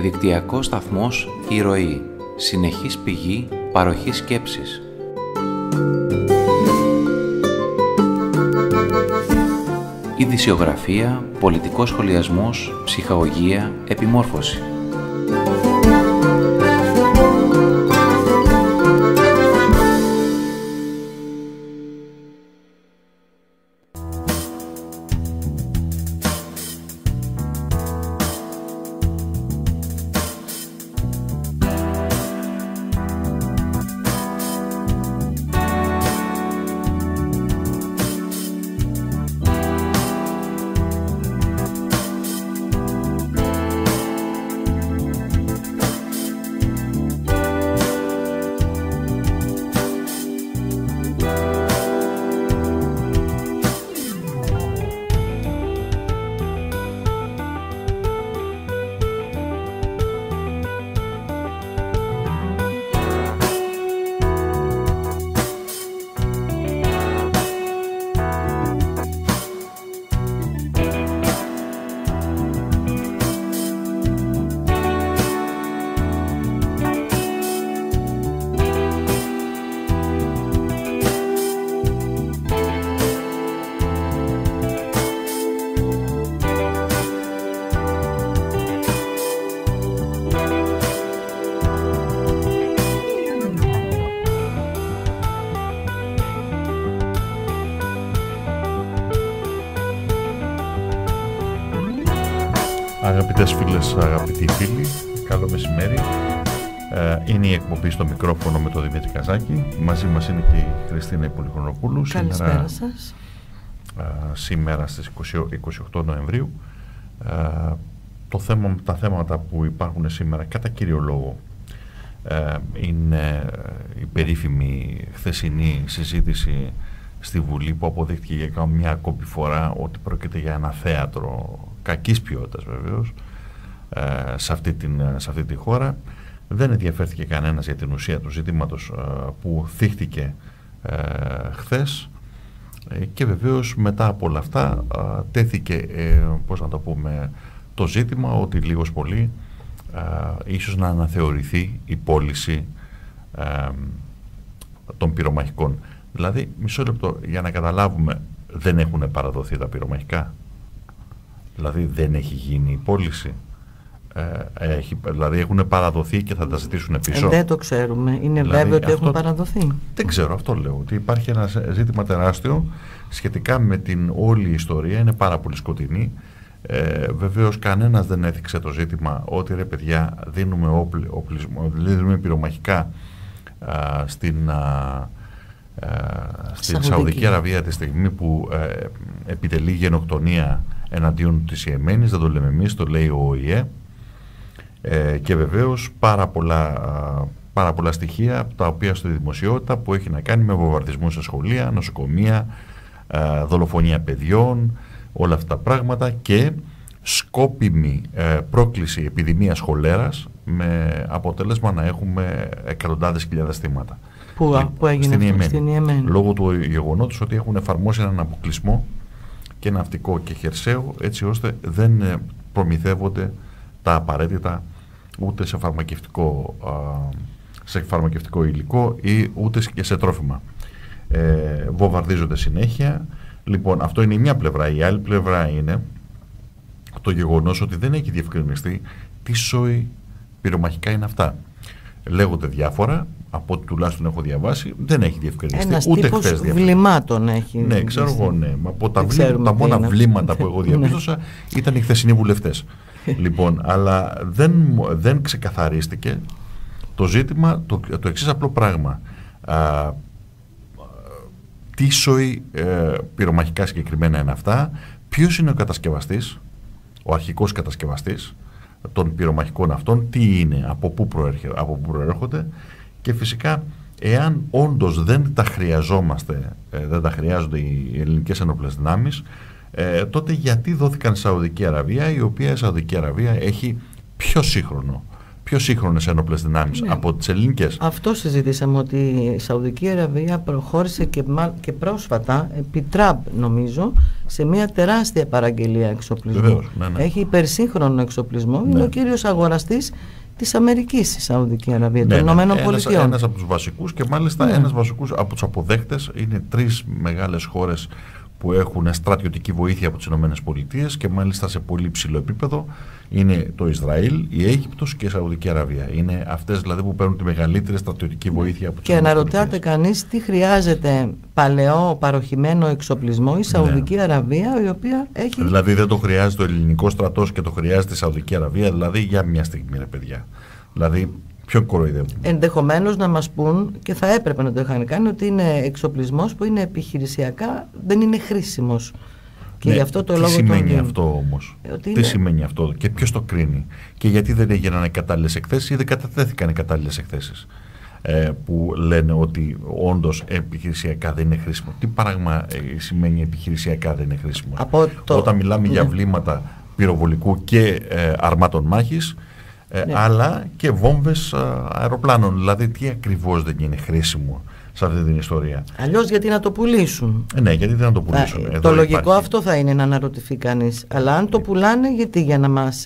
διαδικτυακός σταθμός «Η Ροή», συνεχής πηγή παροχής σκέψης. Ειδησιογραφία, πολιτικός σχολιασμός, ψυχαγωγία, επιμόρφωση. Αγαπητές φίλες, αγαπητοί φίλοι, καλό μεσημέρι. Είναι η εκπομπή στο μικρόφωνο με τον Δημήτρη Καζάκη. Μαζί μας είναι και η Χριστίνα Πολυχρονοπούλου. Καλησπέρα σας. Σήμερα στις 28 Νοεμβρίου. Τα θέματα που υπάρχουν σήμερα κατά κύριο λόγο είναι η περίφημη χθεσινή συζήτηση στη Βουλή που αποδείχτηκε για μια ακόμη φορά ότι πρόκειται για ένα θέατρο κακής ποιότητας βεβαίως σε αυτή τη χώρα. Δεν ενδιαφέρθηκε κανένας για την ουσία του ζητήματος που θίχτηκε χθες και βεβαίως μετά από όλα αυτά τέθηκε, πώς να το πούμε, το ζήτημα ότι λίγος πολύ ίσως να αναθεωρηθεί η πώληση των πυρομαχικών. Δηλαδή, μισό λεπτό, για να καταλάβουμε, δεν έχουν παραδοθεί τα πυρομαχικά. Δηλαδή δεν έχει γίνει η πώληση. Δηλαδή έχουν παραδοθεί και θα τα ζητήσουν πίσω. Δεν το ξέρουμε. Είναι δηλαδή, βέβαιο ότι έχουν παραδοθεί. Δεν ξέρω, αυτό λέω. Ότι υπάρχει ένα ζήτημα τεράστιο σχετικά με την όλη η ιστορία. Είναι πάρα πολύ σκοτεινή. Βεβαίως κανένας δεν έθιξε το ζήτημα ότι ρε παιδιά δίνουμε, δίνουμε πυρομαχικά στην Σαουδική Αραβία τη στιγμή που επιτελεί γενοκτονία εναντίον της Ιεμένης. Δεν το λέμε εμείς, το λέει ο ΟΗΕ. Και βεβαίως πάρα πολλά στοιχεία τα οποία στη δημοσιότητα που έχει να κάνει με βομβαρδισμούς σε σχολεία, νοσοκομεία, δολοφονία παιδιών, όλα αυτά τα πράγματα και σκόπιμη πρόκληση επιδημίας χολέρας με αποτέλεσμα να έχουμε εκατοντάδες χιλιάδες θύματα. Που έγινε στην Ιεμένη. Λόγω του γεγονότος ότι έχουν εφαρμόσει έναν αποκλεισμό και ναυτικό και χερσαίο, έτσι ώστε δεν προμηθεύονται τα απαραίτητα ούτε σε φαρμακευτικό υλικό ή ούτε και σε τρόφιμα. Βομβαρδίζονται συνέχεια. Λοιπόν, αυτό είναι η μια πλευρά. Η άλλη πλευρά είναι το γεγονός ότι δεν έχει διευκρινιστεί τι σόι πυρομαχικά είναι αυτά. Λέγονται διάφορα, από ό,τι τουλάχιστον έχω διαβάσει, δεν έχει διευκρινιστεί. Ένας ούτε χθες διευκρινιστεί. Βλημάτων έχει. Ναι, ξέρω εγώ, ναι. Από τα μόνα βλήματα που εγώ διαπίστωσα ήταν οι χθεσινοί βουλευτές. Λοιπόν, αλλά δεν ξεκαθαρίστηκε το ζήτημα, το εξής απλό πράγμα. Τι σοϊ πυρομαχικά συγκεκριμένα είναι αυτά, ποιος είναι ο κατασκευαστής, ο αρχικός κατασκευαστής των πυρομαχικών αυτών, τι είναι, από πού προέρχονται και φυσικά εάν όντως δεν τα χρειάζονται οι ελληνικές ενόπλες δυνάμεις, τότε γιατί δόθηκαν στη Σαουδική Αραβία, η οποία η Σαουδική Αραβία έχει πιο σύγχρονες ενόπλες δυνάμεις από τις ελληνικές. Αυτό συζητήσαμε, ότι η Σαουδική Αραβία προχώρησε και πρόσφατα επί Τραμπ νομίζω σε μια τεράστια παραγγελία εξοπλισμού. Βεβαίως, ναι, ναι. Έχει υπερσύγχρονο εξοπλισμό, ναι. Είναι ο κύριος αγοραστής της Αμερικής, η Σαουδική Αραβία, ναι, των Ηνωμένων Πολιτειών. Ένας από τους βασικούς και μάλιστα, ναι, ένας βασικούς από τους αποδέκτες. Είναι τρεις μεγάλες χώρες που έχουν στρατιωτική βοήθεια από τις Ηνωμένες Πολιτείες και μάλιστα σε πολύ υψηλό επίπεδο. Είναι το Ισραήλ, η Αίγυπτος και η Σαουδική Αραβία. Είναι αυτές δηλαδή που παίρνουν τη μεγαλύτερη στρατιωτική βοήθεια από τις Ηνωμένες Πολιτείες. Και αναρωτάται κανείς τι χρειάζεται παλαιό παροχημένο εξοπλισμό η Σαουδική, ναι, Αραβία, η οποία έχει. Δηλαδή δεν το χρειάζεται ο ελληνικός στρατός και το χρειάζεται η Σαουδική Αραβία, δηλαδή για μια στιγμή, ρε παιδιά. Δηλαδή, πιο κοροϊδεύουν. Ενδεχομένως να μας πούν, και θα έπρεπε να το είχαν κάνει, ότι είναι εξοπλισμός που είναι επιχειρησιακά, δεν είναι χρήσιμος. Και ναι, γι' αυτό το τι λόγο. Σημαίνει τον... αυτό όμως. Τι είναι... σημαίνει αυτό και ποιος το κρίνει. Και γιατί δεν έγιναν κατάλληλες εκθέσεις ή δεν κατατέθηκαν κατάλληλες εκθέσεις που λένε ότι όντως επιχειρησιακά δεν είναι χρήσιμο. Τι πράγμα σημαίνει επιχειρησιακά δεν είναι χρήσιμο. Όταν μιλάμε, ναι, για βλήματα πυροβολικού και αρμάτων μάχης. Ναι. Αλλά και βόμβες αεροπλάνων. Δηλαδή τι ακριβώς δεν είναι χρήσιμο σε αυτή την ιστορία. Αλλιώς γιατί να το πουλήσουν. Ναι, γιατί δεν να το πουλήσουν. Το λογικό υπάρχει. Αυτό θα είναι να αναρωτηθεί κανείς. Αλλά αν το πουλάνε, γιατί για να μας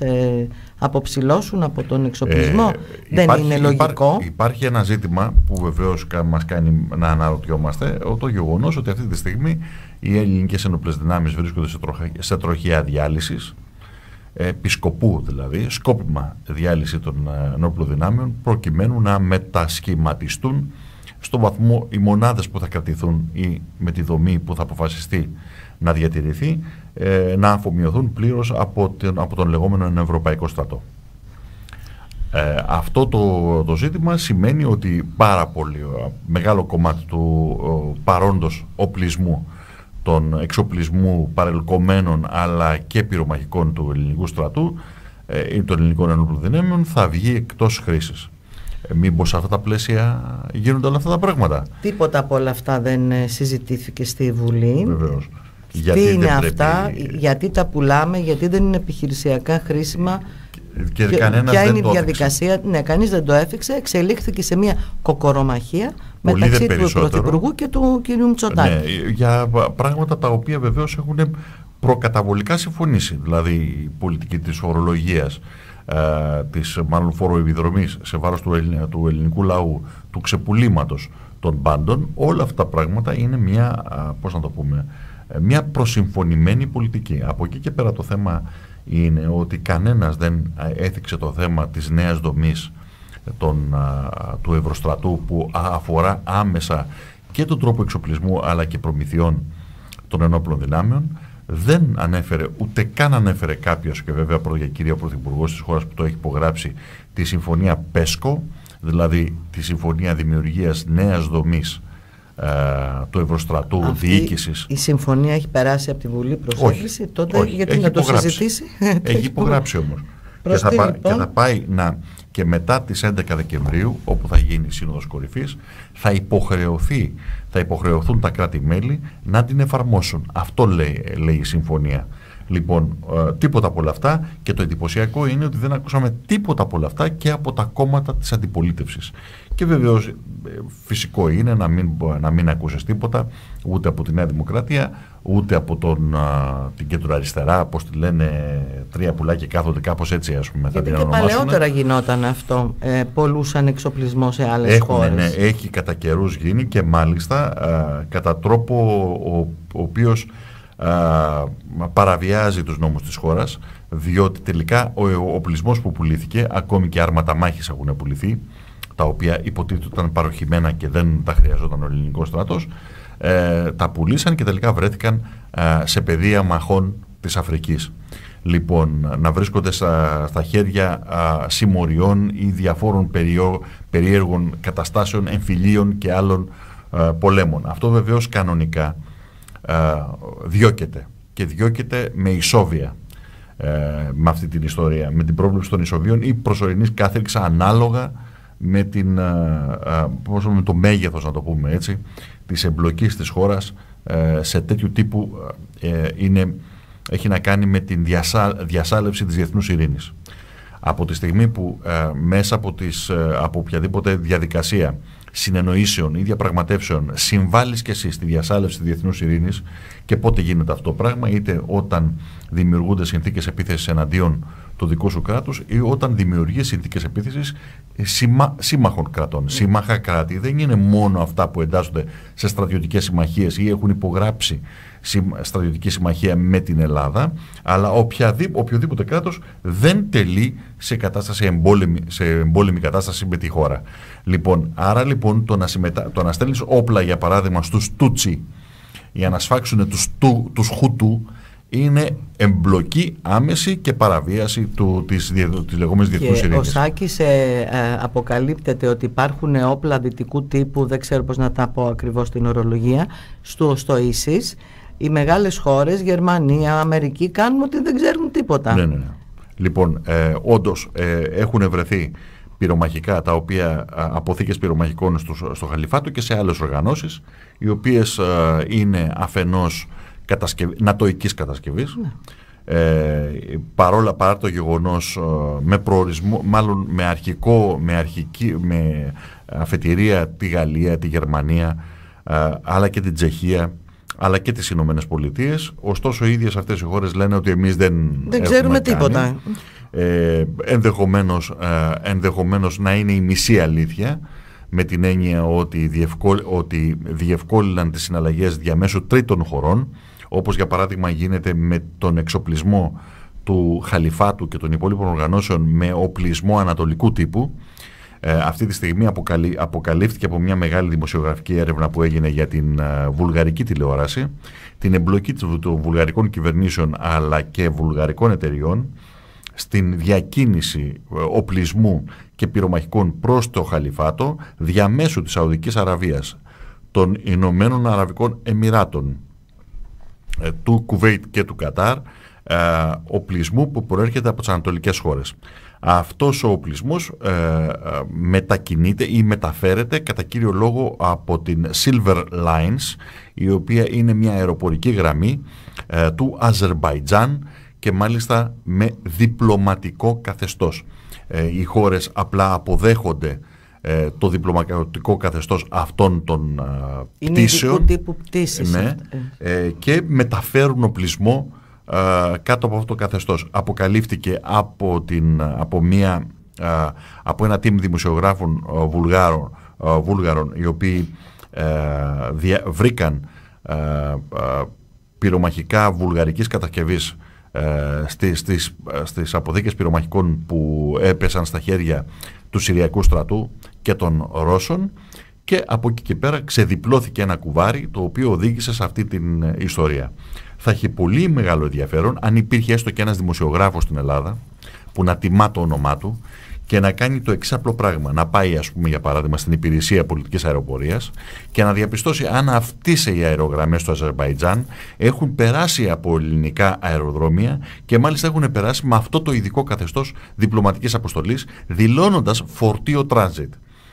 αποψηλώσουν από τον εξοπλισμό. Δεν υπάρχει, είναι λογικό. Υπάρχει ένα ζήτημα που βεβαίως μας κάνει να αναρωτιόμαστε. Το γεγονός ότι αυτή τη στιγμή οι ελληνικές ενόπλες δυνάμεις βρίσκονται σε τροχιά διάλυσης. Επισκοπού δηλαδή, σκόπιμα διάλυση των ενόπλων δυνάμεων προκειμένου να μετασχηματιστούν στον βαθμό οι μονάδες που θα κρατηθούν ή με τη δομή που θα αποφασιστεί να διατηρηθεί να αφομοιωθούν πλήρως από τον λεγόμενο Ευρωπαϊκό Στρατό. Αυτό το ζήτημα σημαίνει ότι πάρα πολύ μεγάλο κομμάτι του παρόντος οπλισμού, των εξοπλισμού παρελκωμένων αλλά και πυρομαχικών του ελληνικού στρατού ή των ελληνικών ενόπλων δυνάμεων θα βγει εκτός χρήσης. Μήπως σε αυτά τα πλαίσια γίνονται όλα αυτά τα πράγματα. Τίποτα από όλα αυτά δεν συζητήθηκε στη Βουλή. Βεβαίως. Γιατί είναι δεν αυτά, γιατί τα πουλάμε, γιατί δεν είναι επιχειρησιακά χρήσιμα. Και ποια είναι η διαδικασία. Ναι, κανείς δεν το έφυξε. Εξελίχθηκε σε μια κοκορομαχία μεταξύ του Πρωθυπουργού και του κ. Μητσοτάκη. Ναι, για πράγματα τα οποία βεβαίως έχουν προκαταβολικά συμφωνήσει. Δηλαδή η πολιτική της ορολογίας, της μάλλον φοροεπιδρομής σε βάρος του ελληνικού λαού, του ξεπουλήματος των πάντων, όλα αυτά τα πράγματα είναι μια, πώς να το πούμε, μια προσυμφωνημένη πολιτική. Από εκεί και πέρα το θέμα είναι ότι κανένας δεν έθιξε το θέμα της νέας δομής του Ευρωστρατού που αφορά άμεσα και τον τρόπο εξοπλισμού αλλά και προμηθειών των ενόπλων δυνάμεων. Δεν ανέφερε, ούτε καν ανέφερε κάποιος, και βέβαια η κυρία Πρωθυπουργός της χώρας που το έχει υπογράψει, τη συμφωνία ΠΕΣΚΟ, δηλαδή τη συμφωνία δημιουργίας νέας δομής του Ευρωστρατού, διοίκησης. Η συμφωνία έχει περάσει από τη Βουλή προσέγγιση, τότε όχι, γιατί να το συζητήσει. Έχει υπογράψει όμως. Και θα πάει να, και μετά τις 11 Δεκεμβρίου, όπου θα γίνει η Σύνοδος Κορυφής, θα υποχρεωθούν τα κράτη-μέλη να την εφαρμόσουν. Αυτό λέει η συμφωνία. Λοιπόν, τίποτα από όλα αυτά, και το εντυπωσιακό είναι ότι δεν ακούσαμε τίποτα από όλα αυτά και από τα κόμματα της αντιπολίτευσης. Και βεβαίως φυσικό είναι να μην ακούσεις τίποτα ούτε από τη Νέα Δημοκρατία, ούτε από την κεντροαριστερά, όπως τη λένε, τρία πουλάκια κάθονται κάπως έτσι, ας πούμε. Γιατί και παλαιότερα γινόταν αυτό, πολλούσαν εξοπλισμό σε άλλες χώρες. Ναι, έχει κατά καιρούς γίνει και μάλιστα κατά τρόπο ο οποίος παραβιάζει τους νόμους της χώρας, διότι τελικά ο οπλισμός που πουλήθηκε, ακόμη και άρματα μάχης έχουν πουληθεί, τα οποία υποτίθεται ήταν παροχημένα και δεν τα χρειαζόταν ο ελληνικός στρατός, τα πουλήσαν και τελικά βρέθηκαν σε πεδία μαχών της Αφρικής. Λοιπόν, να βρίσκονται στα χέρια συμμοριών ή διαφόρων περίεργων καταστάσεων, εμφυλίων και άλλων πολέμων. Αυτό βεβαίως κανονικά διώκεται και διώκεται με ισόβια με αυτή την ιστορία, με την πρόβλεψη των ισοβίων ή προσωρινής κάθριξης ανάλογα με με το μέγεθος, να το πούμε έτσι, της εμπλοκής της χώρας σε τέτοιου τύπου έχει να κάνει με την διασάλευση της διεθνούς ειρήνης. Από τη στιγμή που μέσα από οποιαδήποτε διαδικασία συνεννοήσεων ή διαπραγματεύσεων συμβάλλεις και εσύ στη διασάλευση της διεθνούς ειρήνης. Και πότε γίνεται αυτό το πράγμα? Είτε όταν δημιουργούνται συνθήκες επίθεσης εναντίον του δικού σου κράτους ή όταν δημιουργεί συνθήκες επίθεσης σύμμαχων κρατών. Σύμμαχα κράτη δεν είναι μόνο αυτά που εντάσσονται σε στρατιωτικές συμμαχίες ή έχουν υπογράψει στρατιωτική συμμαχία με την Ελλάδα, αλλά οποιοδήποτε κράτος δεν τελεί σε κατάσταση εμπόλεμη κατάσταση με τη χώρα. Λοιπόν, άρα λοιπόν το να στέλνεις όπλα, για παράδειγμα, στους Τούτσι για να σφάξουν τους Χούτου, είναι εμπλοκή άμεση και παραβίαση της λεγόμενης διεθνούς ειρήνης. Ο Σάκης αποκαλύπτεται ότι υπάρχουν όπλα δυτικού τύπου, δεν ξέρω πώς να τα πω ακριβώς την ορολογία, στο ISIS. Οι μεγάλες χώρες, Γερμανία, Αμερική, κάνουν ότι δεν ξέρουν τίποτα. Ναι. Λοιπόν, όντως έχουν βρεθεί πυρομαχικά, τα οποία αποθήκες πυρομαχικών στο Χαλιφάτο και σε άλλες οργανώσεις, οι οποίες είναι αφενός νατοικής κατασκευής, ναι. Παρά το γεγονός, με προορισμό, μάλλον με αφετηρία τη Γαλλία, τη Γερμανία, αλλά και την Τσεχία, αλλά και τις Ηνωμένες Πολιτείες. Ωστόσο, οι ίδιες αυτές οι χώρες λένε ότι εμείς δεν ξέρουμε τίποτα. Ενδεχομένως να είναι η μισή αλήθεια, με την έννοια ότι διευκόλυναν τις συναλλαγές διαμέσου τρίτων χωρών, όπως για παράδειγμα γίνεται με τον εξοπλισμό του Χαλιφάτου και των υπόλοιπων οργανώσεων με οπλισμό ανατολικού τύπου. Αυτή τη στιγμή αποκαλύφθηκε από μια μεγάλη δημοσιογραφική έρευνα που έγινε για την βουλγαρική τηλεόραση, την εμπλοκή των βουλγαρικών κυβερνήσεων αλλά και βουλγαρικών εταιριών στην διακίνηση οπλισμού και πυρομαχικών προς το Χαλιφάτο διαμέσου της Σαουδικής Αραβίας, των Ηνωμένων Αραβικών Εμιράτων, του Κουβέιτ και του Κατάρ, οπλισμού που προέρχεται από τις ανατολικές χώρες. Αυτός ο οπλισμός μετακινείται ή μεταφέρεται κατά κύριο λόγο από την Silver Lines, η οποία είναι μια αεροπορική γραμμή του Αζερβαϊτζάν, και μάλιστα με διπλωματικό καθεστώς. Οι χώρες απλά αποδέχονται το διπλωματικό καθεστώς αυτών των πτήσεων. Είναι τύπου πτήσεις. Ναι, και μεταφέρουν οπλισμό κάτω από αυτό το καθεστώς. Αποκαλύφθηκε από ένα team δημοσιογράφων Βούλγαρων, οι οποίοι βρήκαν πυρομαχικά βουλγαρικής κατασκευής στις αποθήκες πυρομαχικών που έπεσαν στα χέρια του Συριακού στρατού και των Ρώσων, και από εκεί και πέρα ξεδιπλώθηκε ένα κουβάρι, το οποίο οδήγησε σε αυτή την ιστορία. Θα είχε πολύ μεγάλο ενδιαφέρον αν υπήρχε έστω και ένας δημοσιογράφος στην Ελλάδα που να τιμά το όνομά του και να κάνει το εξάπλο πράγμα, να πάει, ας πούμε, για παράδειγμα, στην υπηρεσία πολιτικής αεροπορίας και να διαπιστώσει αν αυτές οι αερογραμμές του Αζερβαϊτζάν έχουν περάσει από ελληνικά αεροδρόμια, και μάλιστα έχουν περάσει με αυτό το ειδικό καθεστώς διπλωματικής αποστολής, δηλώνοντας φορτίο transit.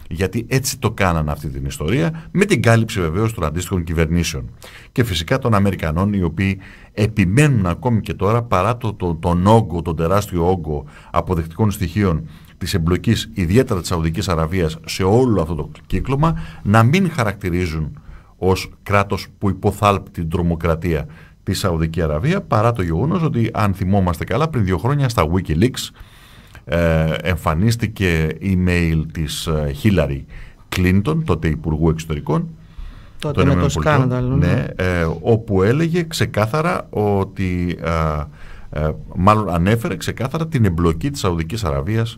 Γιατί έτσι το κάνανε αυτή την ιστορία, με την κάλυψη βεβαίως των αντίστοιχων κυβερνήσεων και φυσικά των Αμερικανών, οι οποίοι επιμένουν ακόμη και τώρα, παρά τον τεράστιο όγκο αποδεκτικών στοιχείων της εμπλοκής, ιδιαίτερα της Σαουδικής Αραβίας, σε όλο αυτό το κύκλωμα, να μην χαρακτηρίζουν ως κράτος που υποθάλπει την τρομοκρατία τη Σαουδική Αραβία, παρά το γεγονός ότι, αν θυμόμαστε καλά, πριν 2 χρόνια στα Wikileaks εμφανίστηκε email της Χίλαρη Κλίντον, τότε Υπουργού Εξωτερικών, τότε με το σκάνδαλο, ναι, όπου έλεγε ξεκάθαρα ότι μάλλον ανέφερε ξεκάθαρα την εμπλοκή της Σαουδικής Αραβίας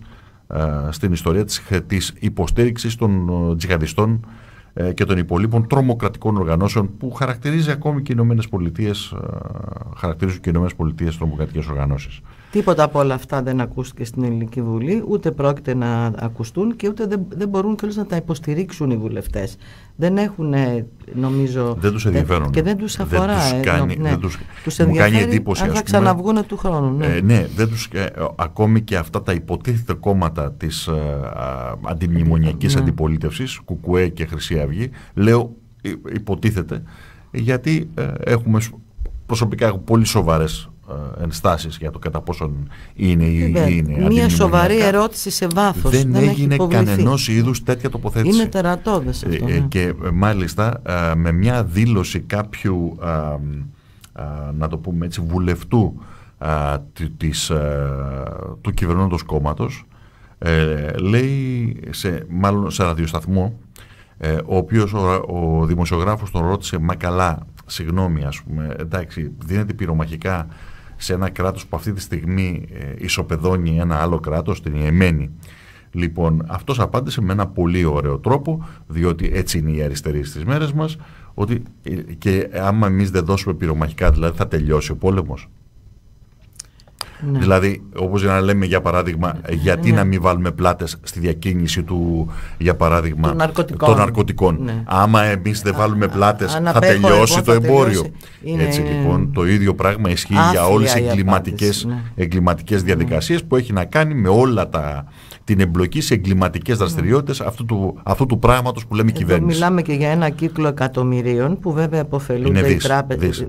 στην ιστορία της υποστήριξης των τζιχαδιστών και των υπολείπων τρομοκρατικών οργανώσεων που χαρακτηρίζει ακόμη και οι Ηνωμένες Πολιτείες, χαρακτηρίζουν και οι Ηνωμένες Πολιτείες τρομοκρατικές οργανώσεις. Τίποτα από όλα αυτά δεν ακούστηκε στην Ελληνική Βουλή, ούτε πρόκειται να ακουστούν, και ούτε δεν μπορούν κιόλας να τα υποστηρίξουν οι βουλευτές. Δεν έχουν, νομίζω. Δεν τους ενδιαφέρουν. Και δεν τους αφορά. Τους ενδιαφέρει, κάνει εντύπωση, αν θα ξαναβγούνε του χρόνου. Ναι, δεν τους. Ακόμη και αυτά τα υποτίθεται κόμματα της αντιμνημονιακής αντιπολίτευσης, Κουκουέ και Χρυσή Αυγή, λέω υποτίθεται, γιατί έχουμε προσωπικά πολύ σοβαρές ενστάσεις για το κατά πόσον είναι ή είναι. Μια σοβαρή ερώτηση σε βάθος. Δεν έγινε κανενός είδους τέτοια τοποθέτηση. Είναι τερατώδες αυτό. Ναι. Και μάλιστα με μια δήλωση κάποιου, να το πούμε έτσι, βουλευτού του κυβερνώντος κόμματος, λέει μάλλον σε ραδιοσταθμό, ο οποίος ο δημοσιογράφος τον ρώτησε, μα καλά, συγγνώμη, ας πούμε, εντάξει, δίνεται πυρομαχικά σε ένα κράτος που αυτή τη στιγμή ισοπεδώνει ένα άλλο κράτος, την Ιεμένη. Λοιπόν, αυτός απάντησε με ένα πολύ ωραίο τρόπο, διότι έτσι είναι η αριστερή στις μέρες μας, ότι και άμα εμείς δεν δώσουμε πυρομαχικά, δηλαδή θα τελειώσει ο πόλεμος. Ναι. Δηλαδή, όπως να λέμε, για παράδειγμα, γιατί να μην βάλουμε πλάτες στη διακίνηση του, για παράδειγμα, των ναρκωτικών. Ναι. Άμα εμείς δεν βάλουμε πλάτες, θα τελειώσει το εμπόριο. Είναι... Έτσι λοιπόν, το ίδιο πράγμα ισχύει για όλες τις εγκληματικές διαδικασίες που έχει να κάνει με όλα τα... την εμπλοκή σε εγκληματικές δραστηριότητες αυτού του πράγματος που λέμε κυβέρνηση. Μιλάμε και για ένα κύκλο εκατομμυρίων που βέβαια αποφελούνται οι τράπεζες.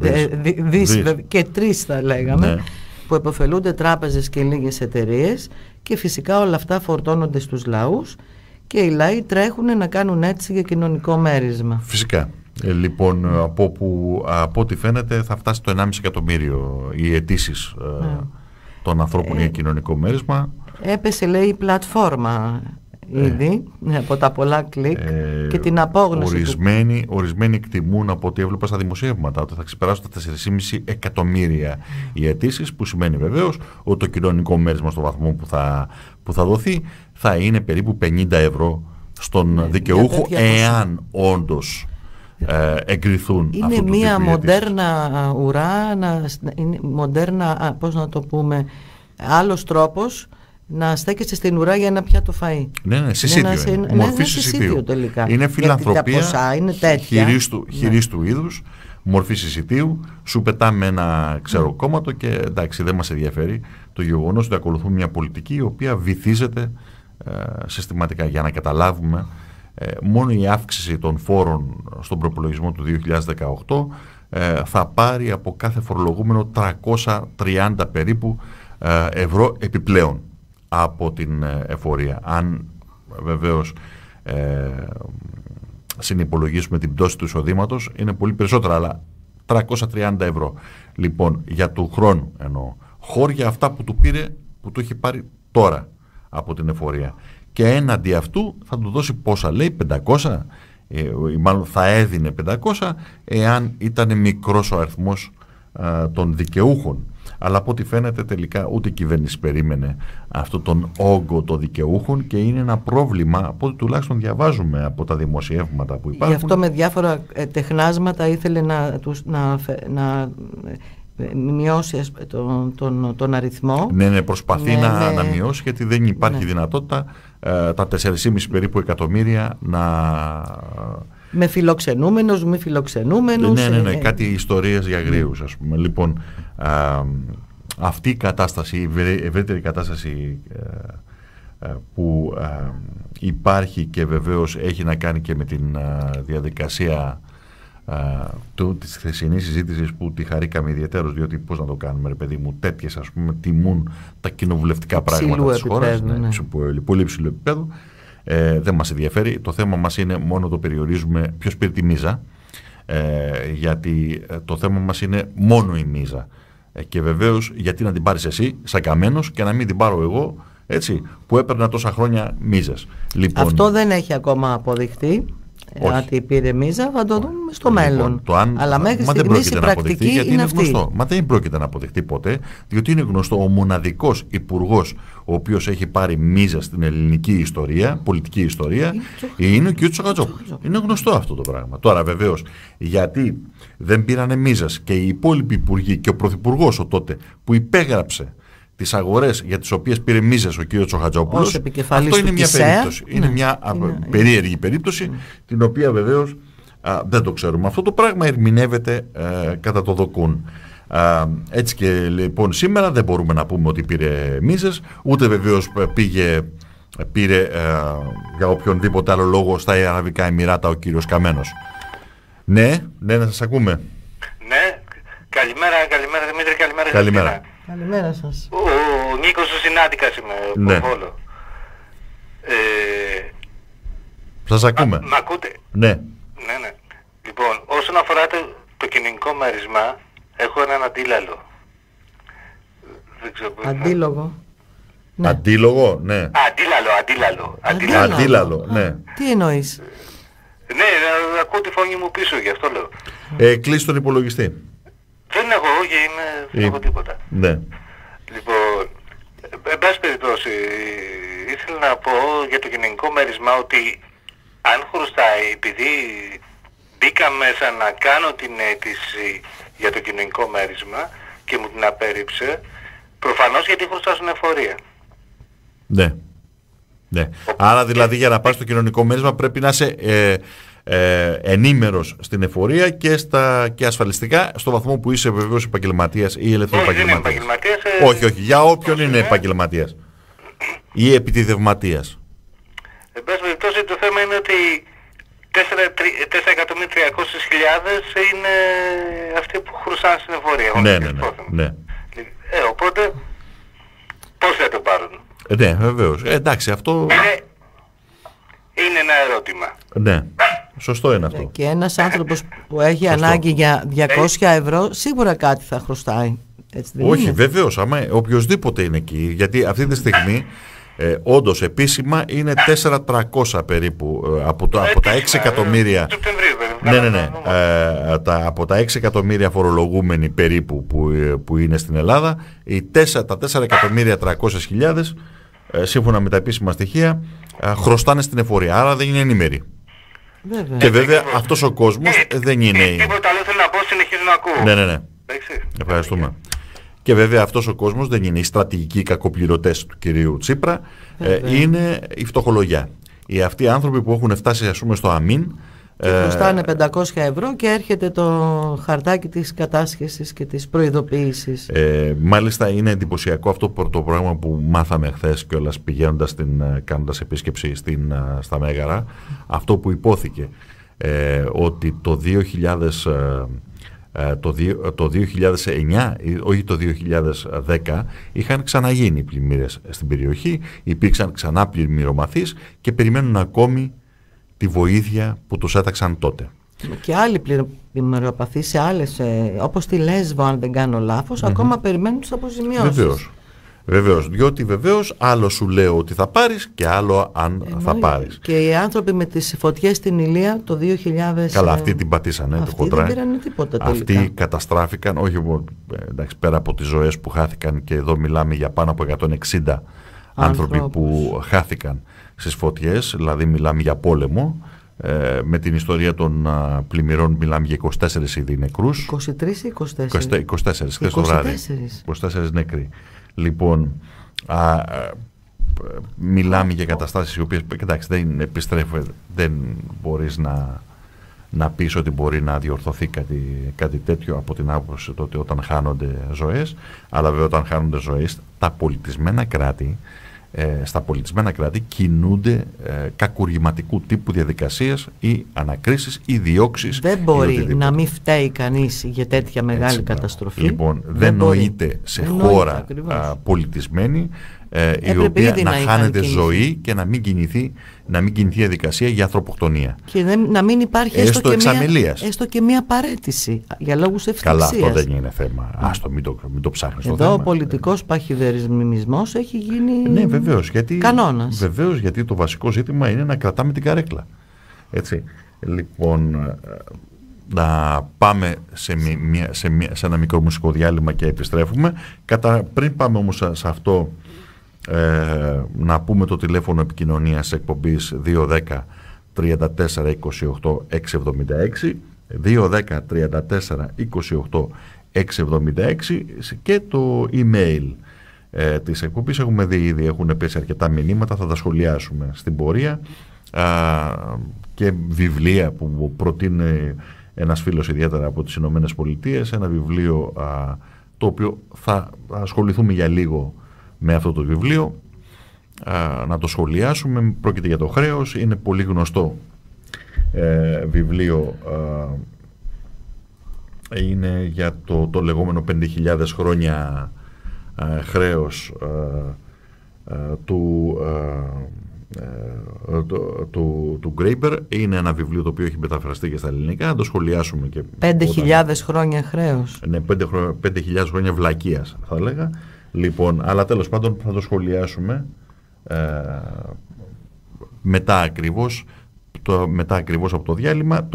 Και τρεις θα λέγαμε. Που επωφελούνται τράπεζες και λίγες εταιρείες, και φυσικά όλα αυτά φορτώνονται στους λαούς και οι λαοί τρέχουν να κάνουν έτσι για κοινωνικό μέρισμα. Φυσικά. Λοιπόν, από ό,τι φαίνεται θα φτάσει το 1,5 εκατομμύριο οι αιτήσεις των ανθρώπων για κοινωνικό μέρισμα. Έπεσε, λέει, η πλατφόρμα ήδη από τα πολλά κλικ και την απόγνωση. Ορισμένοι εκτιμούν, από ό,τι έβλεπα στα δημοσιεύματα, ότι θα ξεπεράσουν τα 4,5 εκατομμύρια οι αιτήσεις, που σημαίνει βεβαίως ότι το κοινωνικό μέρισμα στο βαθμό που θα δοθεί θα είναι περίπου 50 ευρώ στον δικαιούχο, εάν όντως εγκριθούν. Είναι μια μοντέρνα ουρά, μοντέρνα, πώς να το πούμε, άλλος τρόπος να στέκεσαι στην ουρά για ένα πιάτο φαΐ. Ναι, συσίδιο. Μορφή συσίδιο τελικά. Είναι φιλανθρωπία χειρίστου είδους, μορφή συσίδιου. Σου πετάμε ένα κόμματο και εντάξει, δεν μας ενδιαφέρει το γεγονός ότι ακολουθούν μια πολιτική η οποία βυθίζεται συστηματικά. Για να καταλάβουμε, μόνο η αύξηση των φόρων στον προπολογισμό του 2018 θα πάρει από κάθε φορολογούμενο 330 περίπου ευρώ επιπλέον από την εφορία. Αν βεβαίως συνυπολογίσουμε την πτώση του εισοδήματος, είναι πολύ περισσότερα, αλλά 330 ευρώ. Λοιπόν, για του χρόνου εννοώ, χώρια αυτά που του έχει πάρει τώρα από την εφορία. Και έναντι αυτού θα του δώσει πόσα, λέει, 500, μάλλον θα έδινε 500, εάν ήταν μικρός ο αριθμός των δικαιούχων. Αλλά από ό,τι φαίνεται τελικά ούτε η κυβέρνηση περίμενε αυτόν τον όγκο των δικαιούχων, και είναι ένα πρόβλημα, από ό,τι τουλάχιστον διαβάζουμε από τα δημοσιεύματα που υπάρχουν. Γι' αυτό με διάφορα τεχνάσματα ήθελε να μειώσει τον αριθμό. Ναι, προσπαθεί να μειώσει, γιατί δεν υπάρχει δυνατότητα τα 4,5 περίπου εκατομμύρια να... Με φιλοξενούμενους, μη φιλοξενούμενους. Ναι, κάτι ιστορίες για αγρίους, ας πούμε. Λοιπόν, αυτή η κατάσταση, η ευρύτερη κατάσταση που υπάρχει, και βεβαίως έχει να κάνει και με την διαδικασία της χθεσινής συζήτησης, που τη χαρήκαμε ιδιαίτερως, διότι πώς να το κάνουμε, ρε παιδί μου, τέτοιες, ας πούμε, τιμούν τα κοινοβουλευτικά πράγματα της χώρας. Πολύ υψηλό επίπεδο. Δεν μας ενδιαφέρει. Το θέμα μας είναι μόνο το περιορίζουμε ποιος πήρε τη μίζα, γιατί το θέμα μας είναι μόνο η μίζα, και βεβαίως γιατί να την πάρεις εσύ σαν Καμένος και να μην την πάρω εγώ, έτσι, που έπαιρνα τόσα χρόνια μίζες. Λοιπόν, αυτό δεν έχει ακόμα αποδειχτεί. Ότι πήρε μίζα, θα το δούμε στο μέλλον. Αλλά μέχρι στιγμής η πρακτική είναι αυτή. Μα δεν πρόκειται να αποδειχτεί ποτέ, διότι είναι γνωστό, ο μοναδικός υπουργός ο οποίος έχει πάρει μίζα στην ελληνική ιστορία, πολιτική ιστορία, είναι και ο Τσοχατζόπουλος. Είναι γνωστό αυτό το πράγμα. Τώρα βεβαίως, γιατί δεν πήρανε μίζας και οι υπόλοιποι υπουργοί και ο πρωθυπουργός ο τότε που υπέγραψε τις αγορές για τις οποίες πήρε μίζες ο κ. Τσοχατζόπουλος, αυτό είναι μια περίπτωση. Είναι μια περίεργη περίπτωση, την οποία βεβαίως δεν το ξέρουμε. Αυτό το πράγμα ερμηνεύεται κατά το δοκούν. Έτσι και λοιπόν, σήμερα δεν μπορούμε να πούμε ότι πήρε μίζες, ούτε βεβαίως πήρε για οποιονδήποτε άλλο λόγο στα Αραβικά Εμιράτα ο κ. Καμένος. Ναι, να σας ακούμε. Ναι, καλημέρα Δημήτρη, καλημέρα. Καλημέρα σας. Ο Νίκος ο Συνάντικας είμαι. Ναι. Σας ακούμε. Μ' ακούτε? Ναι. Ναι, ναι. Λοιπόν, όσον αφορά το κοινωνικό μέρισμα, έχω έναν αντίλαλο. Δεν ξέρω πώς. Αντίλογο. Ναι. Αντίλογο, ναι. Αντίλαλο, ναι. Τι εννοείς? Ναι, ακούω τη φωνή μου πίσω, γι' αυτό λέω. Κλείσει τον υπολογιστή. Δεν έχω, όχι, δεν έχω τίποτα. Ναι. Λοιπόν, εν πάση περιπτώσει, ήθελα να πω για το κοινωνικό μέρισμα ότι αν χρωστάει, επειδή μπήκα μέσα να κάνω την αίτηση για το κοινωνικό μέρισμα και μου την απέρριψε, προφανώς γιατί χρωστάω στην εφορία. Ναι. Ναι. Άρα δηλαδή για να πάρεις το κοινωνικό μέρισμα πρέπει να είσαι ενήμερος στην εφορία και, και ασφαλιστικά, στο βαθμό που είσαι βεβαίως επαγγελματίας ή ελεύθερος επαγγελματίας. Όχι, όχι, για όποιον είναι επαγγελματίας ή επιτιδευματίας. Εν πάση περιπτώσει, το θέμα είναι ότι 4.300.000 είναι αυτοί που χρουσάνε στην εφορία. Ναι, ναι, ναι. Οπότε, πώς θα το πάρουν? Ναι, βεβαίως. Εντάξει, αυτό... είναι ένα ερώτημα. Ναι. Σωστό είναι αυτό. Και ένας άνθρωπος που έχει ανάγκη για 200 ευρώ σίγουρα κάτι θα χρωστάει. Έτσι δεν είναι? Όχι, βεβαίως. Οποιοςδήποτε είναι εκεί. Γιατί αυτή τη στιγμή όντως επίσημα είναι 4.300 περίπου από τα 6 εκατομμύρια. Ναι, ναι, ναι. Από τα 6 εκατομμύρια φορολογούμενοι περίπου που είναι στην Ελλάδα, τα 4.300.000 σύμφωνα με τα επίσημα στοιχεία χρωστάνε στην εφορία, άρα δεν είναι ενήμεροι. Βέβαια. Και βέβαια αυτός ο κόσμος δεν είναι... Τίποτα άλλο θέλω να πω, συνεχίζω να ακούω. Ναι, ναι, ναι. Ευχαριστούμε. Και βέβαια αυτός ο κόσμος δεν είναι οι στρατηγικοί κακοπληρωτές του κυρίου Τσίπρα, είναι η φτωχολογιά. Οι αυτοί οι άνθρωποι που έχουν φτάσει, ας πούμε, στο αμήν... Και χρωστάνε 500 ευρώ και έρχεται το χαρτάκι της κατάσχεσης και της προειδοποίησης. Μάλιστα είναι εντυπωσιακό αυτό το πράγμα που μάθαμε χθες κιόλας πηγαίνοντας, κάνοντας επίσκεψη στα Μέγαρα. Αυτό που υπόθηκε ότι το 2009, όχι το 2010, είχαν ξαναγίνει πλημμύρες στην περιοχή, υπήρξαν ξανά πλημμυρομαθείς και περιμένουν ακόμη τη βοήθεια που τους έταξαν τότε. Και άλλοι πλημμυροπαθείς σε άλλες, όπως τη Λέσβο, αν δεν κάνω λάθος, ακόμα περιμένουν τις αποζημιώσεις. Βεβαίως. Βεβαίως. Διότι βεβαίως άλλο σου λέω ότι θα πάρεις και άλλο αν θα πάρεις. Και οι άνθρωποι με τις φωτιές στην Ηλία το 2000... Καλά, αυτοί την πατήσανε. Αυτοί δεν πήρανε τίποτα τελικά. Αυτοί καταστράφηκαν, όχι εντάξει, πέρα από τις ζωές που χάθηκαν, και εδώ μιλάμε για πάνω από 160 άνθρωποι που χάθηκαν στις φωτιές, δηλαδή μιλάμε για πόλεμο. Με την ιστορία των πλημμυρών μιλάμε για 24 ήδη νεκρούς. 23 ή 24? 24, χθες το βράδυ. 24 νεκροί. Λοιπόν, μιλάμε για καταστάσεις οι οποίες, εντάξει, δεν επιστρέφεται, δεν μπορείς να πεις ότι μπορεί να διορθωθεί κάτι τέτοιο από την άποψη τότε όταν χάνονται ζωές. Αλλά βέβαια όταν χάνονται ζωές, τα πολιτισμένα κράτη, στα πολιτισμένα κράτη κινούνται κακουργηματικού τύπου διαδικασίες ή ανακρίσεις ή διώξεις. Δεν μπορεί να μην φταίει κανείς για τέτοια μεγάλη καταστροφή. Λοιπόν, δεν νοείται σε χώρα πολιτισμένη η οποία να χάνεται ζωή και να μην κινηθεί διαδικασία για ανθρωποκτονία. Και να μην υπάρχει έστω και μία παρέτηση για λόγους ευθυσίας. Καλά, αυτό δεν είναι θέμα. Άστο, μην το ψάχνεις το θέμα. Εδώ ο πολιτικός παχυδερμισμός έχει γίνει, ναι, βεβαίως, γιατί, κανόνας. Βεβαίως, γιατί το βασικό ζήτημα είναι να κρατάμε την καρέκλα. Έτσι. Λοιπόν, να πάμε σε ένα μικρό μουσικό διάλειμμα και επιστρέφουμε. Πριν πάμε όμως σε αυτό... να πούμε το τηλέφωνο επικοινωνίας εκπομπής 210-34-28-676, 210-34-28-676, και το email της εκπομπής. Έχουμε δει ήδη, έχουν πέσει αρκετά μηνύματα, θα τα σχολιάσουμε στην πορεία, και βιβλία που προτείνει ένας φίλος ιδιαίτερα από τις Ηνωμένες Πολιτείες, ένα βιβλίο το οποίο θα ασχοληθούμε για λίγο με αυτό το βιβλίο, να το σχολιάσουμε. Πρόκειται για το χρέος, είναι πολύ γνωστό βιβλίο, είναι για το λεγόμενο 5.000 χρόνια χρέος του Γκρέιμπερ. Είναι ένα βιβλίο το οποίο έχει μεταφραστεί και στα ελληνικά, να το σχολιάσουμε. 5.000 χρόνια χρέος. Ναι, 5.000 χρόνια βλακείας θα έλεγα. Λοιπόν, αλλά τέλος πάντων θα το σχολιάσουμε μετά ακριβώς από το διάλειμμα.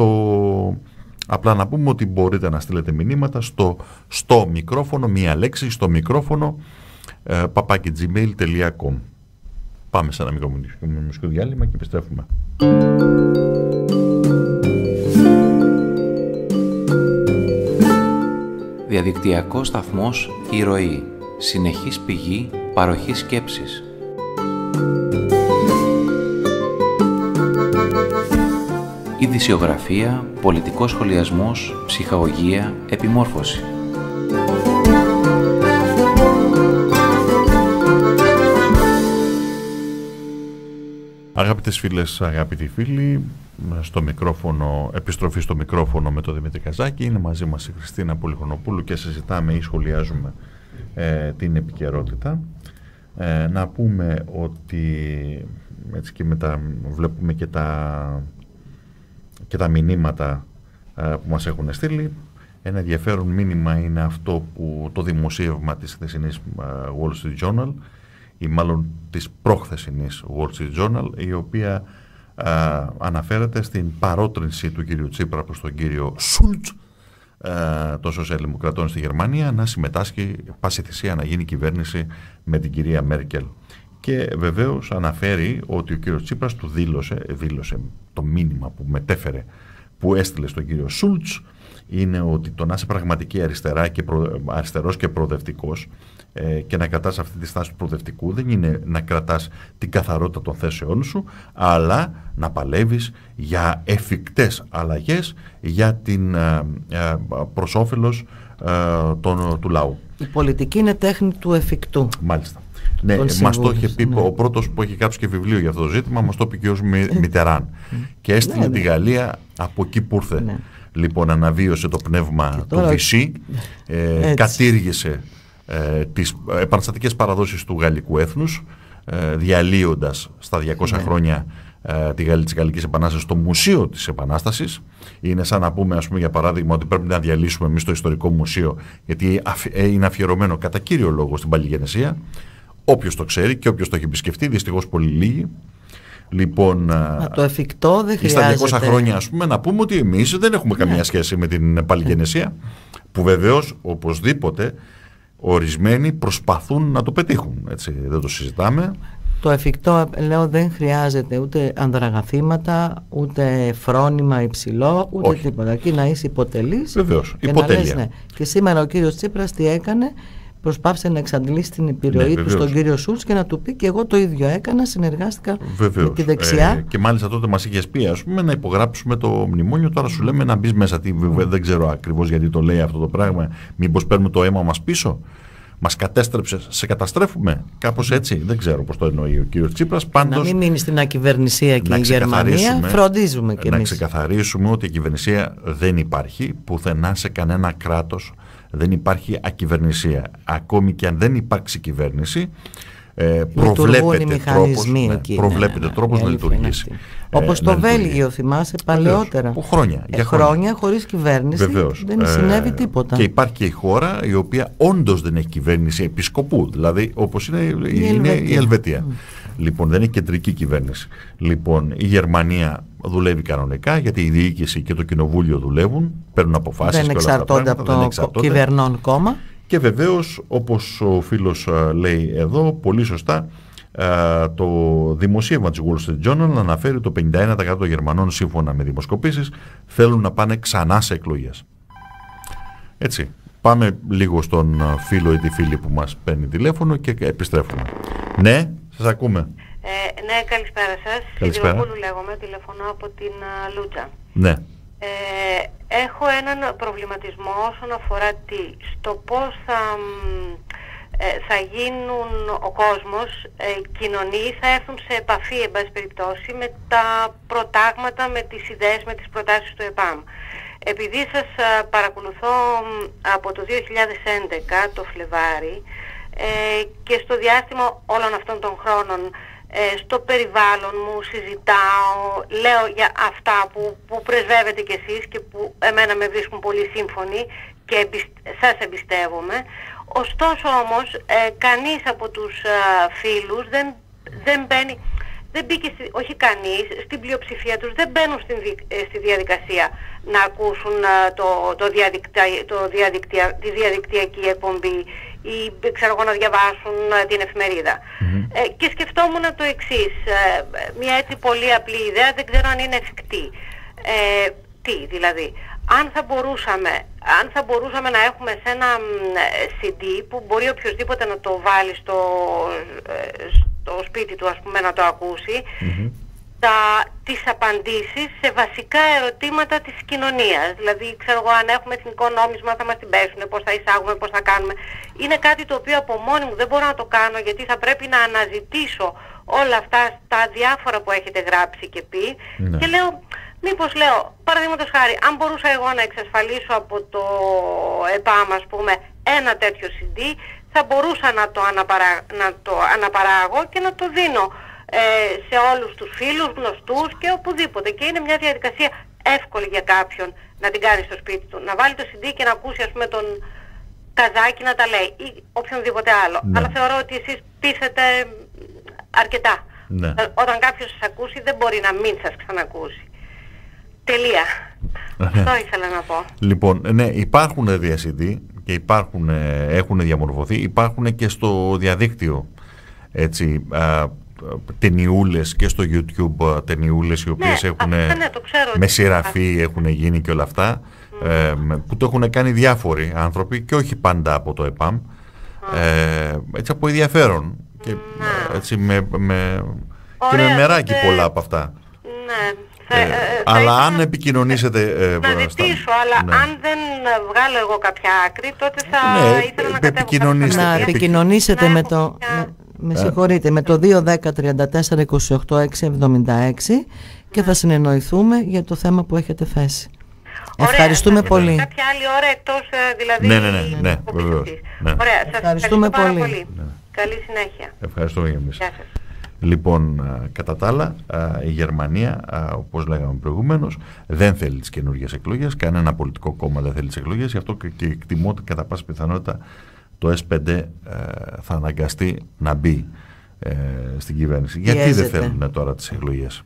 Απλά να πούμε ότι μπορείτε να στείλετε μηνύματα στο μικρόφωνο, μία λέξη, στο μικρόφωνο papaki@gmail.com. Πάμε σε ένα μικρό μουσικό διάλειμμα και επιστρέφουμε. Διαδικτυακός σταθμός Η Ροή. Συνεχής πηγή παροχής σκέψης. Ειδησιογραφία, πολιτικός σχολιασμός, ψυχαγωγία, επιμόρφωση. Αγαπητές φίλες, αγαπητοί φίλοι, στο μικρόφωνο, επιστροφή στο μικρόφωνο με τον Δημήτρη Καζάκη. Είναι μαζί μας η Χριστίνα Πολυχρονοπούλου και συζητάμε ή σχολιάζουμε την επικαιρότητα. Να πούμε ότι έτσι και μετά βλέπουμε και τα μηνύματα που μας έχουν στείλει. Ένα ενδιαφέρον μήνυμα είναι αυτό που το δημοσίευμα της χθεσινής Wall Street Journal, ή μάλλον της προχθεσινής Wall Street Journal, η οποία αναφέρεται στην παρότρινση του κύριου Τσίπρα προς τον κύριο Σούλτς των σοσιαλδημοκρατών στη Γερμανία να συμμετάσχει πάση θυσία να γίνει κυβέρνηση με την κυρία Μέρκελ. Και βεβαίως αναφέρει ότι ο κύριος Τσίπρας του δήλωσε το μήνυμα που μετέφερε, που έστειλε στον κύριο Σούλτς, είναι ότι το να είσαι πραγματική αριστερός και προοδευτικός και να κρατάς αυτή τη στάση του προοδευτικού δεν είναι να κρατάς την καθαρότητα των θέσεών σου, αλλά να παλεύεις για εφικτές αλλαγές για την προς όφελος του λαού. Η πολιτική είναι τέχνη του εφικτού. Μάλιστα. Ναι, μας το είχε πει, ναι, ο πρώτος που έχει κάψει και βιβλίο για αυτό το ζήτημα, μας το είπε και ο Μιτεράν. Και έστειλε, ναι, τη Γαλλία από εκεί που ήρθε. Ναι. Λοιπόν, αναβίωσε το πνεύμα του Βυσί, κατήργησε τις επαναστατικές παραδόσεις του γαλλικού έθνους, διαλύοντας στα 200 χρόνια της Γαλλικής Επανάστασης το Μουσείο της Επανάστασης. Είναι σαν να πούμε, ας πούμε, για παράδειγμα, ότι πρέπει να διαλύσουμε εμείς το Ιστορικό Μουσείο, γιατί είναι αφιερωμένο κατά κύριο λόγο στην Παλιγενεσία. Όποιος το ξέρει και όποιος το έχει επισκεφτεί, δυστυχώς πολύ λίγοι. Λοιπόν, το εφικτό δεν χρειάζεται. Στα 200 χρόνια, ας πούμε, να πούμε ότι εμείς δεν έχουμε καμία σχέση με την Παλιγενεσία, που βεβαίως οπωσδήποτε ορισμένοι προσπαθούν να το πετύχουν. Έτσι, δεν το συζητάμε. Το εφικτό, λέω, δεν χρειάζεται ούτε ανδραγαθήματα, ούτε φρόνημα υψηλό, ούτε τίποτα. Εκεί να είσαι υποτελής. Βεβαίως, υποτέλεια. Ναι. Και σήμερα ο κύριος Τσίπρας τι έκανε? Προσπάθησε να εξαντλήσει την επιρροή του στον κύριο Σούλτς και να του πει και εγώ το ίδιο έκανα, συνεργάστηκα με τη δεξιά. Και μάλιστα τότε μας είχες πει, ας πούμε, να υπογράψουμε το μνημόνιο. Τώρα σου λέμε να μπεις μέσα. Δεν ξέρω ακριβώς γιατί το λέει αυτό το πράγμα. Μήπως παίρνουμε το αίμα μας πίσω? Μας κατέστρεψες, σε καταστρέφουμε? Κάπως έτσι, δεν ξέρω πώς το εννοεί ο κύριος Τσίπρας. Πάντως, να μην μείνει στην ακυβερνησία και η Γερμανία, φροντίζουμε κι εμείς. Να ξεκαθαρίσουμε ότι η κυβερνησία δεν υπάρχει πουθενά σε κανένα κράτος. Δεν υπάρχει ακυβερνησία. Ακόμη και αν δεν υπάρξει κυβέρνηση, προβλέπεται τρόπος να λειτουργήσει. Όπως το Βέλγιο, θυμάσαι, παλαιότερα. Χρόνια. Για χρόνια χωρίς κυβέρνηση. Βεβαίως. Δεν συνέβη τίποτα. Και υπάρχει και η χώρα η οποία όντως δεν έχει κυβέρνηση επισκοπού, δηλαδή όπως είναι η Ελβετία. Λοιπόν, δεν έχει κεντρική κυβέρνηση. Λοιπόν, η Γερμανία δουλεύει κανονικά, γιατί η διοίκηση και το κοινοβούλιο δουλεύουν, παίρνουν αποφάσεις. Δεν εξαρτώνται από το κυβερνών κόμμα. Και βεβαίως, όπως ο φίλος λέει εδώ, πολύ σωστά, το δημοσίευμα της Wall Street Journal αναφέρει ότι το 51% των Γερμανών, σύμφωνα με δημοσκοπήσεις, θέλουν να πάνε ξανά σε εκλογές. Έτσι. Πάμε λίγο στον φίλο ή τη φίλη που μας παίρνει τηλέφωνο και επιστρέφουμε. Ναι, σας ακούμε. Ναι, καλησπέρα σας. Σιδηροπούλου λέγομαι, τηλεφωνώ από την Λούτσα. Ναι. Έχω έναν προβληματισμό όσον αφορά στο πώς θα γίνουν ο κόσμος, κοινωνοί, θα έρθουν σε επαφή, εν πάση περιπτώσει, με τα προτάγματα, με τις ιδέες, με τις προτάσεις του ΕΠΑΜ. Επειδή σας παρακολουθώ από το 2011 το Φλεβάρι, και στο διάστημα όλων αυτών των χρόνων στο περιβάλλον μου συζητάω, λέω για αυτά που πρεσβεύετε κι εσείς και που εμένα με βρίσκουν πολύ σύμφωνοι και σας εμπιστεύομαι. Ωστόσο όμως κανείς από τους φίλους δεν μπήκε, όχι κανείς, στην πλειοψηφία τους δεν μπαίνουν στη διαδικασία να ακούσουν τη διαδικτυακή εκπομπή ή ξέρω να διαβάσουν την εφημερίδα. Και σκεφτόμουν το εξής, μια έτσι πολύ απλή ιδέα, δεν ξέρω αν είναι εφικτή. Τι δηλαδή, αν θα μπορούσαμε να έχουμε σε ένα CD που μπορεί οποιοςδήποτε να το βάλει στο σπίτι του, ας πούμε, να το ακούσει, τις απαντήσεις σε βασικά ερωτήματα της κοινωνίας. Δηλαδή, ξέρω εγώ, αν έχουμε εθνικό νόμισμα θα μας την πέσουν, πώς θα εισάγουμε, πώς θα κάνουμε. Είναι κάτι το οποίο από μόνη μου δεν μπορώ να το κάνω, γιατί θα πρέπει να αναζητήσω όλα αυτά τα διάφορα που έχετε γράψει και πει. Ναι. Και λέω, παραδείγματος χάρη, αν μπορούσα εγώ να εξασφαλίσω από το ΕΠΑΜ, ας πούμε, ένα τέτοιο CD, θα μπορούσα να το αναπαράγω και να το δίνω σε όλους τους φίλους, γνωστούς και οπουδήποτε. Και είναι μια διαδικασία εύκολη για κάποιον να την κάνει στο σπίτι του. Να βάλει το CD και να ακούσει, ας πούμε, τον Καζάκη να τα λέει ή οποιονδήποτε άλλο. Ναι. Αλλά θεωρώ ότι εσείς πείθετε αρκετά. Ναι. Όταν κάποιος σας ακούσει δεν μπορεί να μην σας ξανακούσει. Τελεία. Αυτό ήθελα να πω. Λοιπόν, ναι, υπάρχουν CD και έχουν διαμορφωθεί, υπάρχουν και στο διαδίκτυο, έτσι, ταινιούλες και στο YouTube, ταινιούλες οι οποίες έχουν με σειραφή έχουν γίνει και όλα αυτά, που το έχουν κάνει διάφοροι άνθρωποι και όχι πάντα από το ΕΠΑΜ, έτσι, από ενδιαφέρον και έτσι με μεράκι πολλά από αυτά. Ναι. Αλλά αν επικοινωνήσετε. Να ζητήσω, αλλά αν δεν βγάλω εγώ κάποια άκρη, τότε θα ήθελα να επικοινωνήσετε. Να επικοινωνήσετε με το. Με συγχωρείτε, με το 210-34-28-676 και θα συνεννοηθούμε για το θέμα που έχετε θέσει. Ωραία, ευχαριστούμε πολύ. Κάποια άλλη ώρα εκτός δηλαδή. Ναι, βεβαίως. Ωραία, σας ευχαριστούμε πολύ. Ναι. Καλή συνέχεια. Ευχαριστούμε για εμείς. Λοιπόν, κατά τα άλλα, η Γερμανία, όπως λέγαμε προηγουμένως, δεν θέλει τις καινούργιες εκλογές. Κανένα πολιτικό κόμμα δεν θέλει τις εκλογές. Γι' αυτό και εκτιμώ ότι κατά πάσα πιθανότητα το S5 θα αναγκαστεί να μπει στην κυβέρνηση. Γιατί δεν θέλουν τώρα τις εκλογές?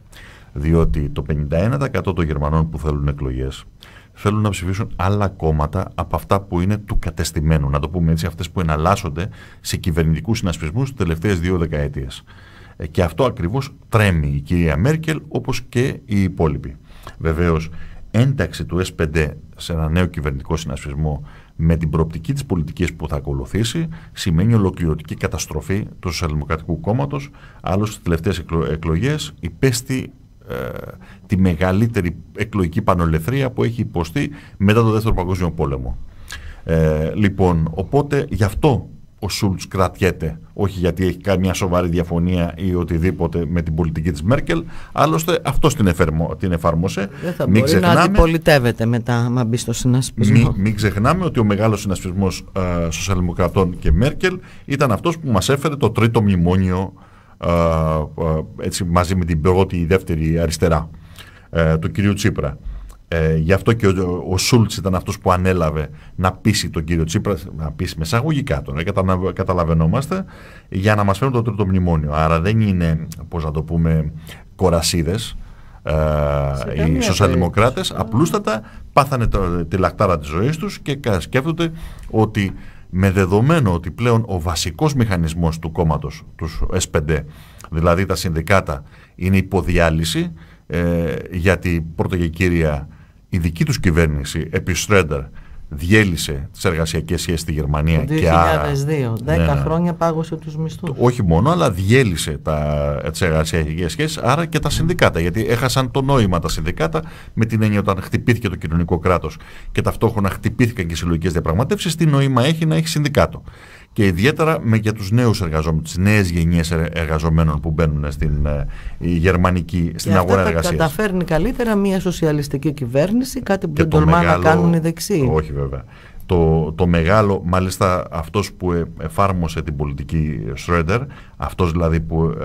Διότι το 51% των Γερμανών που θέλουν εκλογές θέλουν να ψηφίσουν άλλα κόμματα από αυτά που είναι του κατεστημένου. Να το πούμε έτσι, αυτές που εναλλάσσονται σε κυβερνητικούς συνασπισμούς τις τελευταίες 2 δεκαετίες. Και αυτό ακριβώς τρέμει η κυρία Μέρκελ, όπως και οι υπόλοιποι. Βεβαίως, ένταξη του S5 σε ένα νέο κυβερνητικό συνασπισμό με την προοπτική της πολιτικής που θα ακολουθήσει σημαίνει ολοκληρωτική καταστροφή του Σοσιαλδημοκρατικού Κόμματος. Άλλωστε, στις τελευταίες εκλογές υπέστη τη μεγαλύτερη εκλογική πανολεθρία που έχει υποστεί μετά το Δεύτερο Παγκόσμιο Πόλεμο. Λοιπόν, οπότε γι' αυτό ο Σούλτς κρατιέται, όχι γιατί έχει κάνει μια σοβαρή διαφωνία ή οτιδήποτε με την πολιτική της Μέρκελ. Άλλωστε αυτός την εφάρμοσε. Δεν θα μπορεί να αντιπολιτεύεται μετά άμα μπει στο συνασπισμό. Μην ξεχνάμε ότι ο μεγάλος συνασπισμός σοσιαλδημοκρατών και Μέρκελ ήταν αυτός που μας έφερε το τρίτο μνημόνιο, έτσι, μαζί με την πρώτη ή δεύτερη αριστερά του κυρίου Τσίπρα. Γι' αυτό και ο Σούλτς ήταν αυτός που ανέλαβε να πείσει τον κύριο Τσίπρα, να πείσει μεσαγωγικά τώρα, καταλαβαίνόμαστε, για να μας φέρουν το τρίτο μνημόνιο. Άρα δεν είναι, πώς να το πούμε, κορασίδες οι σοσιαλδημοκράτες. Απλούστατα πάθανε τη λακτάρα της ζωής τους και σκέφτονται ότι, με δεδομένο ότι πλέον ο βασικός μηχανισμός του κόμματος, τους S5, δηλαδή τα συνδικάτα, είναι υποδιάλυση, γιατί πρώτα και κύρια η δική τους κυβέρνηση επί Σρέντερ διέλυσε τις εργασιακές σχέσεις στη Γερμανία το 2002, και άρα 10 χρόνια πάγωσε τους μισθούς. Όχι μόνο, αλλά διέλυσε τις εργασιακές σχέσεις, άρα και τα συνδικάτα, γιατί έχασαν το νόημα τα συνδικάτα, με την έννοια όταν χτυπήθηκε το κοινωνικό κράτος και ταυτόχρονα χτυπήθηκαν και οι συλλογικές διαπραγματεύσεις, τι νόημα έχει να έχει συνδικάτο? Και ιδιαίτερα για τους νέους εργαζόμενους, τις νέες γενιές εργαζομένων που μπαίνουν στην γερμανική αγορά εργασίας. Και καταφέρνει καλύτερα μια σοσιαλιστική κυβέρνηση, κάτι που δεν τολμά να κάνουν οι δεξιοί. Όχι βέβαια. το μεγάλο, μάλιστα αυτός που εφάρμοσε την πολιτική Σρέντερ, αυτός δηλαδή που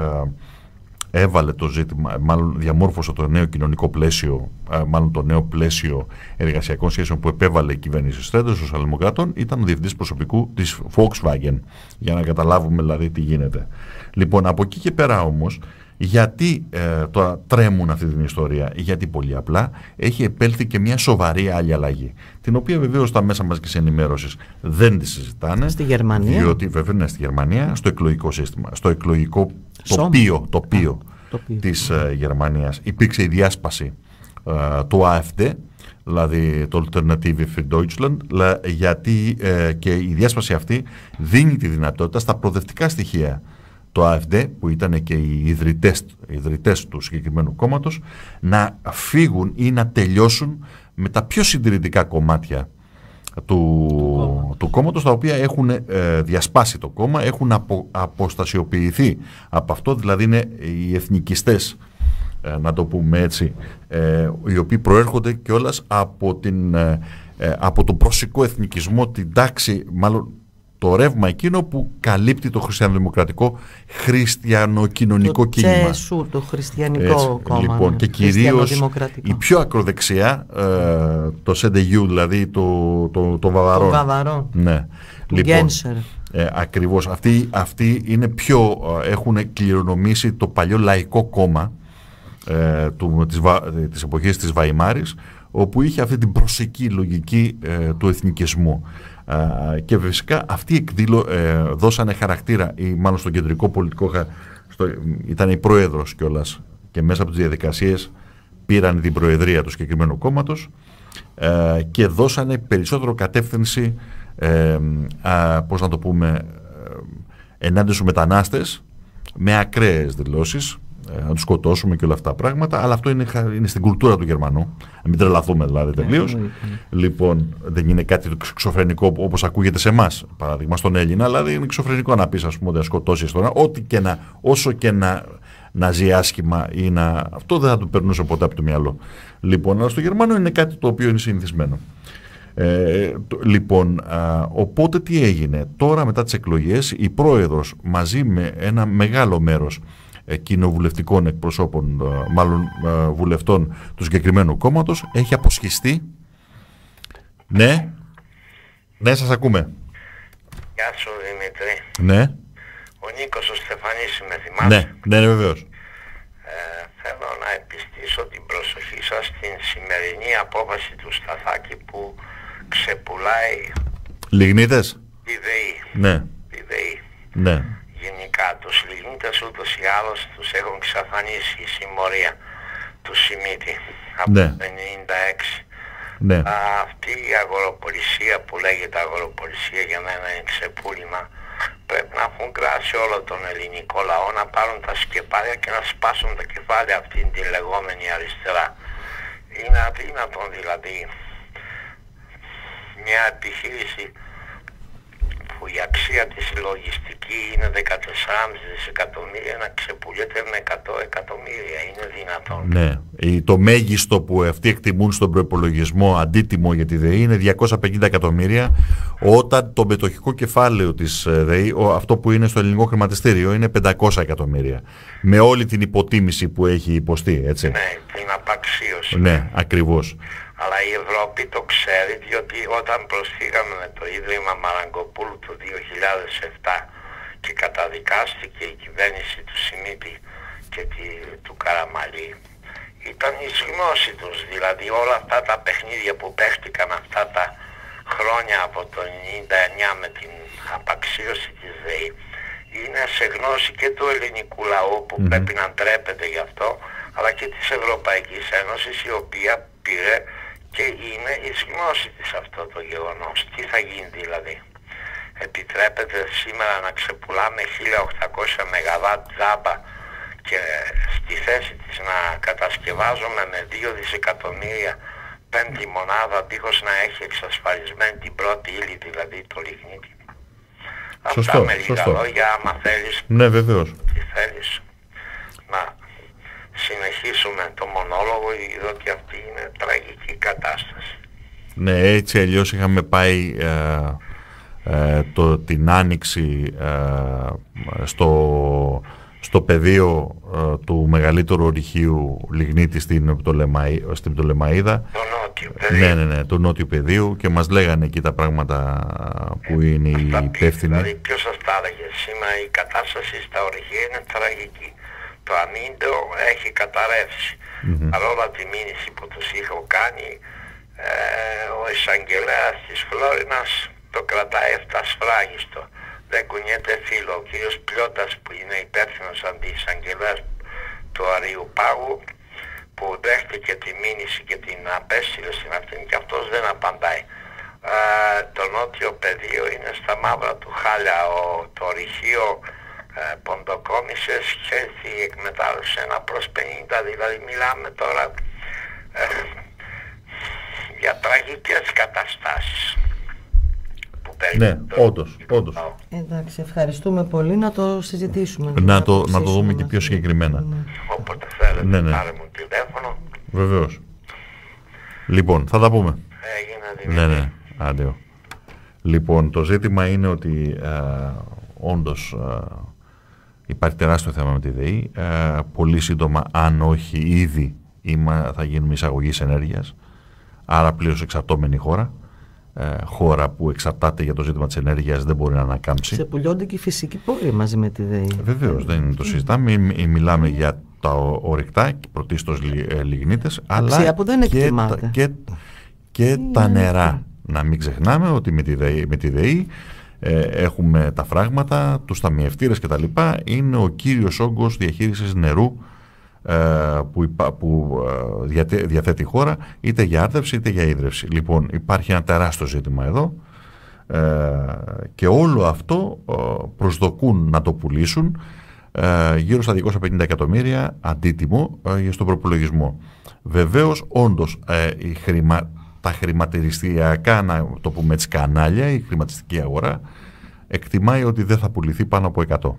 έβαλε το ζήτημα, μάλλον διαμόρφωσε το νέο κοινωνικό πλαίσιο, μάλλον το νέο πλαίσιο εργασιακών σχέσεων που επέβαλε η κυβέρνηση Στρέντερ στους Σοσιαλδημοκράτων, ήταν ο διευθυντής προσωπικού της Volkswagen, για να καταλάβουμε δηλαδή τι γίνεται. Λοιπόν, από εκεί και πέρα όμως, γιατί τώρα τρέμουν αυτή την ιστορία? Γιατί πολύ απλά έχει επέλθει και μια σοβαρή άλλη αλλαγή, την οποία βεβαίως τα μέσα μαζικής ενημέρωσης δεν τη συζητάνε. Στη Γερμανία. Διότι βέβαια είναι στη Γερμανία, στο εκλογικό σύστημα, στο εκλογικό τοπίο της Γερμανίας. Υπήρξε η διάσπαση του AfD, δηλαδή το Alternative für Deutschland, γιατί και η διάσπαση αυτή δίνει τη δυνατότητα στα προοδευτικά στοιχεία, το AfD, που ήταν και οι ιδρυτές του συγκεκριμένου κόμματος, να φύγουν ή να τελειώσουν με τα πιο συντηρητικά κομμάτια του κόμματος, τα οποία έχουν διασπάσει το κόμμα, έχουν αποστασιοποιηθεί από αυτό, δηλαδή είναι οι εθνικιστές, να το πούμε έτσι, οι οποίοι προέρχονται κιόλας από τον προσικό εθνικισμό, την τάξη, μάλλον το ρεύμα εκείνο που καλύπτει το χριστιανοδημοκρατικό, χριστιανοκοινωνικό κίνημα. Τσέσου, το χριστιανικό κόμμα. Λοιπόν, ναι. Και κυρίως η πιο ακροδεξιά, το ΣΕΝΤΕΓΙΟΥ, δηλαδή το Βαβαρόν. Το Βαβαρόν. Ναι. Λοιπόν, ακριβώς. Αυτοί είναι πιο, έχουν κληρονομήσει το παλιό λαϊκό κόμμα της εποχής της Βαϊμάρης, όπου είχε αυτή την προσική λογική του εθνικισμού. Και φυσικά αυτοί δώσανε χαρακτήρα, ή μάλλον στον κεντρικό πολιτικό, ήταν η πρόεδρος κιόλας, και μέσα από τις διαδικασίες πήραν την προεδρία του συγκεκριμένου κόμματος και δώσανε περισσότερο κατεύθυνση, πώς να το πούμε, ενάντια στους μετανάστες, με ακραίες δηλώσεις, να τους σκοτώσουμε και όλα αυτά τα πράγματα, αλλά αυτό είναι στην κουλτούρα του Γερμανού. Μην τρελαθούμε δηλαδή τελείως. Λοιπόν, δεν είναι κάτι εξωφρενικό όπως ακούγεται σε εμάς, παράδειγμα στον Έλληνα, δηλαδή είναι εξωφρενικό να πεις, ας πούμε, ότι να σκοτώσεις τώρα, όσο και να ζει άσχημα ή να... Αυτό δεν θα του περνούσε ποτέ από το μυαλό. Λοιπόν, αλλά στο Γερμανό είναι κάτι το οποίο είναι συνηθισμένο. Λοιπόν, οπότε τι έγινε? Τώρα μετά τις εκλογές, η πρόεδρος μαζί με ένα μεγάλο μέρος κοινοβουλευτικών εκπροσώπων, μάλλον βουλευτών του συγκεκριμένου κόμματος, έχει αποσχιστεί. Ναι. Ναι, σας ακούμε. Γεια σου, Δημήτρη. Ναι. Ο Νίκος ο Στεφανής, με θυμάσαι? Ναι, ναι, βεβαίως. Θέλω να επιστήσω την προσοχή σας στην σημερινή απόφαση του Σταθάκη που ξεπουλάει λιγνίτες. Ναι. Γενικά τους λιγνίτες ούτως ή άλλως τους έχουν εξαφανίσει η συμμορία του Σιμίτη από το 1996. Ναι. Αυτή η αγοροπολισία που λέγεται αγοροπολισία, για μένα είναι ξεπούλημα. Πρέπει να έχουν κράσει όλο τον ελληνικό λαό, να πάρουν τα σκεπάρια και να σπάσουν τα κεφάλια αυτήν την λεγόμενη αριστερά. Είναι αδύνατον δηλαδή μια επιχείρηση που η αξία της λογιστική είναι 14,5 δισεκατομμύρια να ξεπουλείται με 100 εκατομμύρια. Είναι δυνατόν? Ναι. Το μέγιστο που αυτοί εκτιμούν στον προϋπολογισμό αντίτιμο για τη ΔΕΗ είναι 250 εκατομμύρια, όταν το μετοχικό κεφάλαιο της ΔΕΗ, αυτό που είναι στο ελληνικό χρηματιστήριο, είναι 500 εκατομμύρια. Με όλη την υποτίμηση που έχει υποστεί, έτσι. Ναι, την απαξίωση. Ναι, ακριβώς. Αλλά η Ευρώπη το ξέρει, διότι όταν προσφύγαμε με το Ίδρυμα Μαραγκοπούλου το 2007 και καταδικάστηκε η κυβέρνηση του Σιμίτη και του Καραμαλή, ήταν η γνώση τους, δηλαδή όλα αυτά τα παιχνίδια που παίχτηκαν αυτά τα χρόνια από το 1999 με την απαξίωση της ΔΕΗ, είναι σε γνώση και του ελληνικού λαού που πρέπει να ντρέπεται γι' αυτό, αλλά και της Ευρωπαϊκής Ένωσης, η οποία πήρε και είναι η γνώση της αυτό το γεγονός. Τι θα γίνει δηλαδή? Επιτρέπεται σήμερα να ξεπουλάμε 1800 ΜΒ τζάμπα και στη θέση της να κατασκευάζουμε με 2 δισεκατομμύρια πέμπτη μονάδα, δίχως να έχει εξασφαλισμένη την πρώτη ύλη, δηλαδή το λιγνίτη. Αυτά με λίγα λόγια, άμα θέλεις. Ναι, βεβαίως. Τι θέλεις? Να συνεχίσουμε το μονόλογο, διότι αυτή είναι τραγική κατάσταση. Ναι, έτσι αλλιώς είχαμε πάει την άνοιξη στο πεδίο του μεγαλύτερου ορυχείου λιγνίτη στην Πτολεμαΐδα, ναι, του νότιου πεδίου, και μας λέγανε εκεί τα πράγματα που είναι οι υπεύθυνοι. Δηλαδή ποιος σας τα έλεγε? Σήμερα η κατάσταση στα ορυχεία είναι τραγική. Το αμύντο έχει καταρρεύσει. Παρόλα τη μήνυση που τους είχα κάνει, ο εισαγγελέας της Φλόρινας το κρατάει εφτασφράγιστο. Δεν κουνιέται φίλο. Ο κύριος Πλιώτας, που είναι υπεύθυνος αντιεισαγγελέας του Αριουπάγου, που δέχτηκε τη μήνυση και την απέστειλε στην αυτήν, και αυτός δεν απαντάει. Το νότιο πεδίο είναι στα μαύρα του χάλια. Το ρηχείο ποντοκόμισε σχέση εκμετάλλευση 1/50. Δηλαδή μιλάμε τώρα για τραγικές καταστάσεις. Ναι, όντως. Εντάξει, ευχαριστούμε πολύ. Να το συζητήσουμε. Να το δούμε και πιο συγκεκριμένα. Ναι. Όποτε θέλετε, πάρε μου τηλέφωνο. Βεβαίως. Λοιπόν, θα τα πούμε. Ναι. Άντε. Λοιπόν, το ζήτημα είναι ότι όντως υπάρχει τεράστιο θέμα με τη ΔΕΗ. Πολύ σύντομα, αν όχι ήδη, θα γίνουμε εισαγωγής ενέργειας. Άρα πλήρως εξαρτώμενη χώρα. Χώρα που εξαρτάται για το ζήτημα της ενέργειας δεν μπορεί να ανακάμψει. Ξεπουλιώνται και οι φυσικοί πόροι μαζί με τη ΔΕΗ. Βεβαίως, δεν το συζητάμε. Μιλάμε για τα ορυκτά, πρωτίστως λιγνίτες, αλλά και τα νερά. Να μην ξεχνάμε ότι με τη ΔΕΗ έχουμε τα φράγματα, τους ταμιευτήρες κτλ. Είναι ο κύριος όγκος διαχείρισης νερού που διαθέτει η χώρα, είτε για άρδευση είτε για ίδρυυση. Λοιπόν, υπάρχει ένα τεράστιο ζήτημα εδώ και όλο αυτό προσδοκούν να το πουλήσουν γύρω στα 250 εκατομμύρια αντίτιμο στον προπολογισμό. Βεβαίως, όντως, τα χρηματιστηριακά, να το πούμε έτσι, κανάλια, η χρηματιστική αγορά εκτιμάει ότι δεν θα πουληθεί πάνω από 100.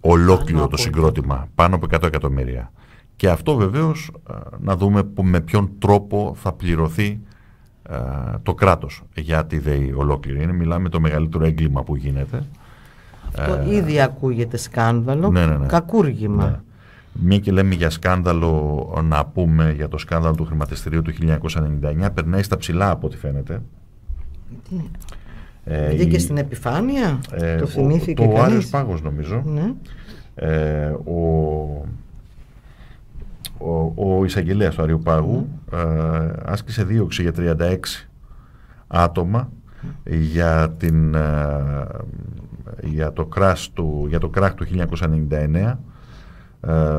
Ολόκληρο το συγκρότημα, πάνω από 100 εκατομμύρια. Και αυτό βεβαίως να δούμε με ποιον τρόπο θα πληρωθεί το κράτος για τη ΔΕΗ ολόκληρη. Μιλάμε το μεγαλύτερο έγκλημα που γίνεται. Αυτό ήδη ακούγεται σκάνδαλο, κακούργημα. Ναι. Μία και λέμε για σκάνδαλο, να πούμε για το σκάνδαλο του χρηματιστηρίου του 1999, περνάει στα ψηλά από ό,τι φαίνεται. Βγήκε στην επιφάνεια, το θυμήθηκε κανείς. Το Άριος Πάγος, νομίζω. Ναι. Ο εισαγγελέας του Άριου Πάγου άσκησε δίωξη για 36 άτομα για το κράχ του 1999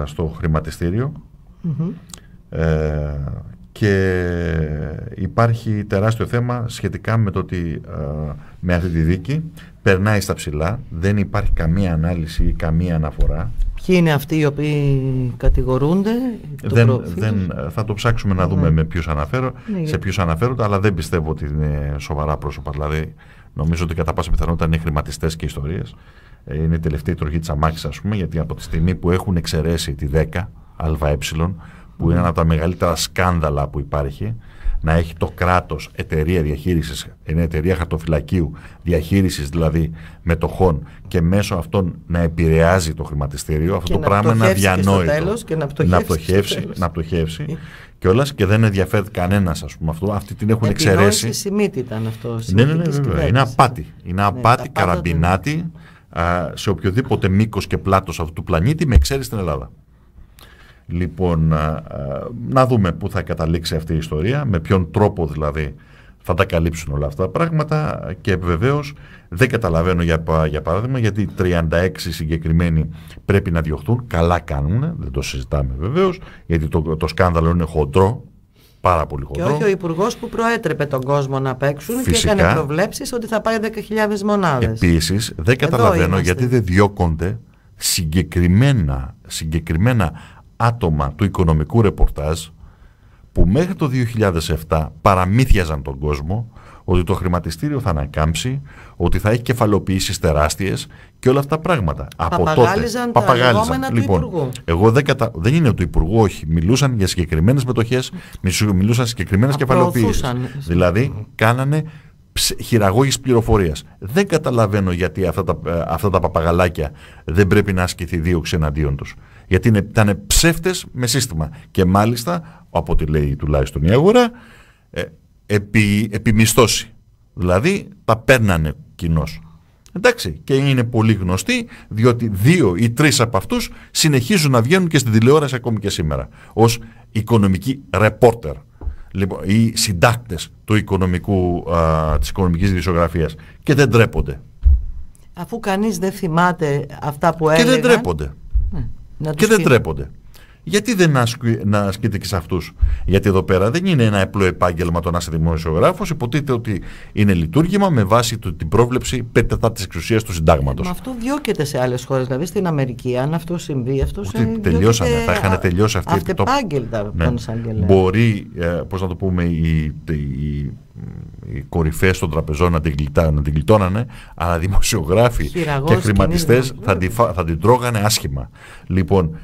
στο χρηματιστήριο. Και υπάρχει τεράστιο θέμα σχετικά με το ότι με αυτή τη δίκη περνάει στα ψηλά, δεν υπάρχει καμία ανάλυση ή καμία αναφορά. Ποιοι είναι αυτοί οι οποίοι κατηγορούνται? Θα το ψάξουμε να δούμε με ποιους σε ποιους αναφέρονται, αλλά δεν πιστεύω ότι είναι σοβαρά πρόσωπα. Δηλαδή νομίζω ότι κατά πάσα πιθανότητα είναι χρηματιστές και ιστορίες. Είναι η τελευταία τροχή της αμάξης, ας πούμε, γιατί από τη στιγμή που έχουν εξαιρέσει τη 10 ΑΕ, που είναι ένα από τα μεγαλύτερα σκάνδαλα που υπάρχει, να έχει το κράτος εταιρεία διαχείρισης, είναι εταιρεία χαρτοφυλακίου διαχείρισης δηλαδή μετοχών, και μέσω αυτών να επηρεάζει το χρηματιστήριο, αυτό το πράγμα είναι αδιανόητο. Να πτωχεύσει κιόλας, και δεν ενδιαφέρει κανένας, ας πούμε, αυτό. Αυτοί την έχουν εξαιρέσει. Η Σιμίτη ήταν αυτό. Ναι, βέβαια. Είναι απάτη. Είναι απάτη, καραμπινάτη σε οποιοδήποτε μήκος και πλάτος αυτού του πλανήτη, με εξαίρεση στην Ελλάδα. Λοιπόν, να δούμε πού θα καταλήξει αυτή η ιστορία, με ποιον τρόπο δηλαδή θα τα καλύψουν όλα αυτά τα πράγματα, και βεβαίως δεν καταλαβαίνω για παράδειγμα γιατί 36 συγκεκριμένοι πρέπει να διωχθούν. Καλά κάνουν, δεν το συζητάμε βεβαίως, γιατί το σκάνδαλο είναι χοντρό. Πάρα πολύ χοντρό. Και όχι ο υπουργός που προέτρεπε τον κόσμο να παίξουν. Φυσικά, και έκανε προβλέψεις ότι θα πάει 10.000 μονάδες. Επίσης δεν καταλαβαίνω γιατί δεν διώκονται συγκεκριμένα άτομα του οικονομικού ρεπορτάζ που μέχρι το 2007 παραμύθιαζαν τον κόσμο, ότι το χρηματιστήριο θα ανακάμψει, ότι θα έχει κεφαλοποιήσεις τεράστιες και όλα αυτά τα πράγματα. Παπαγάλιζαν από τότε. Παπαγάλιζαν τα λεγόμενα του Υπουργού. Εγώ δεν είναι του Υπουργού, όχι. Μιλούσαν για συγκεκριμένες μετοχές, μιλούσαν συγκεκριμένες κεφαλοποιήσεις. Δηλαδή, κάνανε χειραγώγηση πληροφορίας. Δεν καταλαβαίνω γιατί αυτά τα παπαγαλάκια δεν πρέπει να ασκηθεί δίωξη εναντίον τους. Γιατί ήταν ψεύτες με σύστημα. Και μάλιστα, από ό,τι λέει τουλάχιστον η αγορά, επιμισθώσει. Δηλαδή τα παίρνανε κοινώς. Εντάξει, και είναι πολύ γνωστοί, διότι 2 ή 3 από αυτούς συνεχίζουν να βγαίνουν και στην τηλεόραση ακόμη και σήμερα. Ως οικονομικοί ρεπόρτερ. Λοιπόν, οι συντάκτες της οικονομικής δημοσιογραφίας, και δεν τρέπονται. Αφού κανείς δεν θυμάται αυτά που έλεγαν. Και δεν τρέπονται. Γιατί δεν ασκείται και σε αυτούς? Γιατί εδώ πέρα δεν είναι ένα απλό επάγγελμα το να είσαι δημοσιογράφος. Υποτίθεται ότι είναι λειτουργήμα με βάση την πρόβλεψη 5/4 εξουσίας του συντάγματος. Με αυτό διώκεται σε άλλες χώρες. Δηλαδή στην Αμερική, αν αυτό συμβεί, αυτό συμβεί. Τελειώσανε. Θα είχαν τελειώσει αυτή η επιτόπου. Αυτεπάγγελτα, ναι. Μπορεί, πώς να το πούμε, οι κορυφαίες των τραπεζών να την γλιτώνανε, αλλά δημοσιογράφοι και χρηματιστές θα την τρώγανε άσχημα. Λοιπόν.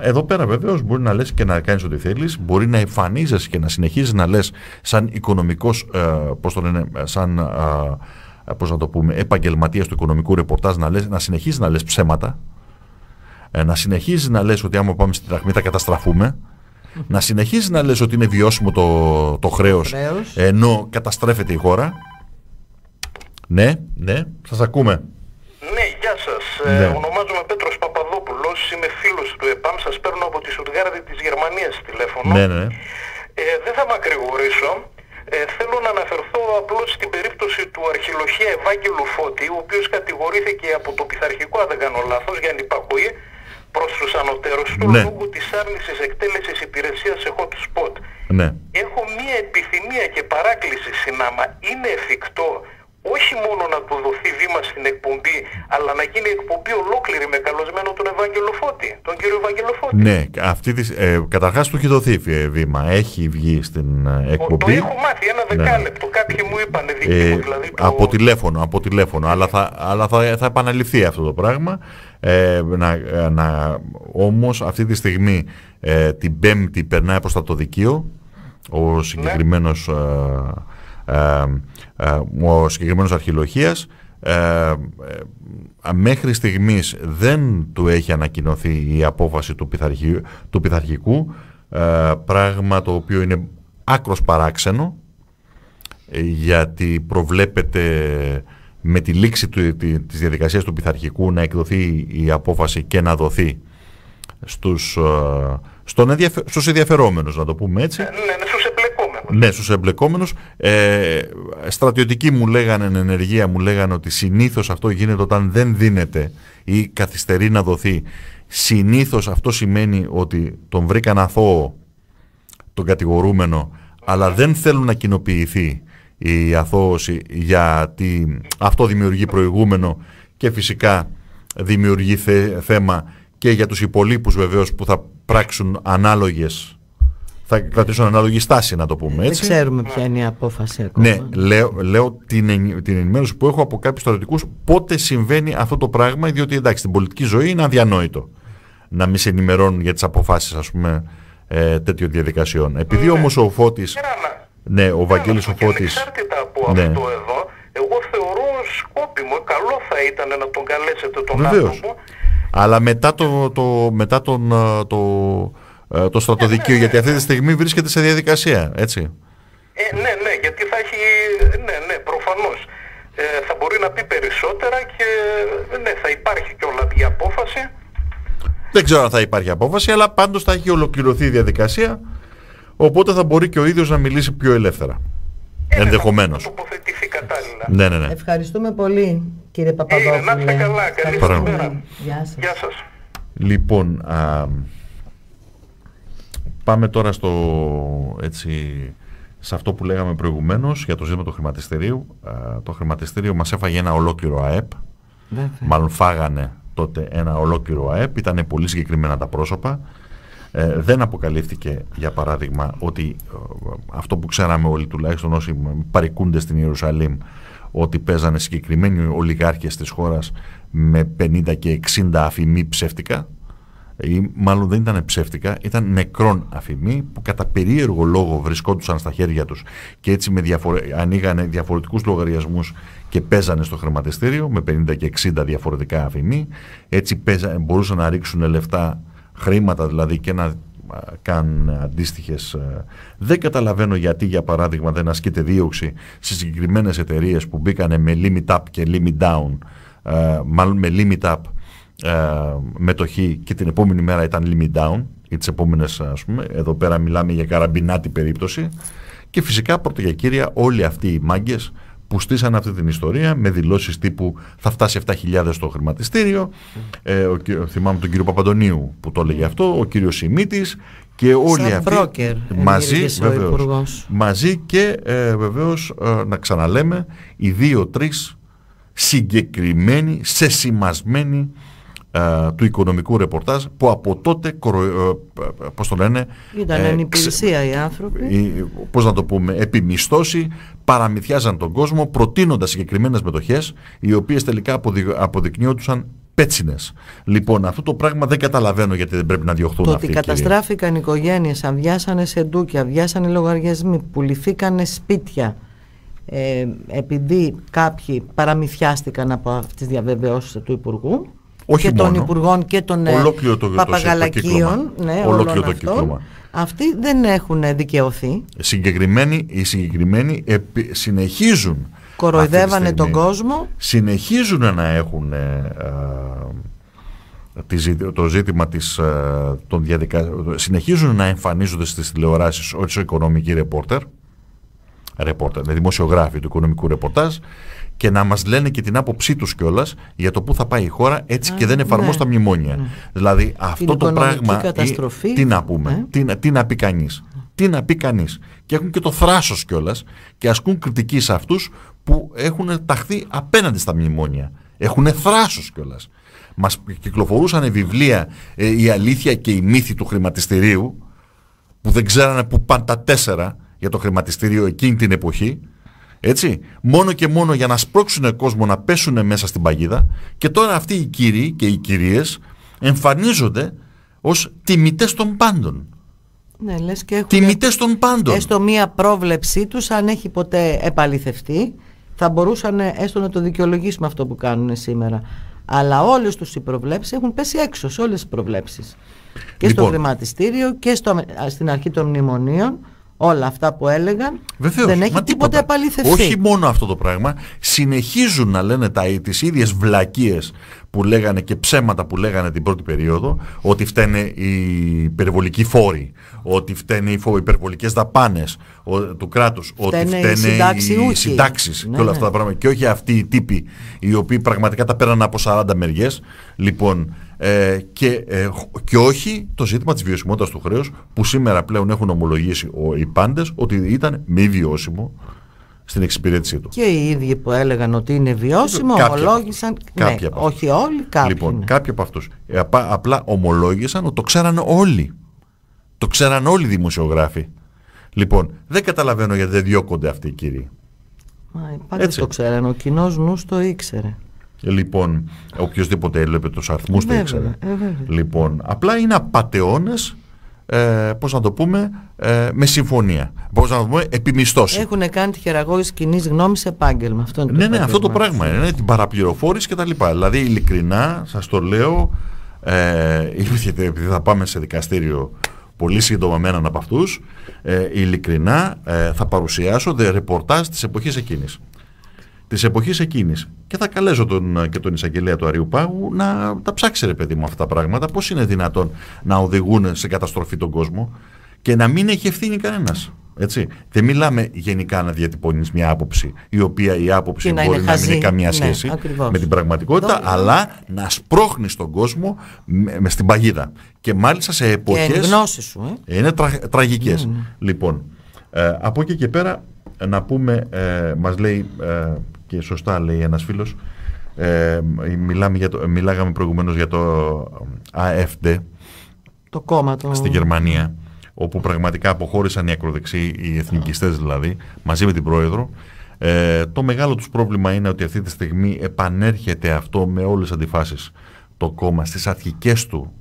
Εδώ πέρα βεβαίως μπορεί να λες και να κάνεις ό,τι θέλεις, μπορεί να εμφανίζεσαι και να συνεχίζεις να λες σαν οικονομικός, επαγγελματίας του οικονομικού ρεπορτάζ, να συνεχίζεις να λες ψέματα, να συνεχίζεις να λες ότι άμα πάμε στη δραχμή θα καταστραφούμε, να συνεχίζεις να λες ότι είναι βιώσιμο το χρέος, ενώ καταστρέφεται η χώρα. Ναι, ναι, σας ακούμε. Ναι, γεια σας. Ναι. Ονομάζομαι Πέτρος Παπαδόπουλος, είμαι φίλος του ΕΠΑΜ, σας παίρνω από τη Σουτγκάρδη της Γερμανίας τηλέφωνο. Ναι, ναι. Δεν θα μακρηγορήσω. Θέλω να αναφερθώ απλώς στην περίπτωση του αρχιλοχέα Ευάγγελου Φώτη, ο οποίος κατηγορήθηκε από το πειθαρχικό, αν δεν κάνω λάθος, για ανυπακοή προς τους ανωτέρους του, ναι, λόγω της άρνησης εκτέλεσης υπηρεσίας σε hot spot. Ναι. Έχω μία επιθυμία και παράκληση, συνάμα. Είναι εφικτό όχι μόνο να του δοθεί βήμα στην εκπομπή, αλλά να γίνει εκπομπή ολόκληρη με καλωσμένο τον Ευάγγελο Φώτη, τον κύριο Ευάγγελο Φώτη? Ναι, καταρχάς του έχει δοθεί βήμα, έχει βγει στην εκπομπή. Το έχω μάθει 1 δεκάλεπτο, ναι. Κάποιοι μου είπαν δική μου, δηλαδή. Από τηλέφωνο, αλλά θα επαναληφθεί αυτό το πράγμα. Όμως αυτή τη στιγμή την Πέμπτη περνάει προς τα το δικείο, ο συγκεκριμένος... Ναι. Ο συγκεκριμένος αρχιλοχίας μέχρι στιγμής δεν του έχει ανακοινωθεί η απόφαση του πειθαρχικού, πράγμα το οποίο είναι άκρος παράξενο, γιατί προβλέπεται με τη λήξη της διαδικασίας του πειθαρχικού να εκδοθεί η απόφαση και να δοθεί στους ενδιαφερόμενους, να το πούμε έτσι. Ναι, στους εμπλεκόμενους. Στρατιωτικοί μου λέγανε, εν ενεργεία μου λέγανε, ότι συνήθως αυτό γίνεται όταν δεν δίνεται ή καθυστερεί να δοθεί. Συνήθως αυτό σημαίνει ότι τον βρήκαν αθώο, τον κατηγορούμενο, αλλά δεν θέλουν να κοινοποιηθεί η αθώωση, γιατί αυτό δημιουργεί προηγούμενο και φυσικά δημιουργεί θέμα και για τους υπολείπους βεβαίως που θα πράξουν ανάλογες. Θα κρατήσουν ανάλογη στάση, να το πούμε έτσι. Δεν ξέρουμε ποια είναι η απόφαση ακόμα. Ναι, λέω την ενημέρωση που έχω από κάποιους στρατιωτικούς, πότε συμβαίνει αυτό το πράγμα, διότι εντάξει, στην πολιτική ζωή είναι αδιανόητο να μην σε ενημερώνουν για τις αποφάσεις, ας πούμε, τέτοιων διαδικασιών. Επειδή όμως ο Φώτης. Ναι, ο Βαγγέλης ο Φώτης. Εξάρτητα από αυτό εδώ, εγώ θεωρώ σκόπιμο, καλό θα ήταν να τον καλέσετε τον άνθρωπο. Αλλά μετά το στρατοδικείο, γιατί αυτή τη στιγμή βρίσκεται σε διαδικασία, έτσι. Ναι, γιατί θα έχει... Ναι, προφανώς. Θα μπορεί να πει περισσότερα και ναι, θα υπάρχει κιόλα η απόφαση. Δεν ξέρω αν θα υπάρχει απόφαση, αλλά πάντως θα έχει ολοκληρωθεί η διαδικασία, οπότε θα μπορεί και ο ίδιος να μιλήσει πιο ελεύθερα. Ενδεχομένως. Θα τοποθετηθεί κατάλληλα. Ναι. Ευχαριστούμε πολύ, κύριε Παπαδόπουλε. Να είστε καλά. Καλή ημέρα. Γεια σας. Λοιπόν... Πάμε τώρα σε αυτό που λέγαμε προηγουμένως για το ζήτημα του χρηματιστηρίου. Το χρηματιστήριο μας έφαγε ένα ολόκληρο ΑΕΠ. Μάλλον φάγανε τότε ένα ολόκληρο ΑΕΠ. Ήταν πολύ συγκεκριμένα τα πρόσωπα. Δεν αποκαλύφθηκε, για παράδειγμα, ότι αυτό που ξέραμε όλοι, τουλάχιστον όσοι παρικούνται στην Ιερουσαλήμ, ότι παίζανε συγκεκριμένοι ολιγάρχες της χώρας με 50 και 60 αφημί ψεύτικα, ή μάλλον δεν ήταν ψεύτικα, ήταν νεκρών αφημί που κατά περίεργο λόγο βρισκόντουσαν στα χέρια τους και έτσι ανοίγανε διαφορετικούς λογαριασμούς και παίζανε στο χρηματιστήριο με 50 και 60 διαφορετικά αφημί. Έτσι μπορούσαν να ρίξουν λεφτά, χρήματα δηλαδή, και να κάνουν αντίστοιχες. Δεν καταλαβαίνω γιατί, για παράδειγμα, δεν ασκείται δίωξη σε συγκεκριμένες εταιρείες που μπήκανε με limit up και limit down, μάλλον με limit up μετοχή και την επόμενη μέρα ήταν limit down ή τις επόμενες, ας πούμε. Εδώ πέρα μιλάμε για καραμπινάτη περίπτωση. Και φυσικά πρώτα και κύρια όλοι αυτοί οι μάγκες που στήσαν αυτή την ιστορία με δηλώσεις τύπου θα φτάσει 7.000 στο χρηματιστήριο, θυμάμαι τον κύριο Παπαντονίου που το έλεγε αυτό, ο κύριος Σιμίτης και όλοι σαν αυτοί πρόκερ, μαζί, βεβαίως, μαζί και βεβαίως να ξαναλέμε οι 2-3 συγκεκριμένοι, σεσημασμένοι του οικονομικού ρεπορτάζ που από τότε, πώς το λένε, ήταν εν υπηρεσία οι άνθρωποι, πώς να το πούμε, επιμισθώσει, παραμυθιάζαν τον κόσμο προτείνοντας συγκεκριμένες μετοχές οι οποίες τελικά αποδεικνύονταν πέτσινες. Λοιπόν, αυτό το πράγμα δεν καταλαβαίνω γιατί δεν πρέπει να διωχθούν αυτοί. Το ότι καταστράφηκαν οικογένειες, αδειάσανε σεντούκια, αδειάσανε λογαριασμοί, πουληθήκανε σπίτια, επειδή κάποιοι παραμυθιάστηκαν από αυτές τις διαβεβαιώσεις του Υπουργού. Όχι και μόνο των Υπουργών και των Παπαγαλακίων, ναι, ολόκληρο το κύκλωμα. Αυτοί δεν έχουν δικαιωθεί. Οι συγκεκριμένοι συνεχίζουν. Κοροϊδεύανε τον κόσμο. Συνεχίζουν να έχουν το ζήτημα των διαδικασιών. Συνεχίζουν να εμφανίζονται στις τηλεοράσεις ως οικονομικοί ρεπόρτερ, δημοσιογράφοι του οικονομικού ρεπορτάζ, και να μας λένε και την άποψή τους κιόλας για το πού θα πάει η χώρα, έτσι και δεν εφαρμόζει τα μνημόνια. Ναι. Δηλαδή αυτό το πράγμα, καταστροφή, τι να πούμε, τι να πει κανείς. Τι να πει κανείς. Και έχουν και το θράσος κιόλας και ασκούν κριτική σε αυτούς που έχουν ταχθεί απέναντι στα μνημόνια. Έχουν θράσος κιόλας. Μας κυκλοφορούσαν βιβλία «Η αλήθεια και η μύθη του χρηματιστηρίου», που δεν ξέρανε που πάνε τα τέσσερα για το χρηματιστήριο εκείνη την εποχή. Έτσι, μόνο και μόνο για να σπρώξουν κόσμο να πέσουν μέσα στην παγίδα, και τώρα αυτοί οι κύριοι και οι κυρίες εμφανίζονται ως τιμητές των πάντων. Ναι, λες και έχουν τιμητές των πάντων. Έστω μία πρόβλεψή τους, αν έχει ποτέ επαληθευτεί, θα μπορούσαν έστω να το δικαιολογήσουμε αυτό που κάνουν σήμερα. Αλλά όλες τους οι προβλέψεις έχουν πέσει έξω, σε όλες τις προβλέψεις. Και λοιπόν, στο χρηματιστήριο και στην αρχή των μνημονίων. Όλα αυτά που έλεγαν, βεβαίως, δεν έχει τίποτα επαληθευτεί. Όχι μόνο αυτό το πράγμα, συνεχίζουν να λένε τις ίδιες βλακίες που λέγανε και ψέματα που λέγανε την πρώτη περίοδο, ότι φταίνε οι υπερβολικοί φόροι, ότι φταίνε οι υπερβολικές δαπάνες του κράτους, ότι φταίνε οι συντάξεις, ναι, και όλα αυτά τα πράγματα, και όχι αυτοί οι τύποι οι οποίοι πραγματικά τα πέραν από 40 μεριές. Λοιπόν, και όχι το ζήτημα της βιωσιμότητας του χρέους, που σήμερα πλέον έχουν ομολογήσει οι πάντες ότι ήταν μη βιώσιμο στην εξυπηρέτησή του. Και οι ίδιοι που έλεγαν ότι είναι βιώσιμο ομολόγησαν, ναι, όχι όλοι, κάποιοι. Λοιπόν, ναι, κάποιοι από αυτούς απλά ομολόγησαν ότι το ξέραν όλοι. Το ξέραν όλοι οι δημοσιογράφοι. Λοιπόν, δεν καταλαβαίνω γιατί δεν διώκονται αυτοί οι κύριοι. Μα, πάντα το ξέραν, ο κοινός νους το ήξερε. Λοιπόν, οποιοςδήποτε έλεγε τους αριθμούς το ήξερε. Λοιπόν, απλά είναι απατεώνες, πώς να το πούμε, με συμφωνία. Πώς να το πούμε, επιμισθώσει. Έχουν κάνει τη χειραγώγηση κοινής γνώμης επάγγελμα. Αυτό είναι το ναι, αυτό το πράγμα. Είναι την παραπληροφόρηση και τα λοιπά. Δηλαδή, ειλικρινά, σας το λέω, επειδή θα πάμε σε δικαστήριο πολύ σύντομα με έναν από αυτούς, ειλικρινά θα παρουσιάσω ρεπορτάζ της εποχής εκείνης. Και θα καλέσω τον εισαγγελέα του Αριού Πάγου να τα ψάξει, ρε παιδί μου, αυτά τα πράγματα. Πώς είναι δυνατόν να οδηγούν σε καταστροφή τον κόσμο και να μην έχει ευθύνη κανένας. Έτσι. Δεν μιλάμε γενικά να διατυπώνεις μια άποψη, η οποία η άποψη μπορεί να μην έχει καμία σχέση, ναι, με την πραγματικότητα, εδώ, αλλά να σπρώχνεις τον κόσμο στην παγίδα. Και μάλιστα σε εποχές. Γνώσεις σου, είναι τραγικές. Λοιπόν, από εκεί και πέρα να πούμε, μας λέει. Και σωστά λέει ένας φίλος, μιλάγαμε προηγουμένως για το AFD, το κόμμα το... Στη Γερμανία, όπου πραγματικά αποχώρησαν οι ακροδεξιοί, οι εθνικιστές δηλαδή, μαζί με την πρόεδρο. Το μεγάλο τους πρόβλημα είναι ότι αυτή τη στιγμή επανέρχεται αυτό με όλες τις αντιφάσεις το κόμμα στις αρχικές του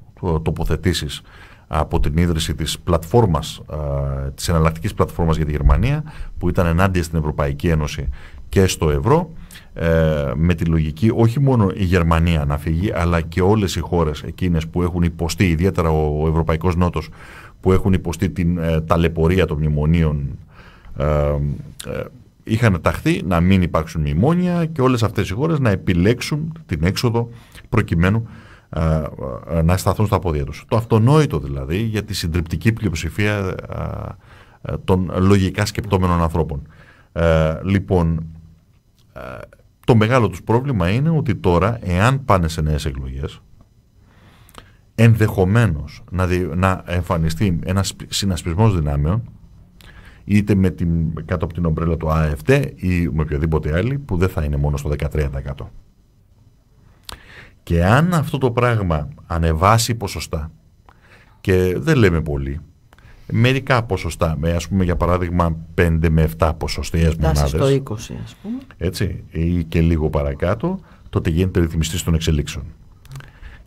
τοποθετήσεις από την ίδρυση της πλατφόρμας, της εναλλακτικής πλατφόρμας για τη Γερμανία, που ήταν ενάντια στην Ευρωπαϊκή Ένωση και στο ευρώ, με τη λογική όχι μόνο η Γερμανία να φύγει, αλλά και όλες οι χώρες εκείνες που έχουν υποστεί, ιδιαίτερα ο Ευρωπαϊκός Νότος, που έχουν υποστεί την ταλαιπωρία των μνημονίων, είχαν ταχθεί να μην υπάρξουν μνημόνια και όλες αυτές οι χώρες να επιλέξουν την έξοδο προκειμένου να σταθούν στα πόδια τους. Το αυτονόητο δηλαδή για τη συντριπτική πλειοψηφία των λογικά σκεπτόμενων ανθρώπων. Λοιπόν, το μεγάλο τους πρόβλημα είναι ότι τώρα, εάν πάνε σε νέες εκλογές, ενδεχομένως να εμφανιστεί ένας συνασπισμός δυνάμεων, είτε με την, κάτω από την ομπρέλα του ΑΕΦΤ ή με οποιοδήποτε άλλη, που δεν θα είναι μόνο στο 13%. Και αν αυτό το πράγμα ανεβάσει ποσοστά, και δεν λέμε πολύ, μερικά ποσοστά, ας πούμε για παράδειγμα 5 με 7 ποσοστιαίες μονάδες, στο 20 ας πούμε, έτσι, ή και λίγο παρακάτω, τότε γίνεται ρυθμιστής των εξελίξεων.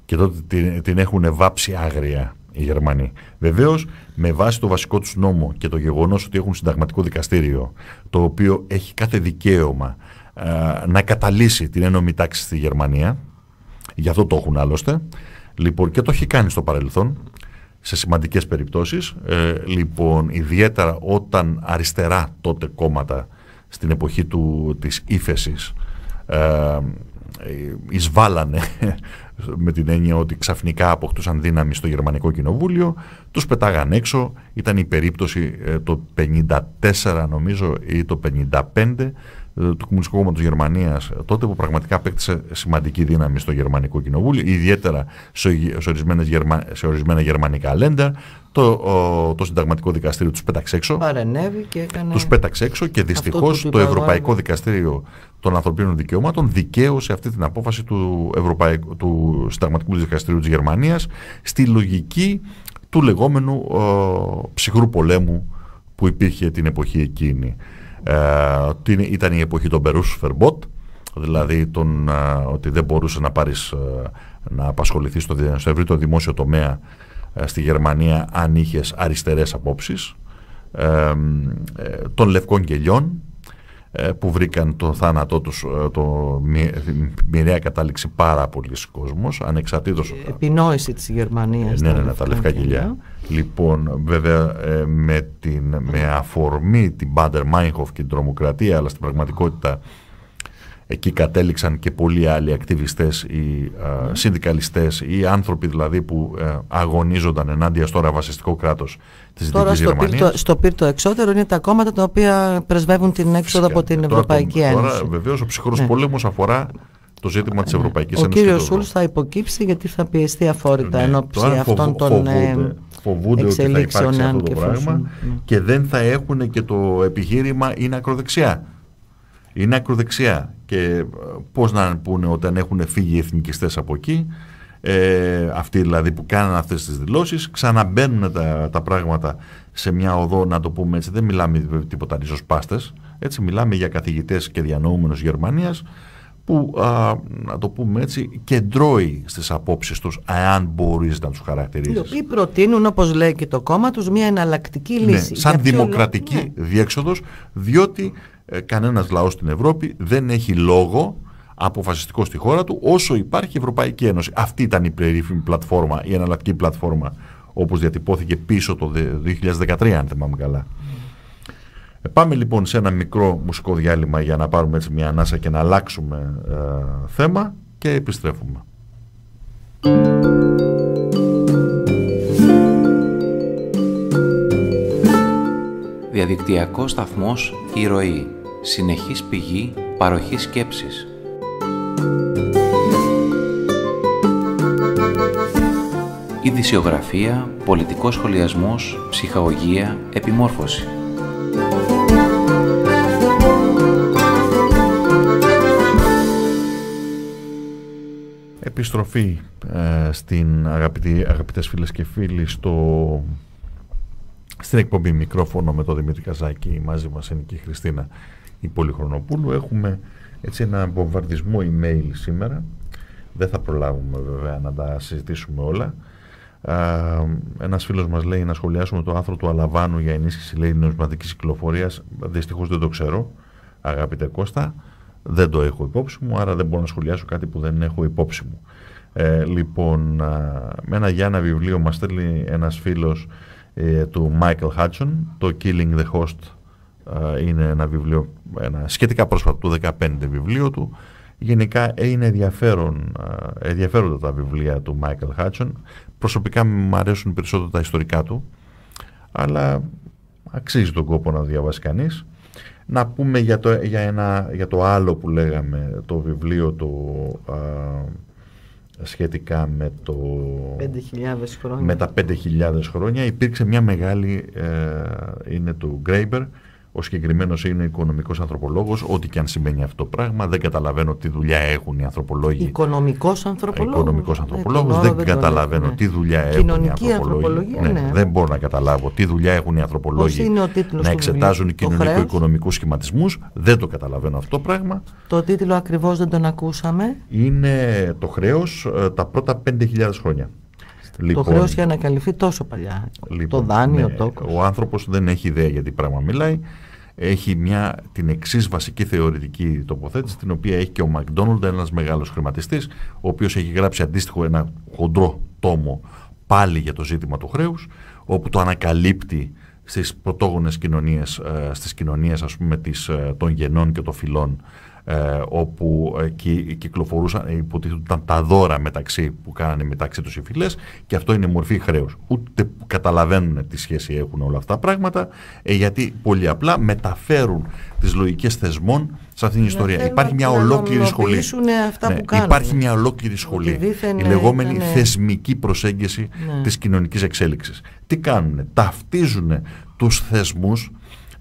Και τότε την έχουν βάψει άγρια οι Γερμανοί. Βεβαίως, με βάση το βασικό τους νόμο και το γεγονός ότι έχουν συνταγματικό δικαστήριο, το οποίο έχει κάθε δικαίωμα να καταλύσει την ένωμη τάξη στη Γερμανία, γι' αυτό το έχουν άλλωστε, λοιπόν, και το έχει κάνει στο παρελθόν σε σημαντικές περιπτώσεις, λοιπόν, ιδιαίτερα όταν αριστερά τότε κόμματα στην εποχή της ύφεσης εισβάλλανε με την έννοια ότι ξαφνικά αποκτούσαν δύναμη στο Γερμανικό Κοινοβούλιο, τους πετάγαν έξω. Ήταν η περίπτωση το 54 νομίζω ή το 55 του Κομμουνιστικού Κόμματος Γερμανίας, τότε που πραγματικά απέκτησε σημαντική δύναμη στο Γερμανικό Κοινοβούλιο, ιδιαίτερα σε ορισμένα γερμανικά λέντα. Το συνταγματικό δικαστήριο τους πέταξε έξω. Παρενέβη και έκανε... Τους πέταξε έξω και δυστυχώς το Ευρωπαϊκό Δικαστήριο των Ανθρωπίνων Δικαιωμάτων δικαίωσε αυτή την απόφαση του συνταγματικού δικαστηρίου της Γερμανίας στη λογική του λεγόμενου ψυχρού πολέμου που υπήρχε την εποχή εκείνη. Ήταν η εποχή των Berufsverbot, δηλαδή ότι δεν μπορούσε να απασχοληθείς στο ευρύτερο δημόσιο τομέα στη Γερμανία αν είχες αριστερές απόψεις, των λευκών γελιών που βρήκαν το θάνατό τους, μοιραία κατάληξη πάρα πολλής κόσμος, ανεξαρτήτως... Επινόηση της Γερμανίας. Ναι, τα λευκά γελιά. Λοιπόν, βέβαια με αφορμή την Μπάντερ Μάινχοφ και την τρομοκρατία, αλλά στην πραγματικότητα εκεί κατέληξαν και πολλοί άλλοι ακτιβιστές ή συνδικαλιστές ή άνθρωποι δηλαδή που αγωνίζονταν ενάντια στο ραβασιστικό κράτος της Δυτικής Γερμανίας. Τώρα στο πύρτο εξώτερο είναι τα κόμματα τα οποία πρεσβεύουν την έξοδο από την Ευρωπαϊκή Ένωση. Τώρα βεβαίως ο ψυχρός πολέμος αφορά το ζήτημα της Ευρωπαϊκής Ένωσης. Ο κύριος Σούλτς θα υποκύψει, γιατί θα πιεστεί αφόρητα εν ώψη αυτών των εξελίξεων, αν και φοβούνται, και δεν θα έχουν και το επιχείρημα είναι ακροδεξιά. Είναι ακροδεξιά και πώς να πούνε όταν έχουν φύγει οι εθνικιστές από εκεί, αυτοί δηλαδή που κάναν αυτές τις δηλώσεις, ξαναμπαίνουν τα πράγματα σε μια οδό, να το πούμε έτσι, δεν μιλάμε τίποτα ριζοσπάστες, έτσι, μιλάμε για καθηγητές και διανοούμενους Γερμανίας που, να το πούμε έτσι, κεντρώει στις απόψεις τους, αν μπορείς να τους χαρακτηρίζεις. Ή προτείνουν, όπως λέει και το κόμμα τους, μια εναλλακτική λύση. Ναι, σαν δημοκρατική διέξοδος, διότι κανένας λαός στην Ευρώπη δεν έχει λόγο αποφασιστικό στη χώρα του όσο υπάρχει η Ευρωπαϊκή Ένωση. Αυτή ήταν η περίφημη πλατφόρμα, η εναλλακτική πλατφόρμα, όπως διατυπώθηκε πίσω το 2013, αν θυμάμαι καλά. Πάμε λοιπόν σε ένα μικρό μουσικό διάλειμμα για να πάρουμε έτσι μια ανάσα και να αλλάξουμε θέμα, και επιστρέφουμε. Διαδικτυακός σταθμός Η Ροή. Συνεχής πηγή παροχής σκέψης. Ειδησιογραφία, πολιτικός σχολιασμός, ψυχαγωγία, επιμόρφωση. Επιστροφή στην αγαπητές φίλες και φίλοι στην εκπομπή Μικρόφωνο με τον Δημήτρη Καζάκη. Μαζί μας είναι και η Χριστίνα η Πολυχρονοπούλου. Έχουμε έτσι ένα βομβαρδισμό email σήμερα. Δεν θα προλάβουμε βέβαια να τα συζητήσουμε όλα. Ένας φίλος μας λέει να σχολιάσουμε το άρθρο του Αλαβάνου για ενίσχυση, λέει, νομισματικής κυκλοφορίας. Δυστυχώς δεν το ξέρω, αγαπητέ Κώστα. Δεν το έχω υπόψη μου, άρα δεν μπορώ να σχολιάσω κάτι που δεν έχω υπόψη μου. Λοιπόν, με ένα Γιάννα βιβλίο μας στέλνει ένας φίλος του Michael Hudson. Το Killing the Host είναι ένα βιβλίο, ένα σχετικά πρόσφατο του 2015 βιβλίο του. Γενικά είναι ενδιαφέροντα τα βιβλία του Michael Hudson. Προσωπικά μου αρέσουν περισσότερο τα ιστορικά του, αλλά αξίζει τον κόπο να διαβάσει κανείς. Να πούμε για το άλλο που λέγαμε, το βιβλίο του σχετικά με, 5.000 με τα 5.000 χρόνια. Υπήρξε μια μεγάλη, είναι του Γκρέιμπερ, ο συγκεκριμένος είναι οικονομικός ανθρωπολόγος, ό,τι και αν σημαίνει αυτό το πράγμα. Δεν καταλαβαίνω τι δουλειά έχουν οι ανθρωπολόγοι. Οικονομικός ανθρωπολόγος, δεν καταλαβαίνω τι δουλειά έχουν οι ανθρωπολόγοι. Ναι. Δεν μπορώ να καταλάβω τι δουλειά έχουν οι ανθρωπολόγοι να εξετάζουν κοινωνικο-οικονομικούς σχηματισμούς. Δεν το καταλαβαίνω αυτό το πράγμα. Το τίτλο ακριβώς δεν τον ακούσαμε. Είναι το χρέος τα πρώτα 5.000 χρόνια. Λοιπόν, το χρέος είχε ανακαλυφθεί τόσο παλιά. Λοιπόν, το δάνειο, ναι, τόκος. Ο άνθρωπος δεν έχει ιδέα για τι πράγμα μιλάει. Έχει την εξής βασική θεωρητική τοποθέτηση, την οποία έχει και ο Μακντόναλντ, ένας μεγάλος χρηματιστής, ο οποίος έχει γράψει αντίστοιχο ένα χοντρό τόμο πάλι για το ζήτημα του χρέους, όπου το ανακαλύπτει στις πρωτόγονες κοινωνίες, στις κοινωνίες ας πούμε των γενών και των φυλών, όπου κυκλοφορούσαν, υποτίθονταν τα δώρα που κάνανε μεταξύ τους οι φυλές, και αυτό είναι μορφή χρέους. Ούτε που καταλαβαίνουν τι σχέση έχουν όλα αυτά τα πράγματα, γιατί πολύ απλά μεταφέρουν τις λογικές θεσμών σε αυτήν την ιστορία. Υπάρχει μια ολόκληρη σχολή. Υπάρχει μια ολόκληρη σχολή. Η λεγόμενη θεσμική προσέγγιση της κοινωνικής εξέλιξης. Τι κάνουν, ταυτίζουν τους θεσμούς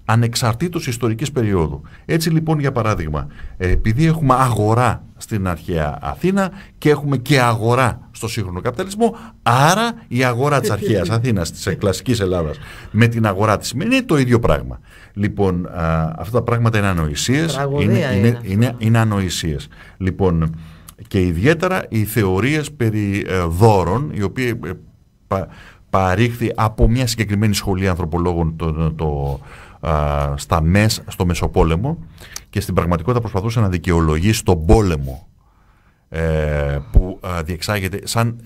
ανεξαρτήτως ιστορικής περίοδου. Έτσι λοιπόν, για παράδειγμα, επειδή έχουμε αγορά στην αρχαία Αθήνα και έχουμε και αγορά στο σύγχρονο καπιταλισμό, άρα η αγορά της αρχαίας Αθήνας, της κλασικής Ελλάδας, με την αγορά της είναι το ίδιο πράγμα. Λοιπόν, αυτά τα πράγματα είναι ανοησίες. Είναι ανοησίες. Λοιπόν, και ιδιαίτερα οι θεωρίες περί δώρων, οι οποίοι παρήχθη από μια συγκεκριμένη σχολή ανθρωπολόγων στο Μεσοπόλεμο, και στην πραγματικότητα προσπαθούσε να δικαιολογήσει τον πόλεμο που διεξάγεται σαν,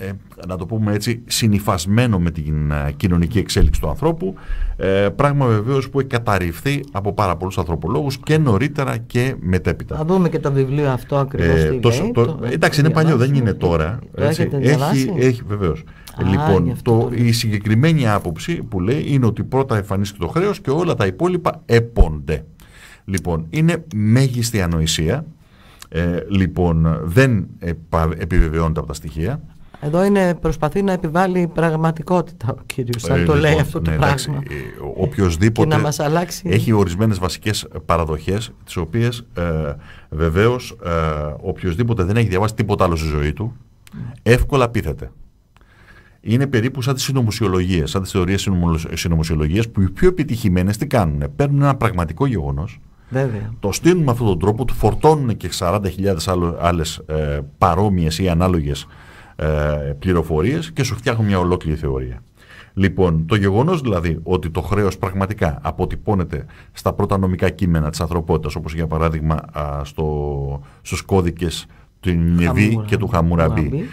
να το πούμε έτσι, συνυφασμένο με την κοινωνική εξέλιξη του ανθρώπου, πράγμα βεβαίως που έχει καταρριφθεί από πάρα πολλούς ανθρωπολόγους και νωρίτερα και μετέπειτα. Θα δούμε και το βιβλίο αυτό ακριβώς τι λέει. Εντάξει, είναι παλιό, δεν είναι τώρα. Έχει βεβαίως. Λοιπόν, η συγκεκριμένη άποψη που λέει είναι ότι πρώτα εμφανίστηκε το χρέος και όλα τα υπόλοιπα έπονται. Λοιπόν, είναι μέγιστη ανοησία. Λοιπόν, δεν επιβεβαιώνεται από τα στοιχεία. Εδώ προσπαθεί να επιβάλλει πραγματικότητα ο κύριος, αν το λέει αυτό το πράγμα. Οποιοςδήποτε έχει ορισμένες βασικές παραδοχές, τις οποίες βεβαίως οποιοςδήποτε δεν έχει διαβάσει τίποτα άλλο στη ζωή του, εύκολα πείθεται. Είναι περίπου σαν τις συνωμοσιολογίες, σαν τις θεωρίες συνωμοσιολογίας, που οι πιο επιτυχημένες τι κάνουν? Παίρνουν ένα πραγματικό γεγονός. Βέβαια. Το στείλουν με αυτόν τον τρόπο, του φορτώνουν και 40.000 άλλες παρόμοιες ή ανάλογες πληροφορίες και σου φτιάχνουν μια ολόκληρη θεωρία. Λοιπόν, το γεγονός δηλαδή ότι το χρέος πραγματικά αποτυπώνεται στα πρώτα νομικά κείμενα της ανθρωπότητας, όπως για παράδειγμα στους κώδικες του Νεβί και του Χαμουραμπί.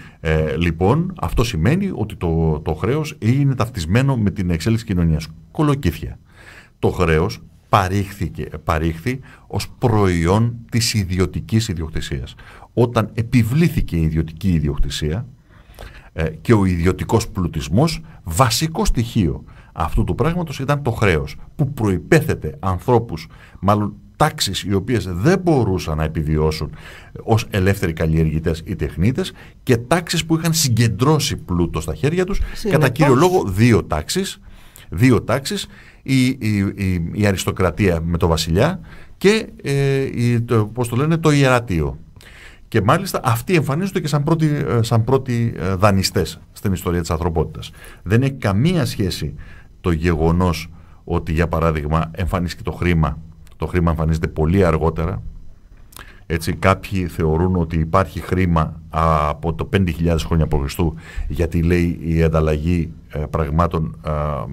Λοιπόν, αυτό σημαίνει ότι το χρέος είναι ταυτισμένο με την εξέλιξη κοινωνίας. Κολοκύθια. Το χρέος παρήχθη ως προϊόν της ιδιωτικής ιδιοκτησίας. Όταν επιβλήθηκε η ιδιωτική ιδιοκτησία και ο ιδιωτικός πλουτισμός, βασικό στοιχείο αυτού του πράγματος ήταν το χρέος, που προϋπέθετε ανθρώπους, μάλλον τάξεις, οι οποίες δεν μπορούσαν να επιβιώσουν ως ελεύθεροι καλλιεργητές ή τεχνίτες, και τάξεις που είχαν συγκεντρώσει πλούτο στα χέρια τους. Κατά κύριο λόγο δύο τάξεις, η αριστοκρατία με το βασιλιά και το ιερατείο. Και μάλιστα αυτοί εμφανίζονται και σαν πρώτοι δανειστές στην ιστορία της ανθρωπότητας. Δεν έχει καμία σχέση το γεγονός ότι, για παράδειγμα, εμφανίστηκε το χρήμα. Το χρήμα εμφανίζεται πολύ αργότερα. Έτσι, κάποιοι θεωρούν ότι υπάρχει χρήμα από το 5.000 χρόνια π.Χ. γιατί, λέει, η ανταλλαγή πραγμάτων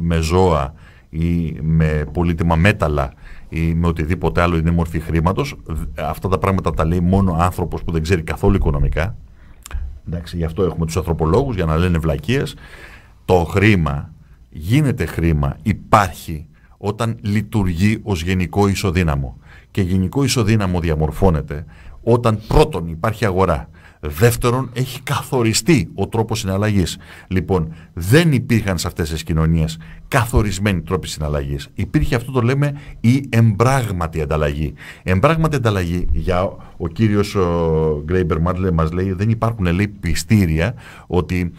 με ζώα ή με πολύτιμα μέταλλα ή με οτιδήποτε άλλο είναι μορφή χρήματος. Αυτά τα πράγματα τα λέει μόνο άνθρωπος που δεν ξέρει καθόλου οικονομικά. Εντάξει, γι' αυτό έχουμε τους ανθρωπολόγους για να λένε βλακίες. Το χρήμα γίνεται χρήμα, υπάρχει όταν λειτουργεί ως γενικό ισοδύναμο. Και γενικό ισοδύναμο διαμορφώνεται όταν πρώτον υπάρχει αγορά. Δεύτερον, έχει καθοριστεί ο τρόπος συναλλαγής. Λοιπόν, δεν υπήρχαν σε αυτές τις κοινωνίες καθορισμένοι τρόποι συναλλαγής. Υπήρχε αυτό το λέμε η εμπράγματη ανταλλαγή. Εμπράγματη ανταλλαγή, για ο κύριος Γκρέιμπερ μας λέει, δεν υπάρχουν, λέει, πιστήρια ότι,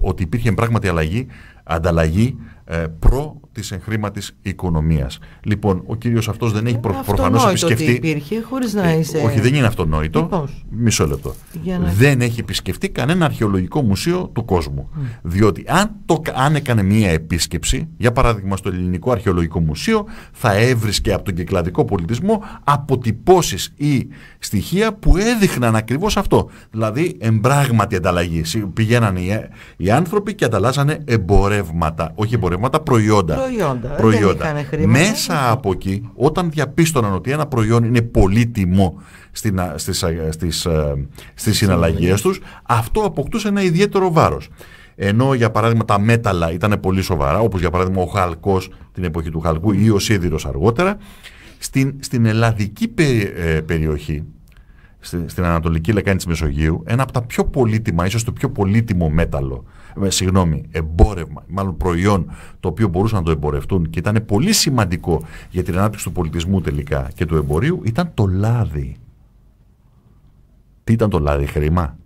ότι υπήρχε εμπράγματη ανταλλαγή προ της εγχρήματης οικονομίας. Λοιπόν, ο κύριος αυτός δεν έχει προφανώς επισκεφτεί. Αυτονόητο ότι υπήρχε, χωρίς να είσαι... όχι, δεν είναι αυτονόητο. Πώς? Μισό λεπτό. Δεν έχει επισκεφτεί κανένα αρχαιολογικό μουσείο του κόσμου. Διότι αν έκανε μία επίσκεψη, για παράδειγμα στο Ελληνικό Αρχαιολογικό Μουσείο, θα έβρισκε από τον κυκλαδικό πολιτισμό αποτυπώσεις ή στοιχεία που έδειχναν ακριβώς αυτό. Δηλαδή, εμπράγματη ανταλλαγή. Πηγαίναν οι άνθρωποι και ανταλλάσσανε εμπορεύματα. Όχι εμπορεύματα, προϊόντα. Μέσα από εκεί, όταν διαπίστωναν ότι ένα προϊόν είναι πολύτιμο στις συναλλαγές τους, αυτό αποκτούσε ένα ιδιαίτερο βάρος. Ενώ, για παράδειγμα, τα μέταλλα ήταν πολύ σοβαρά, όπως για παράδειγμα ο χαλκός, την εποχή του χαλκού, ή ο σίδηρος αργότερα, στην ελλαδική περιοχή, στην ανατολική λεκάνη της Μεσογείου, ένα από τα πιο πολύτιμα, ίσως το πιο πολύτιμο μέταλλο, εμπόρευμα, μάλλον προϊόν, το οποίο μπορούσαν να το εμπορευτούν και ήταν πολύ σημαντικό για την ανάπτυξη του πολιτισμού τελικά και του εμπορίου, ήταν το λάδι. Τι ήταν το λάδι? Χρήμα.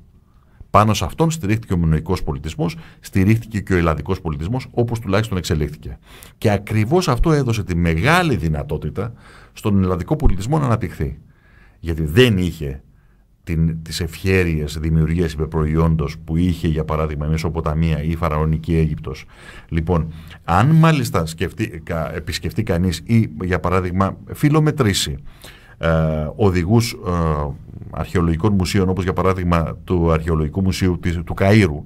Πάνω σε αυτόν στηρίχτηκε ο μινωικός πολιτισμός, στηρίχτηκε και ο ελλαδικός πολιτισμός, όπως τουλάχιστον εξελίχθηκε. Και ακριβώς αυτό έδωσε τη μεγάλη δυνατότητα στον ελλαδικό πολιτισμό να αναπτυχθεί. Γιατί δεν είχε τις ευχέρειες δημιουργίας υπεπροϊόντος που είχε, για παράδειγμα, η Μεσοποταμία ή η Φαραωνική Αίγυπτος. Λοιπόν, αν μάλιστα επισκεφτεί κανείς ή, για παράδειγμα, φιλομετρήσει οδηγούς αρχαιολογικών μουσείων, όπως για παράδειγμα του Αρχαιολογικού Μουσείου του Καΐρου,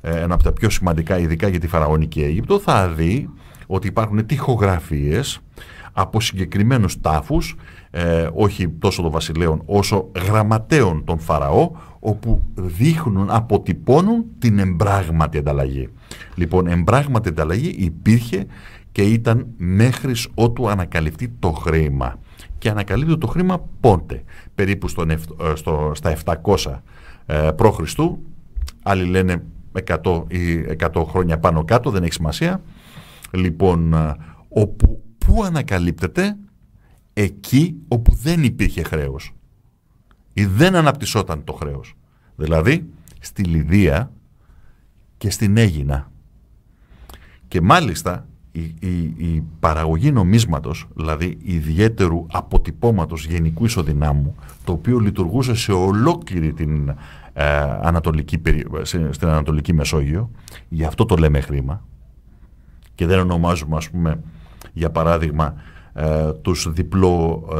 ένα από τα πιο σημαντικά ειδικά για τη Φαραωνική Αίγυπτο, θα δει ότι υπάρχουν τοιχογραφίες από συγκεκριμένους τάφους, όχι τόσο των βασιλέων όσο γραμματέων των Φαραώ, όπου δείχνουν, αποτυπώνουν την εμπράγματη ανταλλαγή. Λοιπόν, εμπράγματη ανταλλαγή υπήρχε και ήταν μέχρις ότου ανακαλυφθεί το χρήμα. Και ανακαλύπτει το χρήμα πότε? Περίπου στα 700 π.Χ., άλλοι λένε 100 ή 100 χρόνια πάνω κάτω, δεν έχει σημασία. Λοιπόν, όπου πού ανακαλύπτεται? Εκεί όπου δεν υπήρχε χρέος ή δεν αναπτυσσόταν το χρέος. Δηλαδή, στη Λιδία και στην Αίγινα. Και μάλιστα η παραγωγή νομίσματος, δηλαδή ιδιαίτερου αποτυπώματος γενικού ισοδυνάμου, το οποίο λειτουργούσε σε ολόκληρη την στην Ανατολική Μεσόγειο, γι' αυτό το λέμε χρήμα. Και δεν ονομάζουμε, ας πούμε, για παράδειγμα, τους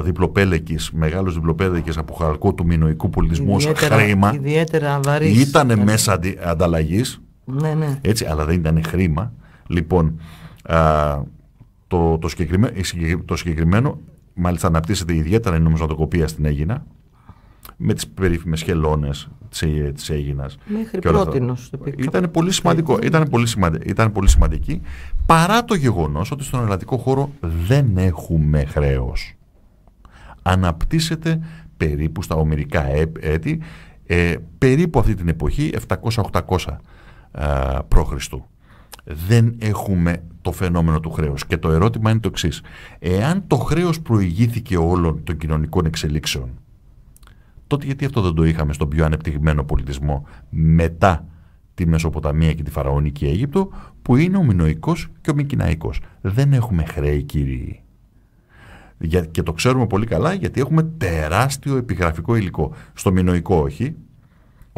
διπλοπέλεκες, μεγάλους διπλοπέλεκες από χαλκό του μινωικού πολιτισμού ως χρήμα. Ιδιαίτερα βαρύς. Ήτανε μέσα ανταλλαγής, ναι. Έτσι, αλλά δεν ήταν χρήμα. Λοιπόν, το συγκεκριμένο μάλιστα αναπτύσσεται ιδιαίτερα η νομισματοκοπία στην Αίγινα, με τις περίφημες χελώνες της Αίγινας. Μέχρι πρότινος. Ήταν πολύ σημαντικό. Ήταν πολύ σημαντική, παρά το γεγονός ότι στον ελλαδικό χώρο δεν έχουμε χρέος. Αναπτύσσεται περίπου στα ομηρικά έτη, περίπου αυτή την εποχή, 700-800 π.Χ. Δεν έχουμε το φαινόμενο του χρέους. Και το ερώτημα είναι το εξής. Εάν το χρέος προηγήθηκε όλων των κοινωνικών εξελίξεων, τότε γιατί αυτό δεν το είχαμε στον πιο ανεπτυγμένο πολιτισμό μετά τη Μεσοποταμία και τη Φαραωνική Αίγυπτο, που είναι ο μινωικός και ο μικηναϊκός? Δεν έχουμε χρέη, κύριοι. Και το ξέρουμε πολύ καλά γιατί έχουμε τεράστιο επιγραφικό υλικό. Στο μινωικό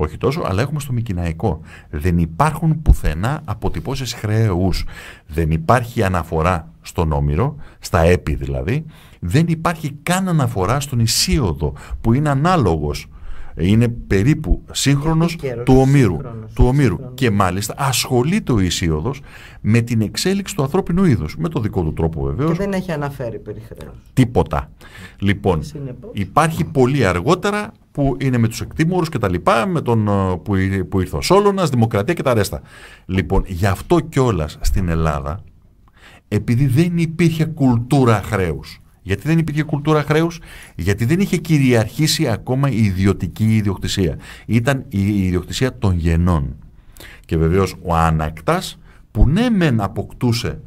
όχι τόσο, αλλά έχουμε στο μικηναϊκό. Δεν υπάρχουν πουθενά αποτυπώσεις χρέους. Δεν υπάρχει αναφορά στον Όμηρο, στα έπι δηλαδή. Δεν υπάρχει καν αναφορά στον Ισίωδο που είναι ανάλογος. Είναι περίπου σύγχρονος του Ομήρου. Και μάλιστα ασχολείται ο Ισίωδος με την εξέλιξη του ανθρώπινου είδους. Με το δικό του τρόπο βεβαίως. Και δεν έχει αναφέρει περί χρέους. Τίποτα. Λοιπόν, υπάρχει πολύ αργότερα που είναι με τους εκτίμωρους και τα λοιπά, με τον που ήρθε ο Σόλωνας, Δημοκρατία και τα ρέστα. Λοιπόν, γι' αυτό κιόλας στην Ελλάδα, επειδή δεν υπήρχε κουλτούρα χρέους. Γιατί δεν υπήρχε κουλτούρα χρέους, γιατί δεν είχε κυριαρχήσει ακόμα η ιδιωτική ιδιοκτησία. Ήταν η ιδιοκτησία των γενών. Και βεβαίως ο Άνακτας, που ναι μεν αποκτούσε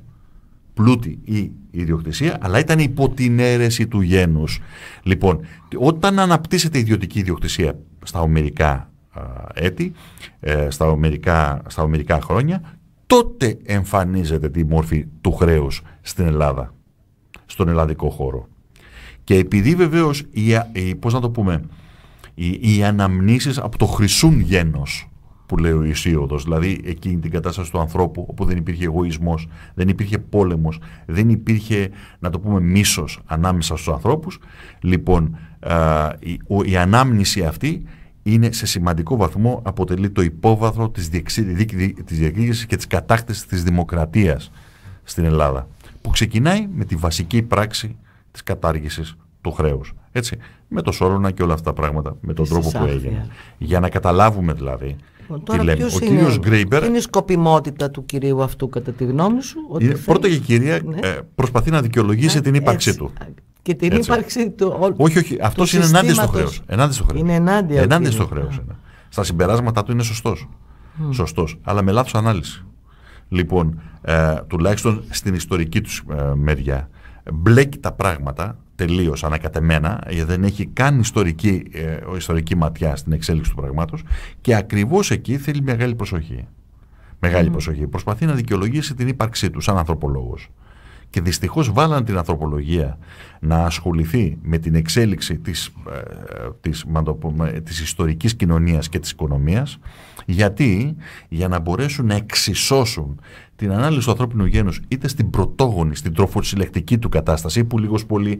πλούτη ή ιδιοκτησία, αλλά ήταν υπό την αίρεση του γένους. Λοιπόν, όταν αναπτύσσεται η ιδιωτική ιδιοκτησία στα ομηρικά έτη, στα ομηρικά χρόνια, τότε εμφανίζεται τη μορφή του χρέους στην Ελλάδα, στον ελλαδικό χώρο. Και επειδή βεβαίως οι αναμνήσεις από το χρυσούν γένος που λέει ο Ισίωδος, δηλαδή εκείνη την κατάσταση του ανθρώπου όπου δεν υπήρχε εγωισμός, δεν υπήρχε πόλεμος, δεν υπήρχε, να το πούμε, μίσος ανάμεσα στους ανθρώπους. Λοιπόν, η ανάμνηση αυτή είναι σε σημαντικό βαθμό, αποτελεί το υπόβαθρο της διεκδίκησης και της κατάκτησης της δημοκρατίας στην Ελλάδα, που ξεκινάει με τη βασική πράξη της κατάργησης του χρέους. Έτσι, με το Σόρονα και όλα αυτά τα πράγματα, με τον τρόπο που έγινε. Για να καταλάβουμε δηλαδή. Τώρα, λέμε. Ο κύριος Γκρέιμπερ. Είναι η σκοπιμότητα του κυρίου αυτού, κατά τη γνώμη σου? Ότι πρώτα και η κυρία προσπαθεί να δικαιολογήσει την ύπαρξή του. Και την ύπαρξή του. Όχι. Αυτός είναι ενάντια στο χρέος. Είναι ενάντια στο χρέος. Στα συμπεράσματα του είναι σωστός. Σωστός, αλλά με λάθος ανάλυση. Λοιπόν, τουλάχιστον στην ιστορική τους μεριά, μπλέκει τα πράγματα τελείως ανακατεμένα, δεν έχει καν ιστορική ματιά στην εξέλιξη του πραγμάτος, και ακριβώς εκεί θέλει μεγάλη προσοχή. Μεγάλη προσοχή. Προσπαθεί να δικαιολογήσει την ύπαρξή του σαν ανθρωπολόγος. Και δυστυχώς βάλαν την ανθρωπολογία να ασχοληθεί με την εξέλιξη της ιστορικής κοινωνίας και της οικονομίας, γιατί για να μπορέσουν να εξισώσουν την ανάλυση του ανθρώπινου γένους είτε στην πρωτόγονη, στην τροφοσυλλεκτική του κατάσταση, που λίγος πολύ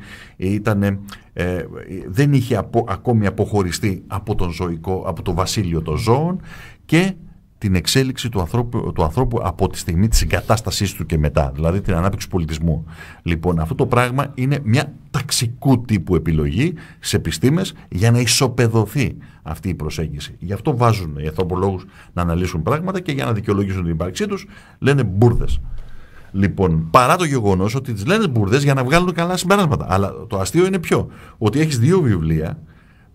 δεν είχε ακόμη αποχωριστεί από τον ζωικό, από το βασίλειο των ζώων, και την εξέλιξη του ανθρώπου από τη στιγμή της εγκατάστασής του και μετά, δηλαδή την ανάπτυξη του πολιτισμού. Λοιπόν, αυτό το πράγμα είναι μια ταξικού τύπου επιλογή σε επιστήμες για να ισοπεδωθεί αυτή η προσέγγιση. Γι' αυτό βάζουν οι ανθρωπολόγους να αναλύσουν πράγματα, και για να δικαιολογήσουν την ύπαρξή τους λένε μπουρδες. Λοιπόν, παρά το γεγονός ότι τις λένε μπουρδες για να βγάλουν καλά συμπεράσματα. Αλλά το αστείο είναι ποιο? Ότι έχεις δύο βιβλία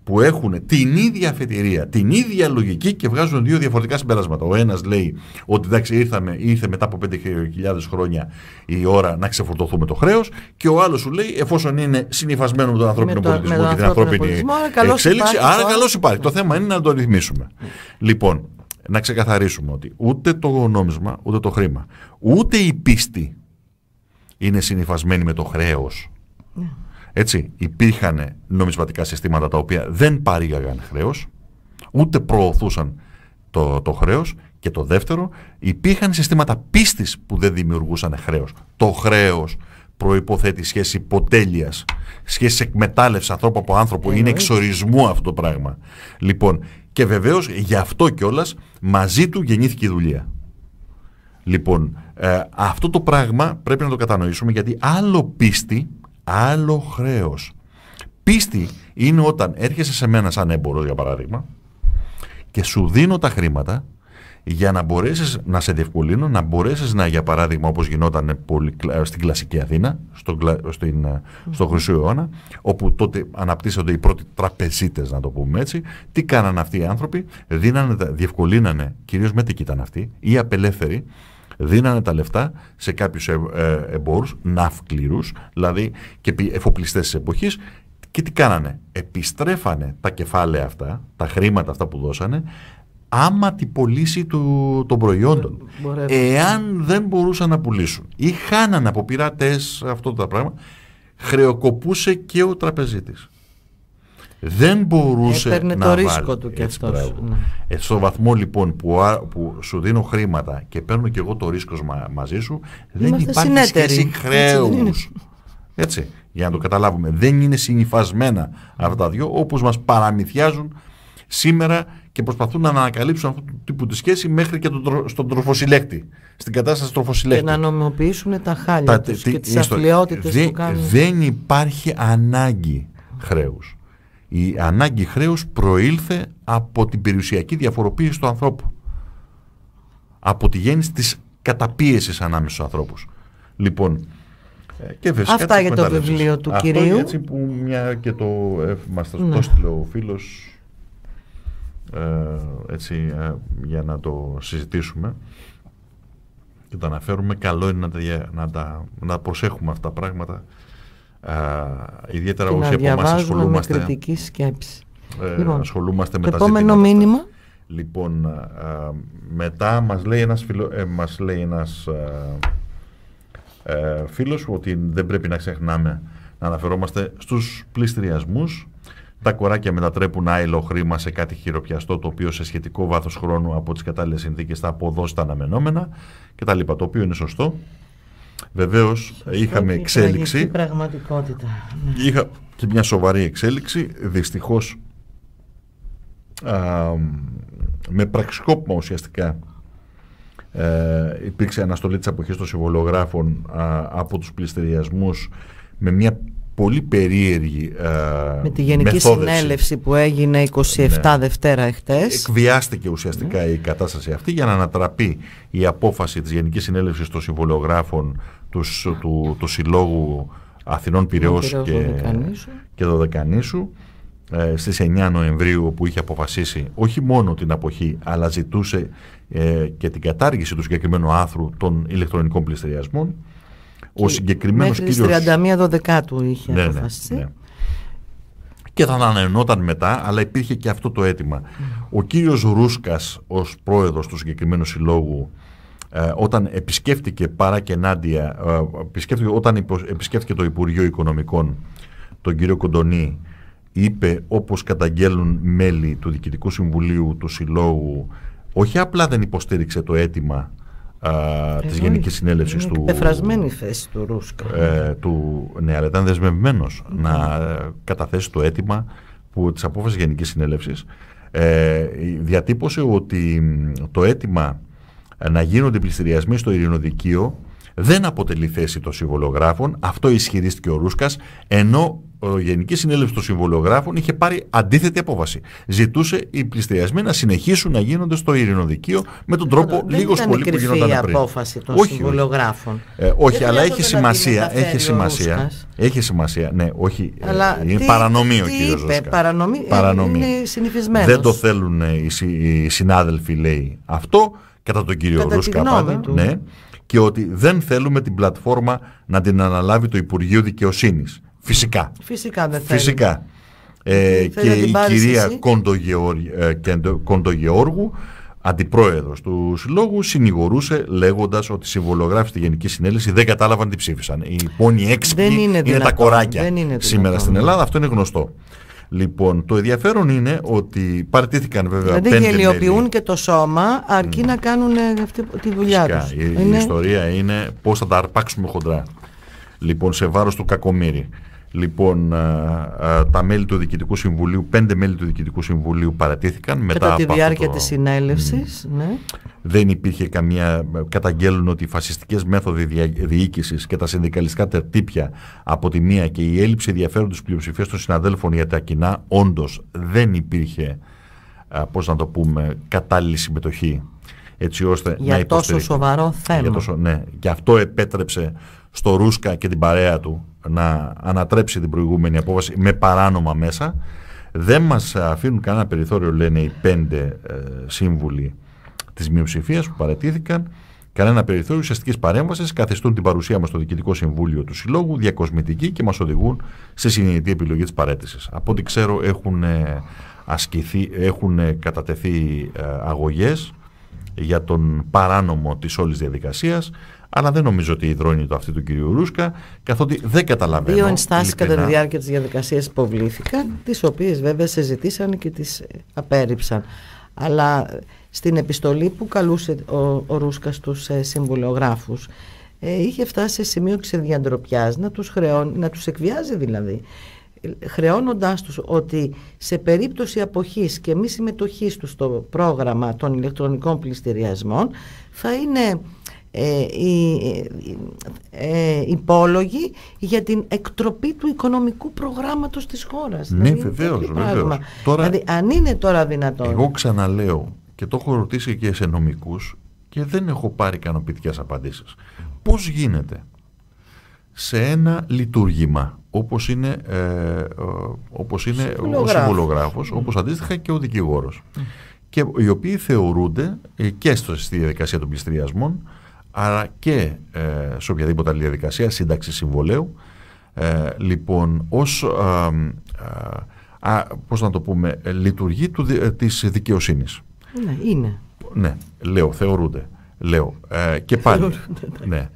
που έχουν την ίδια αφετηρία, την ίδια λογική, και βγάζουν δύο διαφορετικά συμπεράσματα. Ο ένας λέει ότι εντάξει, ήρθε μετά από 5.000 χρόνια η ώρα να ξεφορτωθούμε το χρέος, και ο άλλος σου λέει, εφόσον είναι συνυφασμένο με τον ανθρώπινο πολιτισμό και την ανθρώπινη εξέλιξη, άρα καλώς υπάρχει. Το θέμα είναι να το ρυθμίσουμε. Λοιπόν, να ξεκαθαρίσουμε ότι ούτε το νόμισμα, ούτε το χρήμα, ούτε η πίστη είναι συνυφασμένη με το χρέος. Έτσι, υπήρχαν νομισματικά συστήματα τα οποία δεν παρήγαγαν χρέος, ούτε προωθούσαν το χρέος. Και το δεύτερο, υπήρχαν συστήματα πίστης που δεν δημιουργούσαν χρέος. Το χρέος προϋποθέτει σχέση υποτέλειας, σχέση εκμετάλλευση ανθρώπου από άνθρωπο. Είναι εξορισμού αυτό το πράγμα. Λοιπόν, και βεβαίως γι' αυτό κιόλας μαζί του γεννήθηκε η δουλεία. Λοιπόν, αυτό το πράγμα πρέπει να το κατανοήσουμε, γιατί άλλο πίστη, άλλο χρέος. Πίστη είναι όταν έρχεσαι σε μένα σαν έμπορος, για παράδειγμα, και σου δίνω τα χρήματα για να μπορέσεις να σε διευκολύνω, να μπορέσεις να, για παράδειγμα, όπως γινόταν στην κλασική Αθήνα, στον Χρυσό Αιώνα, όπου τότε αναπτύσσονται οι πρώτοι τραπεζίτες, να το πούμε έτσι. Τι κάνανε αυτοί οι άνθρωποι? Διευκολύνανε, κυρίως μετικοί ήταν αυτοί, οι απελεύθεροι, δίνανε τα λεφτά σε κάποιους εμπόρους, ναύκληρους, δηλαδή και εφοπλιστές της εποχής, και τι κάνανε? Επιστρέφανε τα κεφάλαια αυτά, τα χρήματα αυτά που δώσανε, άμα την πωλήση των προϊόντων. Εάν δεν μπορούσαν να πουλήσουν ή χάνανε από πειρατές αυτό το πράγμα, χρεοκοπούσε και ο τραπεζίτης. Δεν μπορούσε να βάλει. Έπαιρνε το ρίσκο του και αυτός. Ναι. Στο βαθμό λοιπόν που σου δίνω χρήματα και παίρνω και εγώ το ρίσκο μαζί σου, δεν υπάρχει σχέση χρέους. Έτσι, για να το καταλάβουμε. Δεν είναι συνυφασμένα αυτά τα δυο, όπως μας παραμυθιάζουν σήμερα και προσπαθούν να ανακαλύψουν αυτού του τύπου τη σχέση μέχρι και στον τροφοσυλλέκτη. Στην κατάσταση τροφοσυλλέκτη. Και να νομιμοποιήσουν τα χάλια τους και τις αθλειότητες που κάνουν. Δεν υπάρχει ανάγκη χρέους. Η ανάγκη χρέους προήλθε από την περιουσιακή διαφοροποίηση του ανθρώπου. Από τη γέννηση της καταπίεσης ανάμεσα στους ανθρώπους. Λοιπόν, και αυτά για το βιβλίο του αυτό κυρίου. Έτσι που μια και το μας το στείλε ο φίλος έτσι, για να το συζητήσουμε και το αναφέρουμε. Καλό είναι να προσέχουμε αυτά τα πράγματα, ιδιαίτερα όσοι από εμάς ασχολούμαστε με κριτική σκέψη. Λοιπόν, ασχολούμαστε με τα επόμενο μήνυμα αυτά. Λοιπόν, μετά μας λέει ένας φίλος ότι δεν πρέπει να ξεχνάμε να αναφερόμαστε στους πληστηριασμούς. Τα κοράκια μετατρέπουν άειλο χρήμα σε κάτι χειροπιαστό, το οποίο σε σχετικό βάθος χρόνου από τις κατάλληλες συνθήκες θα αποδώσει τα αναμενόμενα κτλ. Το οποίο είναι σωστό. Βεβαίως είχαμε εξέλιξη. Πραγματικότητα. Είχα και μια σοβαρή εξέλιξη. Δυστυχώς με πραξικόπημα ουσιαστικά υπήρξε αναστολή της αποχής των συμβολογράφων από τους πληστηριασμούς με μια πολύ περίεργη με τη Γενική μεθόδευση. Συνέλευση που έγινε 27 Δευτέρα εχθές. Εκβιάστηκε ουσιαστικά η κατάσταση αυτή για να ανατραπεί η απόφαση της Γενικής Συνέλευσης των Συμβολογράφων του Συλλόγου Αθηνών Πειραιώς και Δωδεκανήσου στις 9 Νοεμβρίου, που είχε αποφασίσει όχι μόνο την αποχή αλλά ζητούσε και την κατάργηση του συγκεκριμένου άρθρου των ηλεκτρονικών πληστηριασμών. Ο συγκεκριμένος κύριος... Μέχρι 31 Δεκάτου είχε αποφασίσει. Ναι. Και θα ανανεωνόταν μετά, αλλά υπήρχε και αυτό το αίτημα. Ο κύριος Ρούσκας ως πρόεδρος του συγκεκριμένου συλλόγου, όταν επισκέφτηκε παρά και ενάντια, επισκέφτηκε το Υπουργείο Οικονομικών, τον κύριο Κοντονή, είπε, όπως καταγγέλουν μέλη του Διοικητικού Συμβουλίου του Συλλόγου, όχι απλά δεν υποστήριξε το αίτημα της Γενικής Συνέλευσης του... Πεφρασμένη θέση του Ρούσκα. Ναι, αλλά ήταν δεσμευμένος να καταθέσει το αίτημα της απόφασης Γενικής Συνέλευσης. Διατύπωσε ότι το αίτημα να γίνονται πληστηριασμοί στο ειρηνοδικείο δεν αποτελεί θέση των συμβολογράφων. Αυτό ισχυρίστηκε ο Ρούσκας, ενώ η Γενική Συνέλευση των Συμβολογράφων είχε πάρει αντίθετη απόφαση. Ζητούσε οι πληστηριασμοί να συνεχίσουν να γίνονται στο ειρηνοδικείο με τον τρόπο λίγος πολύ που γινόταν πριν. Δεν η απόφαση των συμβολογράφων. Όχι, αλλά έχει σημασία. Έχει σημασία. Ναι, όχι. Είναι παρανομή ο κύριος Ρούσκας. Παρανομή. Είναι συνηθισμένος. Δεν το θέλουν οι συνάδελφοι, λέει αυτό, κατά τον κύριο Ρούσκα πάντα. Ναι. Και ότι δεν θέλουμε την πλατφόρμα να την αναλάβει το Υπουργείο Δικαιοσύνης. Φυσικά. Φυσικά. Και η κυρία Κοντογεώργου, αντιπρόεδρος του Συλλόγου, συνηγορούσε λέγοντας ότι οι συμβολογράφοι στη Γενική Συνέλευση δεν κατάλαβαν τι ψήφισαν. Οι πόνοι έξυπνοι είναι τα κοράκια σήμερα στην Ελλάδα. Αυτό είναι γνωστό. Λοιπόν, το ενδιαφέρον είναι ότι παραιτήθηκαν βέβαια πέντε μέρη. Δηλαδή γελιοποιούν και το σώμα αρκεί να κάνουν αυτή τη δουλειά τους. Η ιστορία είναι πώς θα τα αρπάξουμε χοντρά. Λοιπόν, σε βάρος του Κακομοίρη. Λοιπόν, τα μέλη του Διοικητικού Συμβουλίου, 5 μέλη του Διοικητικού Συμβουλίου παρατήθηκαν μετά από τη διάρκεια της συνέλευσης. Ναι. Δεν υπήρχε καμία. Καταγγέλνουν ότι οι φασιστικές μέθοδοι διοίκησης και τα συνδικαλιστικά τερτύπια από τη μία και η έλλειψη ενδιαφέροντος πλειοψηφίας των συναδέλφων για τα κοινά, όντως δεν υπήρχε, πώς να το πούμε, κατάλληλη συμμετοχή. Έτσι ώστε για να τόσο σοβαρό θέμα. Ναι, και αυτό επέτρεψε στο Ρούσκα και την παρέα του να ανατρέψει την προηγούμενη απόφαση με παράνομα μέσα. Δεν μας αφήνουν κανένα περιθώριο, λένε οι 5 σύμβουλοι της μειοψηφίας που παρατήθηκαν, κανένα περιθώριο ουσιαστικής παρέμβασης, καθιστούν την παρουσία μας στο Διοικητικό Συμβούλιο του Συλλόγου διακοσμητική και μας οδηγούν σε συνειδητή επιλογή της παρέτησης. Από ό,τι ξέρω έχουν κατατεθεί αγωγές για τον παράνομο της όλης διαδικασίας, αλλά δεν νομίζω ότι υδρώνει το αυτή του κυρίου Ρούσκα, καθότι δεν καταλαβαίνω. Δύο ενστάσεις κατά τη διάρκεια της διαδικασίας υποβλήθηκαν, τις οποίες βέβαια συζητήσαν και τις απέρριψαν. Αλλά στην επιστολή που καλούσε ο Ρούσκας τους συμβουλογράφους, είχε φτάσει σε σημείο της ενδιαντροπιάς να τους χρεώνει, να τους εκβιάζει δηλαδή, χρεώνοντάς τους ότι σε περίπτωση αποχής και μη συμμετοχής τους στο πρόγραμμα των ηλεκτρονικών πληστηριασμών θα είναι υπόλογοι για την εκτροπή του οικονομικού προγράμματος της χώρας. Ναι, δηλαδή, βεβαίως, βεβαίως. Τώρα, δηλαδή, αν είναι τώρα δυνατόν. Εγώ ξαναλέω και το έχω ρωτήσει και σε νομικούς και δεν έχω πάρει ικανοποιητικές απαντήσεις. Πώς γίνεται σε ένα λειτουργήμα όπως είναι, όπως είναι ο συμβουλογράφος, όπως αντίστοιχα και ο δικηγόρος, και οι οποίοι θεωρούνται και στη διαδικασία των πληστηριασμών αλλά και σε οποιαδήποτε άλλη διαδικασία σύνταξη συμβολέου, λοιπόν, ως πώς να το πούμε, λειτουργεί της δικαιοσύνης. Ναι, είναι. Ναι, λέω, θεωρούνται. Λέω, και πάλι. Ναι.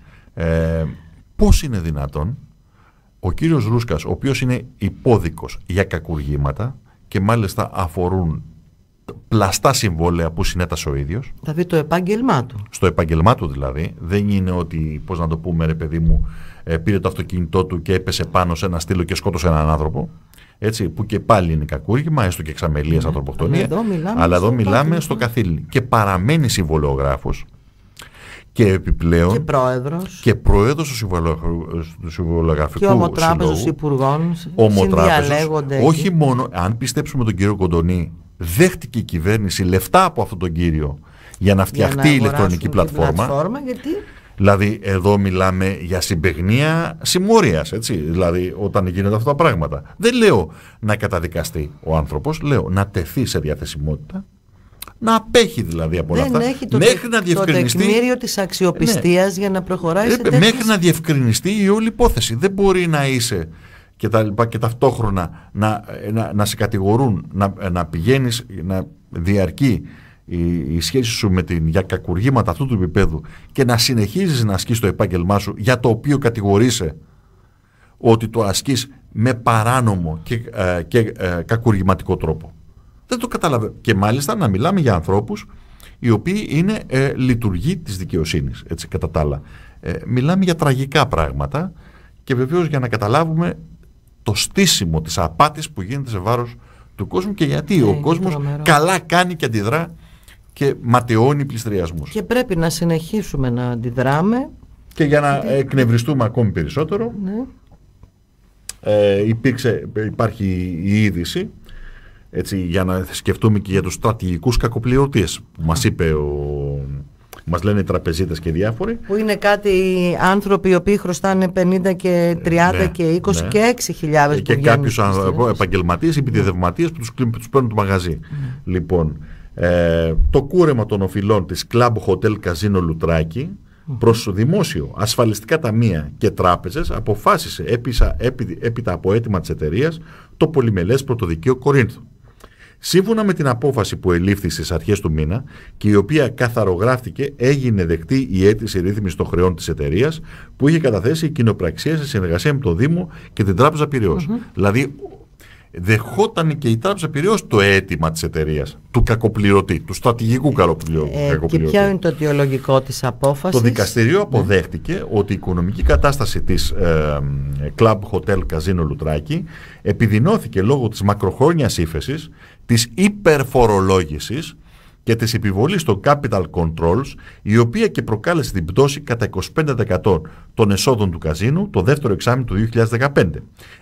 Πώς είναι δυνατόν ο κύριος Ρούσκας, ο οποίος είναι υπόδικος για κακουργήματα και μάλιστα αφορούν πλαστά συμβόλαια που συνέτασε ο ίδιος. Δηλαδή το επάγγελμά του. Στο επάγγελμά του δηλαδή. Δεν είναι ότι, πώς να το πούμε ρε παιδί μου, πήρε το αυτοκίνητό του και έπεσε πάνω σε ένα στήλο και σκότωσε έναν άνθρωπο. Έτσι, που και πάλι είναι κακούργημα, έστω και εξαμελίας ανθρωποκτονία. Αλλά εδώ μιλάμε στο καθήλυν. Και παραμένει συμβολεογράφος. Και επιπλέον και πρόεδρος του συμβολογραφικού συλλόγου, ομοτράπεζος υπουργών, συνδιαλέγονται. Όχι μόνο, αν πιστέψουμε τον κύριο Κοντονή, δέχτηκε η κυβέρνηση λεφτά από αυτόν τον κύριο για να φτιαχτεί η ηλεκτρονική πλατφόρμα. Γιατί? Δηλαδή εδώ μιλάμε για συμπαιγνία συμμορίας, έτσι, δηλαδή όταν γίνονται αυτά τα πράγματα. Δεν λέω να καταδικαστεί ο άνθρωπος, λέω να τεθεί σε διαθεσιμότητα. Να απέχει δηλαδή από όλα αυτά. Δεν έχει το τεκμήριο της αξιοπιστίας, ναι, για να προχωράει σε τέτοιες... Μέχρι να διευκρινιστεί η όλη υπόθεση. Δεν μπορεί να είσαι και, και ταυτόχρονα να σε κατηγορούν, να πηγαίνεις, να διαρκεί η σχέση σου με την, για κακουργήματα αυτού του επίπεδου και να συνεχίζεις να ασκείς το επάγγελμά σου για το οποίο κατηγορείσαι ότι το ασκείς με παράνομο και κακουργηματικό τρόπο. Δεν το καταλαβαίνω. Και μάλιστα να μιλάμε για ανθρώπους οι οποίοι είναι λειτουργοί της δικαιοσύνης, έτσι, κατά τα άλλα. Μιλάμε για τραγικά πράγματα και βεβαίως για να καταλάβουμε το στήσιμο της απάτης που γίνεται σε βάρος του κόσμου και γιατί ο κόσμος καλά κάνει και αντιδρά και ματαιώνει πληστηριασμούς. Και πρέπει να συνεχίσουμε να αντιδράμε. Και για να εκνευριστούμε ακόμη περισσότερο, ναι, υπάρχει η είδηση, έτσι, για να σκεφτούμε και για τους στρατηγικούς κακοπληρωτές που μας είπε μας λένε οι τραπεζίτες και διάφοροι, που είναι κάτι άνθρωποι οι οποίοι χρωστάνε 50 και 30 και 20 και 6.000 και κάποιους επαγγελματίες, επιτιδευματίες που τους παίρνουν το μαγαζί. Λοιπόν, το κούρεμα των οφειλών της Club Hotel Casino Λουτράκι προς δημόσιο, ασφαλιστικά ταμεία και τράπεζες αποφάσισε έπειτα από αίτημα της εταιρείας το πολυμελές πρωτοδικείο Κορίνθου. Σύμφωνα με την απόφαση που ελήφθη στις αρχές του μήνα και η οποία καθαρογράφτηκε, έγινε δεκτή η αίτηση ρύθμισης των χρεών της εταιρείας που είχε καταθέσει η κοινοπραξία σε συνεργασία με τον Δήμο και την Τράπεζα Πειραιώς. Δηλαδή, δεχόταν και η Τράπεζα Πειραιώς το αίτημα της εταιρείας, του κακοπληρωτή, του στρατηγικού κακοπληρωτή. Και ποιο είναι το αιτιολογικό της απόφασης? Το δικαστηρίο αποδέχτηκε ότι η οικονομική κατάσταση της Club Hotel Casino Λουτράκι επιδεινώθηκε λόγω της μακροχρόνιας ύφεσης, της υπερφορολόγησης και της επιβολής των capital controls, η οποία και προκάλεσε την πτώση κατά 25% των εσόδων του καζίνου το δεύτερο εξάμηνο του 2015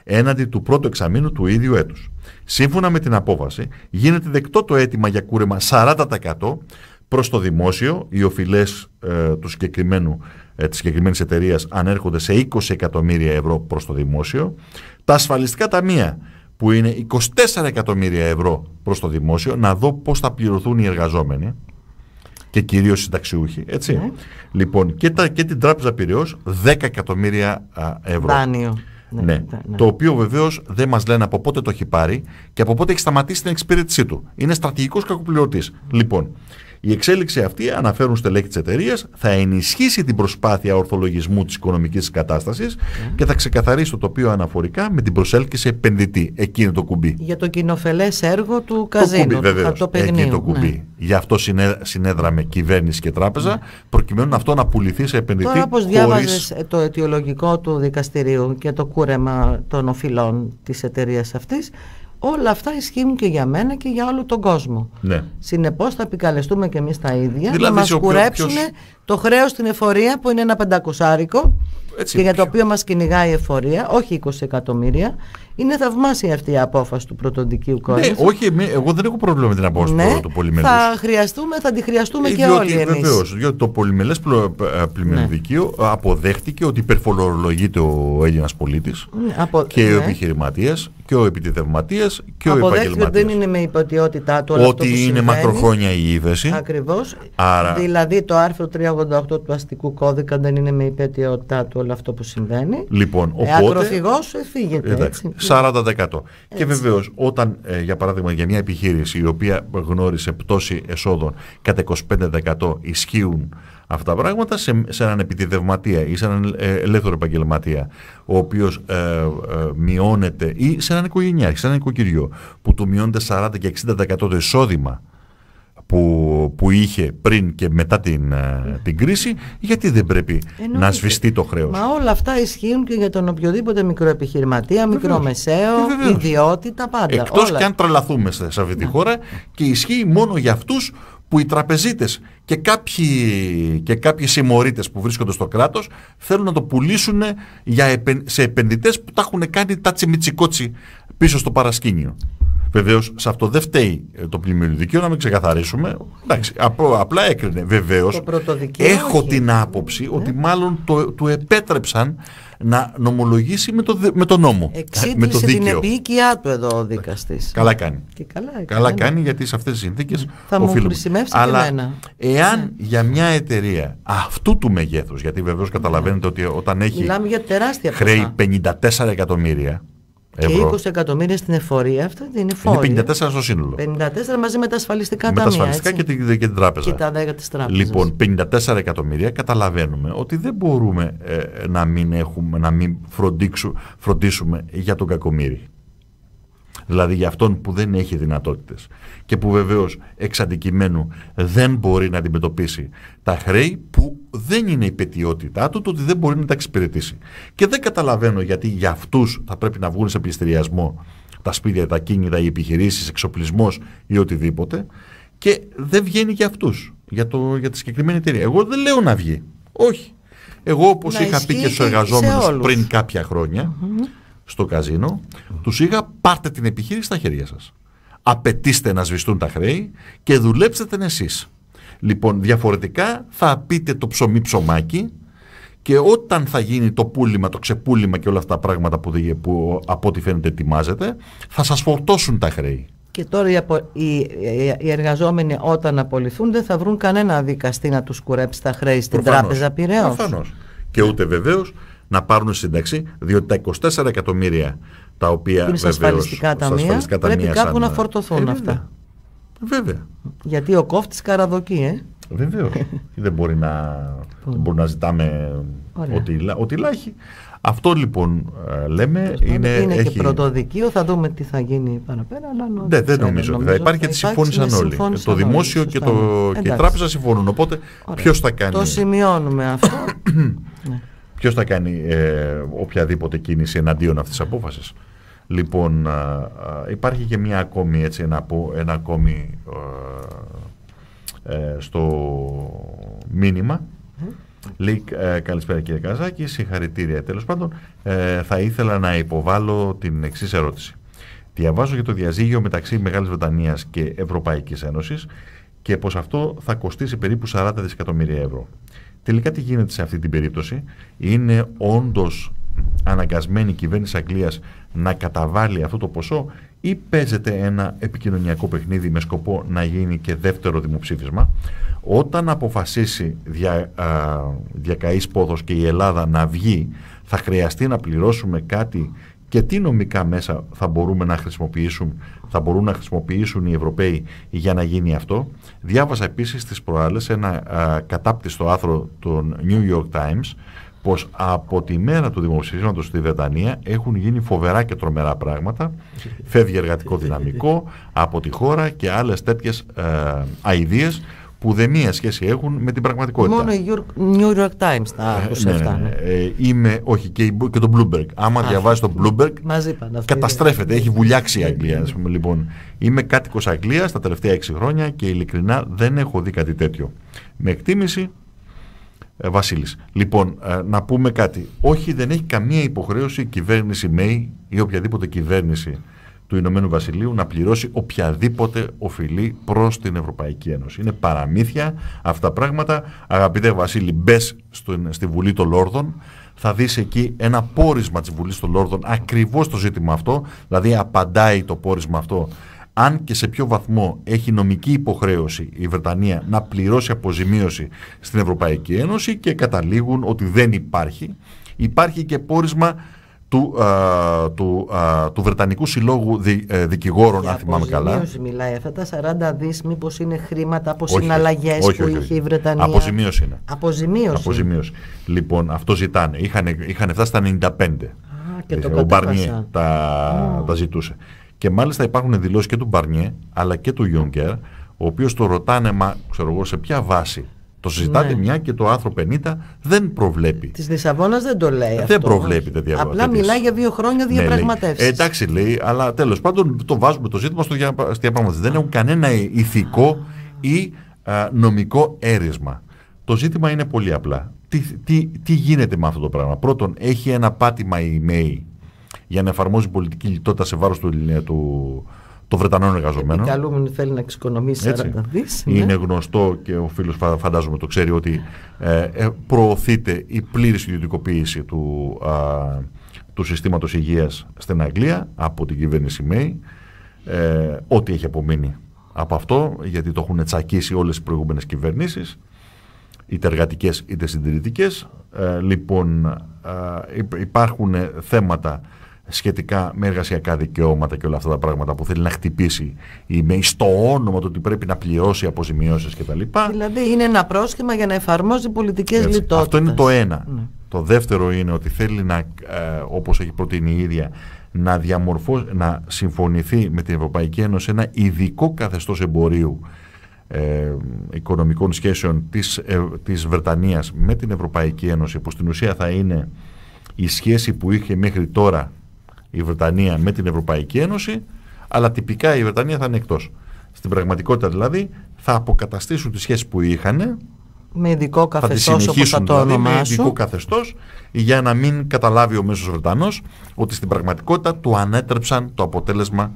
έναντι του πρώτου εξαμήνου του ίδιου έτους. Σύμφωνα με την απόφαση, γίνεται δεκτό το αίτημα για κούρεμα 40% προς το δημόσιο. Οι οφειλές της συγκεκριμένης εταιρείας ανέρχονται σε 20 εκατομμύρια ευρώ προς το δημόσιο. Τα ασφαλιστικά ταμεία, που είναι 24 εκατομμύρια ευρώ προς το δημόσιο, να δω πώς θα πληρωθούν οι εργαζόμενοι και κυρίως οι συνταξιούχοι, έτσι. Mm. Λοιπόν, και την Τράπεζα Πειραιώς 10 εκατομμύρια ευρώ. Δάνειο. Ναι, ναι. Το οποίο βεβαίως δεν μας λένε από πότε το έχει πάρει και από πότε έχει σταματήσει την εξυπηρέτησή του. Είναι στρατηγικός κακοπληρωτής. Λοιπόν, Η εξέλιξη αυτή, αναφέρουν στελέχη της εταιρείας, θα ενισχύσει την προσπάθεια ορθολογισμού της οικονομικής κατάστασης και θα ξεκαθαρίσει το τοπίο αναφορικά με την προσέλκυση επενδυτή. Εκείνο το κουμπί. Για το κοινοφελές έργο του καζίνου, του χαρτοπαιγνίου. Εκείνο το κουμπί. Ναι. Γι' αυτό συνέδραμε κυβέρνηση και τράπεζα, προκειμένου αυτό να πουληθεί σε επενδυτή. Τώρα, όπως διάβαζες το αιτιολογικό του δικαστηρίου και το κούρεμα των οφειλών της εταιρείας αυτής. Όλα αυτά ισχύουν και για μένα και για όλο τον κόσμο. Ναι. Συνεπώς θα επικαλεστούμε και εμείς τα ίδια, δηλαδή, να μας κουρέψουν το χρέος στην εφορία που είναι ένα πεντακοσάρικο και για το οποίο μας κυνηγάει η εφορία, όχι 20 εκατομμύρια. Είναι θαυμάσια αυτή η απόφαση του πρωτοντικίου κόμματος. Ναι, όχι, εγώ δεν έχω πρόβλημα με την απόφαση του πολυμελούς. Θα τη χρειαστούμε και όλοι εμείς. Βεβαίως, διότι το πολυμελές πλημμυροδικείο αποδέχτηκε ότι υπερφορολογείται ο Έλληνας πολίτης ο επιχειρηματίας και ο επιτιδευματίας και ο επαγγελματίας. Αποδέχτηκε ότι δεν είναι με υποτιότητά του ότι είναι μακροχρόνια η ύβεση. Ακριβώς. Άρα... Δηλαδή το άρθρο 388 του αστικού κώδικα δεν είναι με υποτιότητά του όλο αυτό που συμβαίνει. Λοιπόν, ακροφυγός φύγεται, έτσι. 40%. Έτσι. Και βεβαίως όταν για παράδειγμα για μια επιχείρηση η οποία γνώρισε πτώση εσόδων κατά 25% ισχύουν αυτά τα πράγματα, σε έναν επιτιδευματία ή σε έναν ελεύθερο επαγγελματία ο οποίος μειώνεται, ή σε έναν οικογενειάρχη, σε έναν οικοκυριό που του μειώνεται 40% και 60% το εισόδημα που είχε πριν και μετά την κρίση, γιατί δεν πρέπει να σβηστεί το χρέος. Μα όλα αυτά ισχύουν και για τον οποιοδήποτε μικροεπιχειρηματία, μικρομεσαίο, ιδιότητα, πάντα. Εκτός και αν τρελαθούμε σε αυτή τη χώρα, και ισχύει μόνο για αυτούς που οι τραπεζίτες και κάποιοι συμμορίτες που βρίσκονται στο κράτος θέλουν να το πουλήσουν σε επενδυτές που τα έχουν κάνει τα τσιμιτσικότσι πίσω στο παρασκήνιο. Βεβαίως, σε αυτό δεν φταίει το πλημμυροδικείο, να μην ξεκαθαρίσουμε. Εντάξει, απλά έκρινε. Βεβαίως, έχω την άποψη ότι μάλλον του επέτρεψαν να νομολογήσει με τον νόμο. Εξήτλησε την επίοικιά του εδώ ο δικαστής. Καλά κάνει. Και καλά κάνει, γιατί σε αυτές τις συνθήκες θα μου χρησιμεύσει και εμένα. Εάν για μια εταιρεία αυτού του μεγέθους, γιατί βεβαίως καταλαβαίνετε ότι όταν έχει χρέη 54 εκατομμύρια. Και 20 εκατομμύρια στην εφορία, αυτό δεν είναι φόρο. Είναι 54 στο σύνολο. 54 μαζί με τα ασφαλιστικά ταμεία. Με τα ασφαλιστικά και την τράπεζα. Και τα 10 της τράπεζας. Λοιπόν, 54 εκατομμύρια, καταλαβαίνουμε ότι δεν μπορούμε να μην φροντίσουμε για τον κακομοίρη. Δηλαδή για αυτόν που δεν έχει δυνατότητες και που βεβαίως εξ αντικειμένου δεν μπορεί να αντιμετωπίσει τα χρέη που δεν είναι η πετιότητά του, το ότι δεν μπορεί να τα εξυπηρετήσει. Και δεν καταλαβαίνω γιατί για αυτούς θα πρέπει να βγουν σε πληστηριασμό τα σπίτια, τα κίνητα, οι επιχειρήσεις, εξοπλισμός ή οτιδήποτε, και δεν βγαίνει για αυτούς, για τη συγκεκριμένη εταιρεία. Εγώ δεν λέω να βγει, όχι. Εγώ, όπως είχα πει και στους εργαζόμενους πριν κάποια χρόνια, στο καζίνο, τους είχα: πάρτε την επιχείρηση στα χέρια σας. Απαιτήστε να σβηστούν τα χρέη και δουλέψτε την εσείς. Λοιπόν, διαφορετικά θα πείτε το ψωμί ψωμάκι, και όταν θα γίνει το πούλημα, το ξεπούλημα και όλα αυτά τα πράγματα που από ό,τι φαίνεται ετοιμάζεται, θα σας φορτώσουν τα χρέη. Και τώρα οι εργαζόμενοι όταν απολυθούν δεν θα βρουν κανένα δικαστή να τους κουρέψει τα χρέη στην Τράπεζα Πειραιώς. Προφανώς. Και ούτε βεβαίως να πάρουν σύνταξη, διότι τα 24 εκατομμύρια τα οποία είναι στα ασφαλιστικά ταμεία, πρέπει κάπου να φορτωθούν αυτά. Βέβαια. Γιατί ο κόφτης καραδοκεί, Βεβαίως. Δεν μπορεί να ζητάμε ό,τι λάχει. Αυτό λοιπόν λέμε είναι και πρωτοδικείο, θα δούμε τι θα γίνει παραπέρα. Δεν νομίζω ότι θα υπάρχει, γιατί συμφώνησαν όλοι. Το δημόσιο και η τράπεζα συμφωνούν. Οπότε ποιος θα κάνει. Το σημειώνουμε αυτό. Ποιος θα κάνει οποιαδήποτε κίνηση εναντίον αυτής της απόφασης. Λοιπόν, υπάρχει και μια ακόμη, έτσι να πω, ένα ακόμη στο μήνυμα. Λέει: καλησπέρα κύριε Καζάκη, συγχαρητήρια. Τέλος πάντων, θα ήθελα να υποβάλω την εξής ερώτηση. Διαβάζω για το διαζύγιο μεταξύ Μεγάλης Βρετανίας και Ευρωπαϊκής Ένωσης και πως αυτό θα κοστίσει περίπου 40 δισεκατομμύρια ευρώ. Τελικά τι γίνεται σε αυτή την περίπτωση? Είναι όντως αναγκασμένη η κυβέρνηση Αγγλίας να καταβάλει αυτό το ποσό, ή παίζεται ένα επικοινωνιακό παιχνίδι με σκοπό να γίνει και δεύτερο δημοψήφισμα? Όταν αποφασίσει διακαής πόδος και η Ελλάδα να βγει, θα χρειαστεί να πληρώσουμε κάτι και τι νομικά μέσα θα μπορούν να χρησιμοποιήσουν οι Ευρωπαίοι για να γίνει αυτό. Διάβασα επίσης τις προάλλες ένα κατάπτυστο άρθρο των New York Times πως από τη μέρα του δημοψηφίσματος στη Βρετανία έχουν γίνει φοβερά και τρομερά πράγματα. Φεύγει εργατικό δυναμικό από τη χώρα και άλλες τέτοιες αηδίες που δεν μία σχέση έχουν με την πραγματικότητα. Μόνο η New York Times τα άκουσε αυτά. Ναι. Είμαι, όχι, και το Bloomberg. Άμα διαβάζει το Bloomberg, καταστρέφεται. Έχει βουλιάξει η Αγγλία. Λοιπόν, είμαι κάτοικος Αγγλίας τα τελευταία 6 χρόνια και ειλικρινά δεν έχω δει κάτι τέτοιο. Με εκτίμηση, Βασίλης. Λοιπόν, να πούμε κάτι. Όχι, δεν έχει καμία υποχρέωση η κυβέρνηση Μέη ή οποιαδήποτε κυβέρνηση του Ηνωμένου Βασιλείου να πληρώσει οποιαδήποτε οφειλή προς την Ευρωπαϊκή Ένωση. Είναι παραμύθια αυτά τα πράγματα. Αγαπητέ Βασίλη, μπες στη Βουλή των Λόρδων, θα δεις εκεί ένα πόρισμα της Βουλής των Λόρδων ακριβώς το ζήτημα αυτό, δηλαδή απαντάει το πόρισμα αυτό αν και σε ποιο βαθμό έχει νομική υποχρέωση η Βρετανία να πληρώσει αποζημίωση στην Ευρωπαϊκή Ένωση και καταλήγουν ότι δεν υπάρχει. Υπάρχει και πόρισμα του Βρετανικού Συλλόγου Δικηγόρων, αν θυμάμαι καλά. Αποζημίωση μιλάει. Αυτά τα 40 δις μήπως είναι χρήματα από συναλλαγές που είχε η Βρετανία. Αποζημίωση είναι. Αποζημίωση. Λοιπόν, αυτό ζητάνε. Είχαν φτάσει στα 95. Ο Μπαρνιέ τα ζητούσε. Και μάλιστα υπάρχουν δηλώσεις και του Μπαρνιέ αλλά και του Γιούγκερ, ο οποίος το ρωτάνε, μα ξέρω εγώ σε ποια βάση. Το συζητάτε μια και το άρθρο 50 δεν προβλέπει. Της Λισαβόνας δεν το λέει. Δεν προβλέπει τα διαπραγματεύσεις. Απλά μιλάει για 2 χρόνια διαπραγματεύσεις. Εντάξει λέει, αλλά τέλος πάντων το βάζουμε το ζήτημα στο διαπραγματεύσεις. Δεν έχουν κανένα ηθικό ή νομικό αίρισμα. Το ζήτημα είναι πολύ απλά. Τι γίνεται με αυτό το πράγμα. Πρώτον, έχει ένα πάτημα η Μέη για να εφαρμόζει πολιτική λιτότητα σε βάρος των Βρετανών εργαζομένων. Και καλούμενο θέλει να εξοικονομήσει 40 δις. Είναι γνωστό και ο φίλος φαντάζομαι το ξέρει ότι προωθείται η πλήρης ιδιωτικοποίηση του συστήματος υγείας στην Αγγλία από την κυβέρνηση Μέη. Ό,τι έχει απομείνει από αυτό, γιατί το έχουν τσακίσει όλες τις προηγούμενες κυβερνήσεις, είτε εργατικές είτε συντηρητικές. Λοιπόν, υπάρχουν θέματα σχετικά με εργασιακά δικαιώματα και όλα αυτά τα πράγματα που θέλει να χτυπήσει η ΜΕΗ στο όνομα του ότι πρέπει να πληρώσει αποζημιώσεις κτλ. Δηλαδή είναι ένα πρόσχημα για να εφαρμόζει πολιτικές λιτότητες. Αυτό είναι το ένα. Ναι. Το δεύτερο είναι ότι θέλει να, όπως έχει προτείνει η ίδια, να συμφωνηθεί με την Ευρωπαϊκή Ένωση ένα ειδικό καθεστώς εμπορίου οικονομικών σχέσεων της Βρετανίας με την Ευρωπαϊκή Ένωση, που στην ουσία θα είναι η σχέση που είχε μέχρι τώρα η Βρετανία με την Ευρωπαϊκή Ένωση, αλλά τυπικά η Βρετανία θα είναι εκτός. Στην πραγματικότητα δηλαδή θα αποκαταστήσουν τις σχέσεις που είχαν με ειδικό καθεστώς, όπως θα το ονομάσουν, για να μην καταλάβει ο μέσος Βρετανός ότι στην πραγματικότητα του ανέτρεψαν το αποτέλεσμα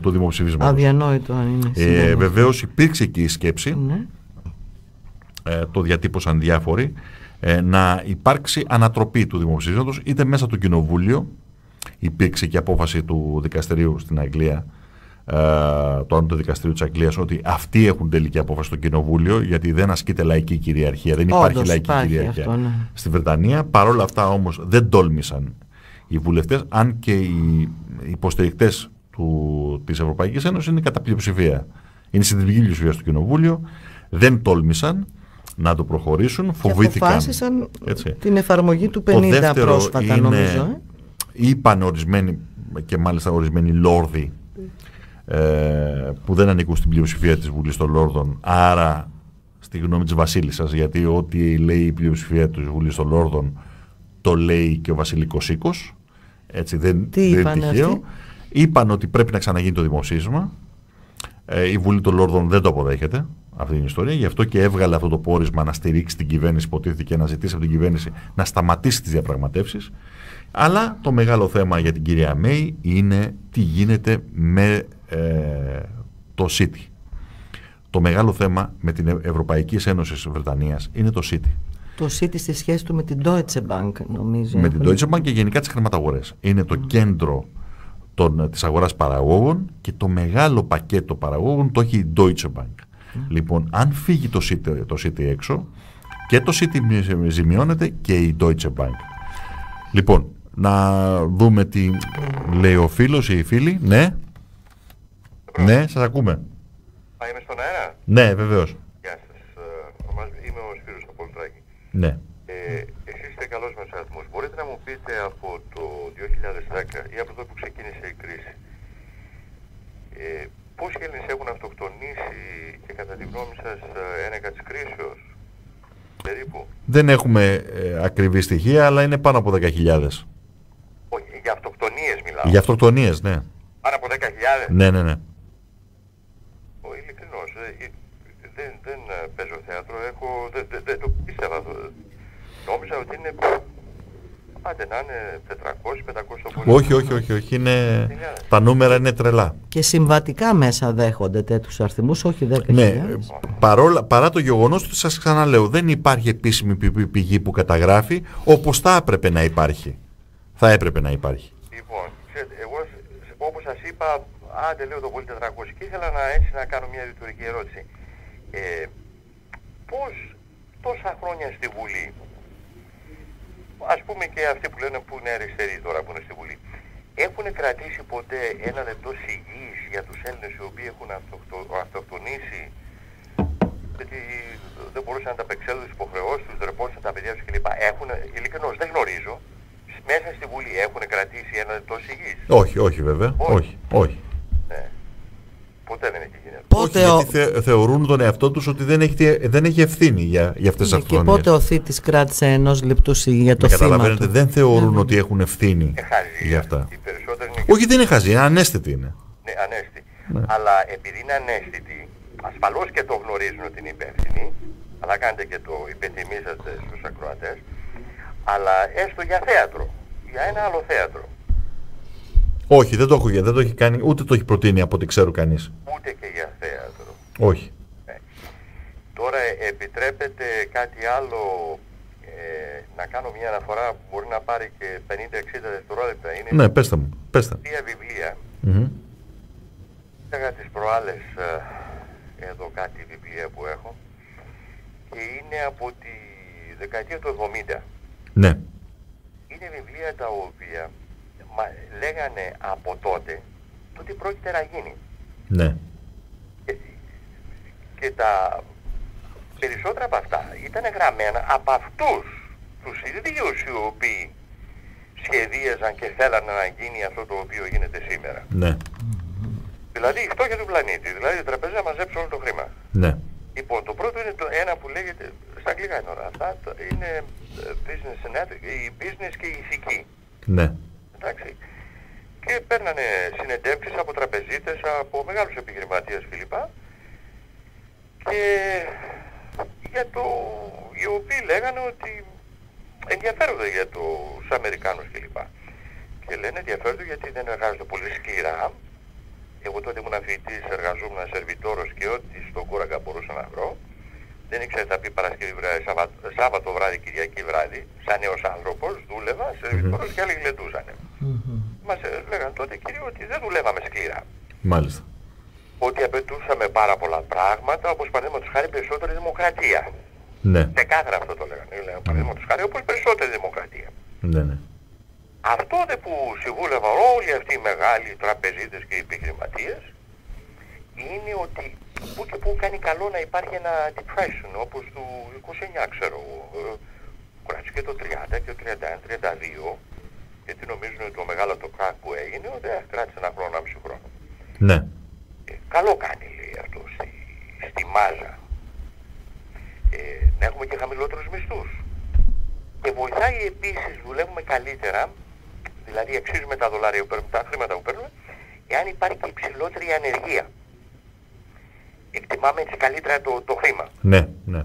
του δημοψηφίσματος. Αδιανόητο αν είναι. Βεβαίως υπήρξε και η σκέψη, το διατύπωσαν διάφοροι, να υπάρξει ανατροπή του δημοψηφίσματος είτε μέσα του Κοινοβούλιο. Υπήρξε και απόφαση του δικαστηρίου στην Αγγλία, το άνω του δικαστηρίου της Αγγλίας, ότι αυτοί έχουν τελική απόφαση στο Κοινοβούλιο, γιατί δεν ασκείται λαϊκή κυριαρχία. Δεν υπάρχει λαϊκή κυριαρχία στη Βρετανία. Παρόλα αυτά όμως δεν τόλμησαν οι βουλευτές, αν και οι υποστηρικτές της Ευρωπαϊκής Ένωσης είναι κατά πλειοψηφία. Είναι συντηρητική πλειοψηφία στο Κοινοβούλιο. Δεν τόλμησαν να το προχωρήσουν, φοβήθηκαν. Και αποφάσισαν την εφαρμογή του 50 πρόσφατα νομίζω. Είπαν ορισμένοι, και μάλιστα ορισμένοι λόρδοι που δεν ανήκουν στην πλειοψηφία της Βουλής των Λόρδων, άρα στη γνώμη της Βασίλισσας, γιατί ό,τι λέει η πλειοψηφία της Βουλής των Λόρδων το λέει και ο βασιλικός οίκος, έτσι, δεν είναι τυχαίο. Είπαν ότι πρέπει να ξαναγίνει το δημοψήφισμα. Η Βουλή των Λόρδων δεν το αποδέχεται αυτή την ιστορία, γι' αυτό και έβγαλε αυτό το πόρισμα να στηρίξει την κυβέρνηση, υποτίθεται, και να ζητήσει από την κυβέρνηση να σταματήσει τις διαπραγματεύσεις. Αλλά το μεγάλο θέμα για την κυρία Μέη είναι τι γίνεται με το City. Το μεγάλο θέμα με την Ευρωπαϊκή Ένωση Βρετανίας είναι το City. Το City στη σχέση του με την Deutsche Bank, νομίζω. Με την Deutsche Bank και γενικά τις χρηματαγορές. Είναι το κέντρο της αγοράς παραγόγων και το μεγάλο πακέτο παραγόγων το έχει η Deutsche Bank. Λοιπόν, αν φύγει το City έξω, και το City ζημιώνεται και η Deutsche Bank. Λοιπόν, να δούμε τι λέει ο φίλος ή η φίλη. Ναι. Ναι, σας ακούμε. Α, είμαι στον αέρα. Ναι, βεβαίως. Γεια σας. Είμαι ο Σπύρος από Πολυτράκη. Ναι. Εσείς είστε καλός μεσάτιμος. Μπορείτε να μου πείτε από το 2010 ή από τότε που ξεκίνησε η κρίση, πώς οι Έλληνες έχουν αυτοκτονήσει και κατά τη γνώμη σας ένεκα της κρίσεως, περίπου? Δεν έχουμε ακριβή στοιχεία, αλλά είναι πάνω από 10.000. Όχι, για αυτοκτονίες μιλάω. Για αυτοκτονίες, ναι. Πάνω από 10.000. Ναι, ναι, ναι. Ο ειλικρινός, δεν παίζω θέατρο, δεν το πίστευα. Νόμιζα ότι είναι, άντε να είναι 400-500. Όχι, όχι, όχι, όχι, είναι, τα νούμερα είναι τρελά. Και συμβατικά μέσα δέχονται τέτοιους αριθμούς, όχι 10.000. Ναι, παρά το γεγονός ότι σας ξαναλέω, δεν υπάρχει επίσημη πηγή που καταγράφει, όπως θα έπρεπε να υπάρχει. Θα έπρεπε να υπάρχει. Λοιπόν, ξέρετε, εγώ όπως σας είπα, άντε λέω το πολύ 400 και ήθελα να, έτσι, να κάνω μια ρητορική ερώτηση. Πώς τόσα χρόνια στη Βουλή, ας πούμε και αυτοί που λένε που είναι αριστεροί τώρα που είναι στη Βουλή, έχουν κρατήσει ποτέ ένα λεπτό συγγύης για τους Έλληνες οι οποίοι έχουν αυτοκτονήσει, γιατί δεν μπορούσαν να τα απεξέλθουν τις υποχρεώσεις τους, δρεπόσαν τα παιδιά τους κλπ? Έχουν, ειλικρινώς δεν γνωρίζω, μέσα στη Βουλή έχουν κρατήσει ένα λεπτό συγγύης? Όχι, όχι βέβαια, όχι, όχι. Ναι. Ποτέ δεν έχει γίνει αυτό. Πότε όχι, γιατί θεωρούν τον εαυτό τους ότι δεν έχει ευθύνη για αυτές τις αυτοκτονίες. Και πότε ο Θήτης κράτησε ενός λεπτού για το θύμα του? Καταλαβαίνετε, δεν θεωρούν ότι έχουν ευθύνη για αυτά. Όχι, δεν είναι χαζή, είναι ανέστητη. Είναι. Ναι, ανέστητη. Ναι. Αλλά επειδή είναι ανέστητη, ασφαλώς και το γνωρίζουν ότι είναι υπεύθυνοι, αλλά κάντε και το υπενθυμίζατε στους ακροατές, αλλά έστω για θέατρο, για ένα άλλο θέατρο. Όχι, δεν το έχει κάνει, ούτε το έχει προτείνει από ό,τι ξέρω κανείς. Ούτε και για θέατρο. Όχι. Τώρα επιτρέπεται κάτι άλλο, να κάνω μια αναφορά που μπορεί να πάρει και 50-60 δευτερόλεπτα. Είναι, ναι, πέστε μου, πέστε. Δύο βιβλία. Έγα τις προάλλες εδώ κάτι βιβλία που έχω και είναι από τη δεκαετία του 70. Ναι. Είναι βιβλία τα οποία λέγανε από τότε το τι πρόκειται να γίνει. Ναι. Και τα περισσότερα από αυτά ήταν γραμμένα από αυτούς τους ίδιους οι οποίοι σχεδίαζαν και θέλανε να γίνει αυτό το οποίο γίνεται σήμερα. Ναι. Δηλαδή η φτώχεια του πλανήτη, δηλαδή η τραπεζά μαζέψει όλο το χρήμα. Ναι. Λοιπόν, το πρώτο είναι το ένα που λέγεται, στα αγγλικά είναι όλα αυτά, είναι business και η ηθική. Ναι. Εντάξει. Και παίρνανε συνεντεύξεις από τραπεζίτες, από μεγάλους επιχειρηματίες κλπ. Και για το, οι οποίοι λέγανε ότι ενδιαφέρονται για τους Αμερικάνους κλπ. Και λένε ενδιαφέρονται γιατί δεν εργάζονται πολύ σκληρά. Εγώ τότε ήμουν αφηγητής, εργαζόμουν σερβιτόρος και ό,τι στον κόρακα μπορούσα να βρω. Δεν ήξερα τι θα πει Παρασκευή βράδυ, Σάββατο βράδυ, Κυριακή βράδυ. Σαν νέος άνθρωπος δούλευα, σερβιτόρος και άλλοι γλεντούσανε. Μας λέγανε τότε, κύριε, ότι δεν δουλεύαμε σκληρά. Μάλιστα. Ότι απαιτούσαμε πάρα πολλά πράγματα, όπως παραδείγματος χάρη περισσότερη δημοκρατία. Ναι. Δεκάθαρα αυτό το λέγανε. Λέγανε παραδείγματος χάρη, όπως περισσότερη δημοκρατία. Ναι, ναι. Αυτό δε που συμβούλευαν όλοι αυτοί οι μεγάλοι τραπεζίτες και οι επιχειρηματίες είναι ότι που και που κάνει καλό να υπάρχει ένα depression, όπως του 29, ξέρω εγώ. Κουράζει και το 30 και το 31, 32. Γιατί νομίζουν ότι το μεγάλο το crack που έγινε ότι κράτησε ένα χρόνο, 1,5 χρόνο. Ναι. Καλό κάνει, λέει, αυτό στη μάζα. Να έχουμε και χαμηλότερους μισθούς. Και βοηθάει επίσης, δουλεύουμε καλύτερα, δηλαδή αξίζουμε τα δολάρια που παίρνουμε, τα χρήματα που παίρνουμε, εάν υπάρχει και υψηλότερη ανεργία. Εκτιμάμε έτσι καλύτερα το χρήμα. Ναι, ναι.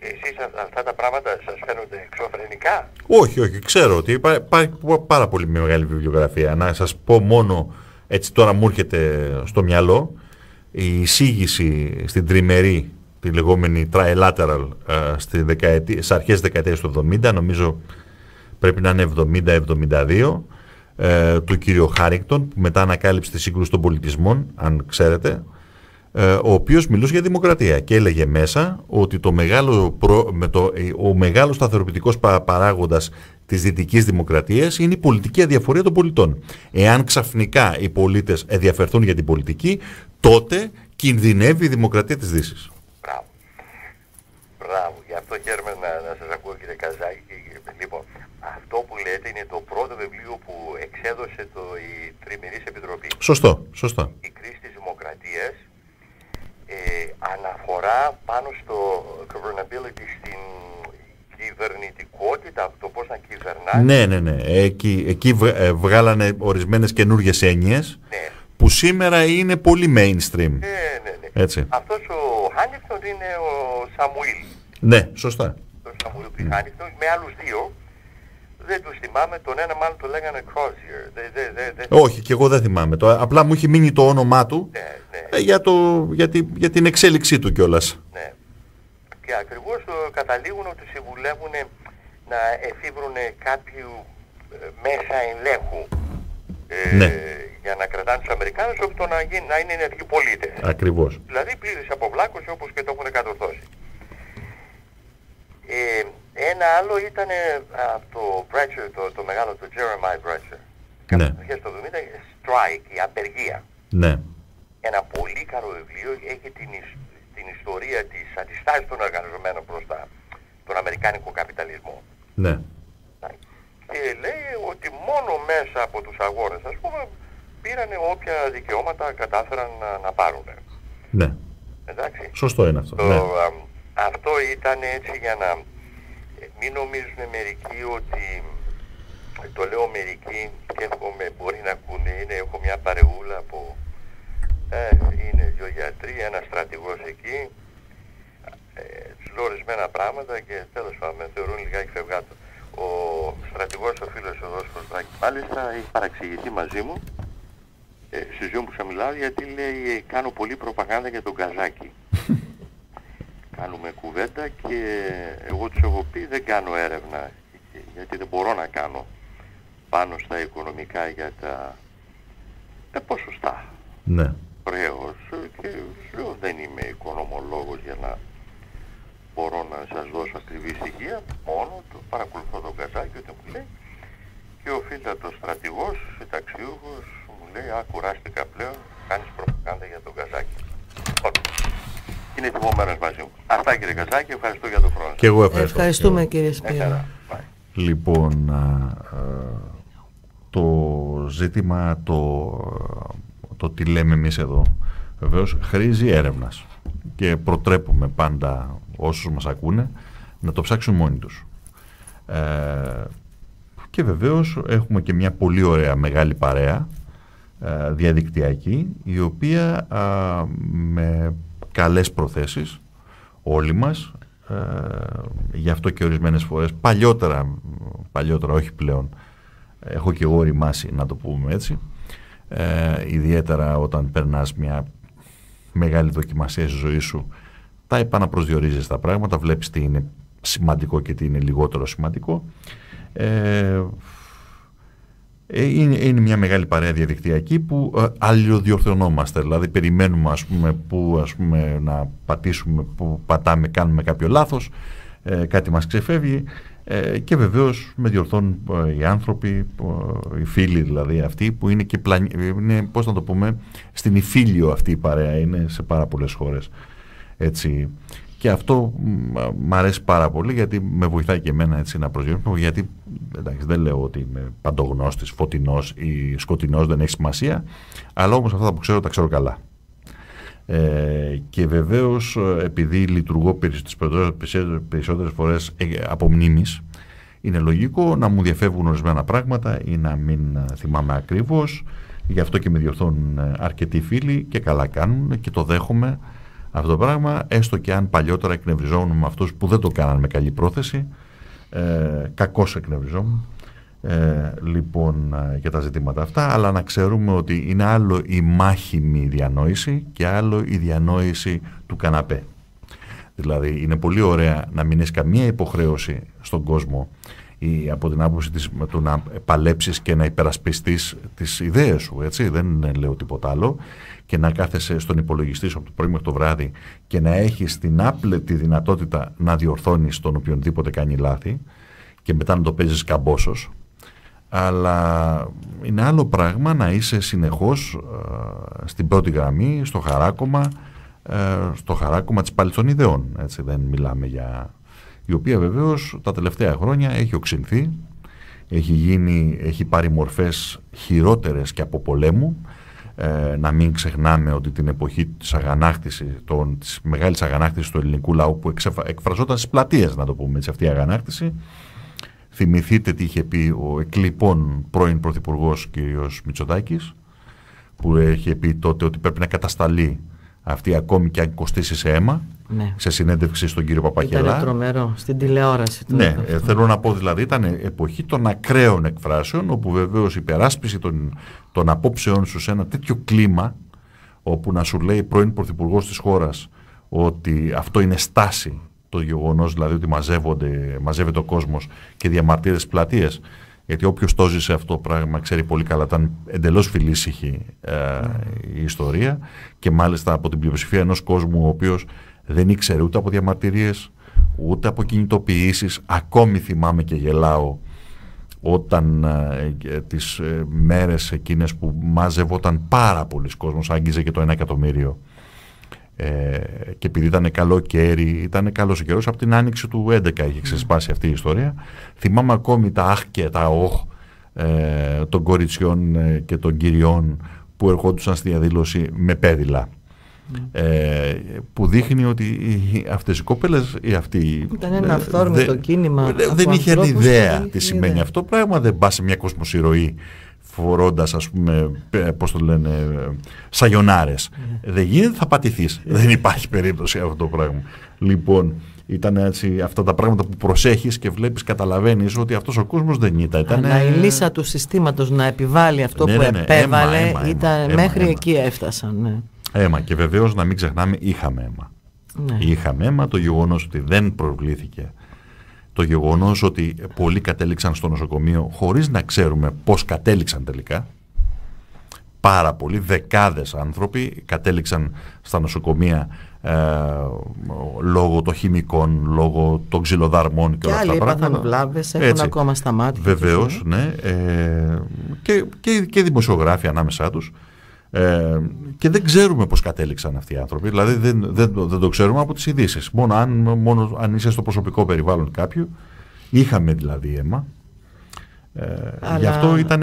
Εσείς αυτά τα πράγματα σας φαίνονται εξωφρενικά? Όχι, όχι. Ξέρω ότι υπάρχει πάρα πολύ μεγάλη βιβλιογραφία. Να σας πω μόνο, έτσι τώρα μου έρχεται στο μυαλό, η εισήγηση στην Τριμερή, τη λεγόμενη trilateral, στις αρχές δεκαετίας του 70, νομίζω πρέπει να είναι 70-72, του κ. Χάνιφτον, που μετά ανακάλυψε τη σύγκρουση των πολιτισμών, αν ξέρετε, ο οποίος μιλούσε για δημοκρατία και έλεγε μέσα ότι ο μεγάλος σταθεροποιητικός παράγοντας της δυτικής δημοκρατίας είναι η πολιτική αδιαφορία των πολιτών. Εάν ξαφνικά οι πολίτες ενδιαφερθούν για την πολιτική, τότε κινδυνεύει η δημοκρατία της Δύσης. Μπράβο. Μπράβο. Γι' αυτό χαίρομαι να σας ακούω, κύριε Καζάκη. Λοιπόν, αυτό που λέτε είναι το πρώτο βιβλίο που εξέδωσε η Τριμηρής Επιτροπή. Σωστό, σωστό. Η κρίση της δημοκρατίας, αναφορά πάνω στο governability, στην κυβερνητικότητα, το πώς να κυβερνάει. Ναι, ναι, ναι. Εκεί βγάλανε ορισμένες καινούργιες έννοιες, ναι, που σήμερα είναι πολύ mainstream. Ναι, ναι, ναι. Έτσι. Αυτός ο Χάνιφτον είναι ο Σαμουίλ. Ναι, σωστά. Ο Σαμουίλ Χάνιφτον, με άλλους δύο. Δεν τους θυμάμαι, τον ένα μάλλον το λέγανε Crozier. Όχι, και εγώ δεν θυμάμαι. Απλά μου είχε μείνει το όνομά του, ναι, ναι, για την εξέλιξή του κιόλας. Ναι. Και ακριβώς καταλήγουν ότι συμβουλεύουν να εφήβρουν κάποιου μέσα ελέγχου, ναι, για να κρατάνε τους Αμερικάνους, ώστε να είναι ενεργοί πολίτες. Ακριβώς. Δηλαδή πλήρης αποβλάκωση, όπως και το έχουν κατορθώσει. Ένα άλλο ήταν από το Bratcher, το μεγάλο, το Jeremiah Bratcher. Ναι. Το 70, Strike, η απεργία. Ναι. Ένα πολύ καλό βιβλίο, έχει την ιστορία της αντιστάσης των εργαζομένων προς τον αμερικάνικο καπιταλισμό. Ναι. Και λέει ότι μόνο μέσα από τους αγώνες, ας πούμε, πήρανε όποια δικαιώματα κατάφεραν να πάρουν. Ναι. Εντάξει. Σωστό είναι αυτό. Ναι. Αυτό ήταν έτσι για να... Μην νομίζουν μερικοί ότι, το λέω μερικοί και εύχομαι μπορεί να ακούνε, έχω μια παρεούλα από, είναι δυο γιατροί, ένας στρατηγός εκεί, τους λέω ορισμένα πράγματα και τέλος πάντων με θεωρούν λιγάκι φευγάτο. Ο στρατηγός, ο φίλος εδώ Κωστάκη, μάλιστα έχει παραξηγηθεί μαζί μου, στους δυο που σας μιλάω, γιατί λέει κάνω πολύ προπαγάνδα για τον Καζάκη. Κάνουμε κουβέντα και εγώ τους έχω πει δεν κάνω έρευνα, γιατί δεν μπορώ να κάνω πάνω στα οικονομικά για τα ποσοστά. Ναι. Χρέος, και λέω δεν είμαι οικονομολόγος για να μπορώ να σας δώσω ακριβή στοιχεία, μόνο το παρακολουθώ τον Καζάκη, ότι μου λέει, και ο φίλατος στρατηγός, συνταξιούχος, μου λέει κουράστηκα πλέον, κάνεις προπαγάνδα για τον Καζάκη. Είναι τιμωμένος μαζί μου. Αυτά, κύριε Καζάκη, ευχαριστώ για τον χρόνο. Και εγώ ευχαριστώ. Ευχαριστούμε, κύριε Σπύρο. Λοιπόν, το ζήτημα το τι λέμε εμείς εδώ, βεβαίως χρήζει έρευνας και προτρέπουμε πάντα όσους μας ακούνε να το ψάξουν μόνοι τους. Και βεβαίως έχουμε και μια πολύ ωραία μεγάλη παρέα διαδικτυακή, η οποία με καλές προθέσεις όλοι μας, γι' αυτό και ορισμένες φορές παλιότερα, όχι πλέον, έχω και εγώ ρημάσει, να το πούμε έτσι, ιδιαίτερα όταν περνάς μια μεγάλη δοκιμασία στη ζωή σου, τα επαναπροσδιορίζεις τα πράγματα, βλέπεις τι είναι σημαντικό και τι είναι λιγότερο σημαντικό. Είναι μια μεγάλη παρέα διαδικτυακή που αλληλοδιορθωνόμαστε, δηλαδή περιμένουμε που να πατήσουμε, που πατάμε, κάνουμε κάποιο λάθος, κάτι μας ξεφεύγει, και βεβαίως με διορθώνουν οι άνθρωποι, οι φίλοι δηλαδή αυτοί που είναι και είναι, πώς να το πούμε, στην υφήλιο αυτή η παρέα, είναι σε πάρα πολλές χώρες, έτσι. Και αυτό μ' αρέσει πάρα πολύ, γιατί με βοηθάει και εμένα έτσι να προσδιορίσω. Γιατί εντάξει, δεν λέω ότι είμαι παντογνώστης, φωτεινός ή σκοτεινός, δεν έχει σημασία. Αλλά όμως αυτά που ξέρω τα ξέρω καλά. Και βεβαίως, επειδή λειτουργώ περισσότερες φορές από μνήμης, είναι λογικό να μου διαφεύγουν ορισμένα πράγματα ή να μην θυμάμαι ακριβώς. Γι' αυτό και με διορθώνουν αρκετοί φίλοι, και καλά κάνουν, και το δέχομαι. Αυτό το πράγμα, έστω και αν παλιότερα εκνευριζόμουν με αυτούς που δεν το κάνανε με καλή πρόθεση, κακώς εκνευριζόμουν, λοιπόν, για τα ζητήματα αυτά, αλλά να ξέρουμε ότι είναι άλλο η μάχημη διανόηση και άλλο η διανόηση του καναπέ. Δηλαδή είναι πολύ ωραία να μην έχει καμία υποχρέωση στον κόσμο από την άποψη της, του να παλέψεις και να υπερασπιστείς τις ιδέες σου, έτσι, δεν λέω τίποτα άλλο, και να κάθεσαι στον υπολογιστή σου από το πρωί μέχρι το βράδυ και να έχεις την άπλετη δυνατότητα να διορθώνεις τον οποιονδήποτε κάνει λάθη και μετά να το παίζεις καμπόσος. Αλλά είναι άλλο πράγμα να είσαι συνεχώς στην πρώτη γραμμή, στο χαράκωμα της πάλης των ιδεών, έτσι, δεν μιλάμε για... η οποία βεβαίως τα τελευταία χρόνια έχει οξυνθεί, έχει πάρει μορφές χειρότερες και από πολέμου. Να μην ξεχνάμε ότι την εποχή της αγανάκτησης, της μεγάλης αγανάκτησης του ελληνικού λαού που εκφραζόταν στις πλατείες, να το πούμε έτσι, αυτή η αγανάκτηση. Θυμηθείτε τι είχε πει ο εκλειπών πρώην πρωθυπουργός κ. Μητσοτάκης, που είχε πει τότε ότι πρέπει να κατασταλεί αυτή ακόμη και αν κοστίσει σε αίμα, ναι, σε συνέντευξη στον κύριο Παπαχελά. Ήταν τρομερό, στην τηλεόραση του. Ναι, θέλω να πω, δηλαδή ήταν εποχή των ακραίων εκφράσεων, όπου βεβαίως η υπεράσπιση των απόψεών σου σε ένα τέτοιο κλίμα, όπου να σου λέει πρώην πρωθυπουργός της χώρας ότι αυτό είναι στάση, το γεγονός δηλαδή ότι μαζεύεται ο κόσμος και διαμαρτύρεται στις πλατείες. Γιατί όποιος το ζει σε αυτό το πράγμα ξέρει πολύ καλά, ήταν εντελώς φιλήσυχη η ιστορία, και μάλιστα από την πλειοψηφία ενός κόσμου ο οποίος δεν ήξερε ούτε από διαμαρτυρίες, ούτε από κινητοποιήσεις. Ακόμη θυμάμαι και γελάω όταν τις μέρες εκείνες που μάζευόταν πάρα πολλοί κόσμος, άγγιζε και το 1 εκατομμύριο. Και επειδή ήταν καλό κέρι, ήταν καλός ο καιρός, από την άνοιξη του 11 είχε ξεσπάσει αυτή η ιστορία. Θυμάμαι ακόμη τα αχ και τα οχ των κοριτσιών και των κυριών που ερχόντουσαν στη διαδήλωση με πέδιλα, που δείχνει ότι αυτές οι κοπέλες ήταν ένα αυθόρμητο κίνημα, δεν είχαν ιδέα τι σημαίνει αυτό πράγμα. Δεν πας σε μια κοσμοσυρωή φορώντας, ας πούμε, πώς το λένε, σαγιονάρες. Δεν γίνεται, θα πατηθείς. Δεν υπάρχει περίπτωση αυτό το πράγμα. Λοιπόν, ήταν έτσι, αυτά τα πράγματα που προσέχεις και βλέπεις, καταλαβαίνεις ότι αυτός ο κόσμος δεν ήταν. Η λύσα του συστήματος να επιβάλλει αυτό που επέβαλε, ήταν μέχρι εκεί έφτασαν. Ναι. Έμα, και βεβαίως να μην ξεχνάμε, είχαμε αίμα. Ναι. Είχαμε αίμα, το γεγονός ότι δεν προβλήθηκε, το γεγονός ότι πολλοί κατέληξαν στο νοσοκομείο χωρίς να ξέρουμε πώς κατέληξαν τελικά. Πάρα πολλοί, δεκάδες άνθρωποι κατέληξαν στα νοσοκομεία λόγω των χημικών, λόγω των ξυλοδαρμών και όλα αυτά τα πράγματα. Άλλοι είπαν βλάβες, έχουν ακόμα στα μάτια. Βεβαίως, ναι. Και δημοσιογράφοι ανάμεσά τους. Και δεν ξέρουμε πώς κατέληξαν αυτοί οι άνθρωποι. Δηλαδή δεν το ξέρουμε από τις ειδήσεις. Μόνο αν είσαι στο προσωπικό περιβάλλον κάποιου. Είχαμε δηλαδή αίμα. Αλλά... Γι' αυτό ήταν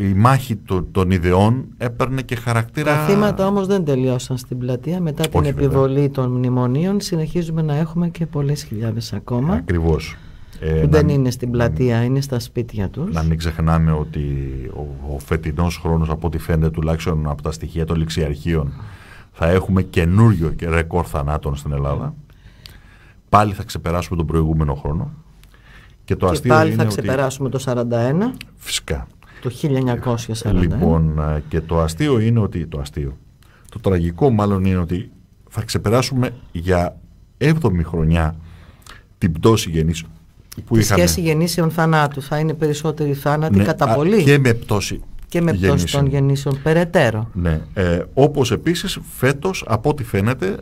η μάχη των ιδεών, έπαιρνε και χαρακτήρα. Τα θύματα όμως δεν τελειώσαν στην πλατεία. Μετά την επιβολή των μνημονίων συνεχίζουμε να έχουμε και πολλές χιλιάδες ακόμα. Ακριβώς. Δεν είναι στην πλατεία, είναι στα σπίτια τους. Να μην ξεχνάμε ότι ο φετινός χρόνος, από ό,τι φαίνεται τουλάχιστον από τα στοιχεία των ληξιαρχείων, θα έχουμε καινούριο και ρεκόρ θανάτων στην Ελλάδα. Πάλι θα ξεπεράσουμε τον προηγούμενο χρόνο. Και το αστείο πάλι είναι θα ξεπεράσουμε ότι... το 41. Φυσικά. Το 1941. Λοιπόν, και το αστείο είναι ότι... Το τραγικό μάλλον είναι ότι θα ξεπεράσουμε για 7η χρονιά την πτώση γεννήσεων. Τη σχέση γεννήσεων θανάτου, θα είναι περισσότεροι θάνατοι, ναι, κατά πολύ. Και με πτώση των γεννήσεων περαιτέρω. Ναι. Όπως επίσης φέτος, από ό,τι φαίνεται,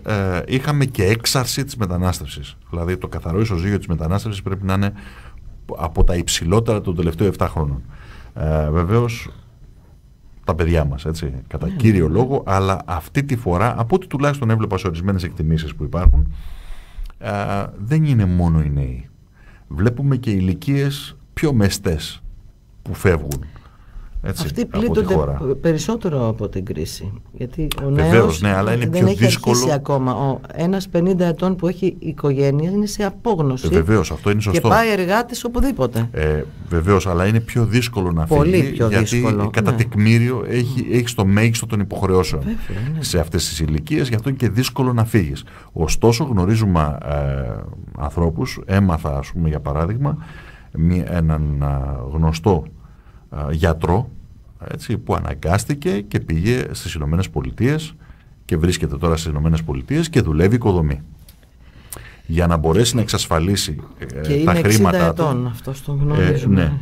είχαμε και έξαρση της μετανάστευσης. Δηλαδή το καθαρό ισοζύγιο της μετανάστευσης πρέπει να είναι από τα υψηλότερα των τελευταίων 7 χρόνων. Βεβαίως τα παιδιά μας, έτσι, κατά κύριο λόγο, αλλά αυτή τη φορά, από ό,τι τουλάχιστον έβλεπα σε ορισμένες εκτιμήσεις που υπάρχουν, δεν είναι μόνο οι νέοι. Βλέπουμε και ηλικίες πιο μεστές που φεύγουν. Έτσι, αυτοί πλήττονται περισσότερο από την κρίση. Γιατί ο νέος, ναι, αλλά είναι δεν πιο έχει δύσκολο ακόμα. Ένας 50 ετών που έχει οικογένεια είναι σε απόγνωση. Βεβαίως, αυτό είναι σωστό. Και πάει εργάτης οπουδήποτε. Βεβαίως, αλλά είναι πιο δύσκολο να πολύ φύγει. Πιο γιατί δύσκολο, κατά τεκμήριο έχει το μέγιστο των υποχρεώσεων σε αυτές τις ηλικίες, γι' αυτό είναι και δύσκολο να φύγεις. Ωστόσο, γνωρίζουμε ανθρώπους, έμαθα, ας πούμε, για παράδειγμα, έναν γνωστό γιατρό, έτσι, που αναγκάστηκε και πήγε στις Ηνωμένες Πολιτείες και βρίσκεται τώρα στις Ηνωμένες Πολιτείες και δουλεύει οικοδομή. για να μπορέσει να εξασφαλίσει τα χρήματα ετών, αυτός τον γνωρίζουμε.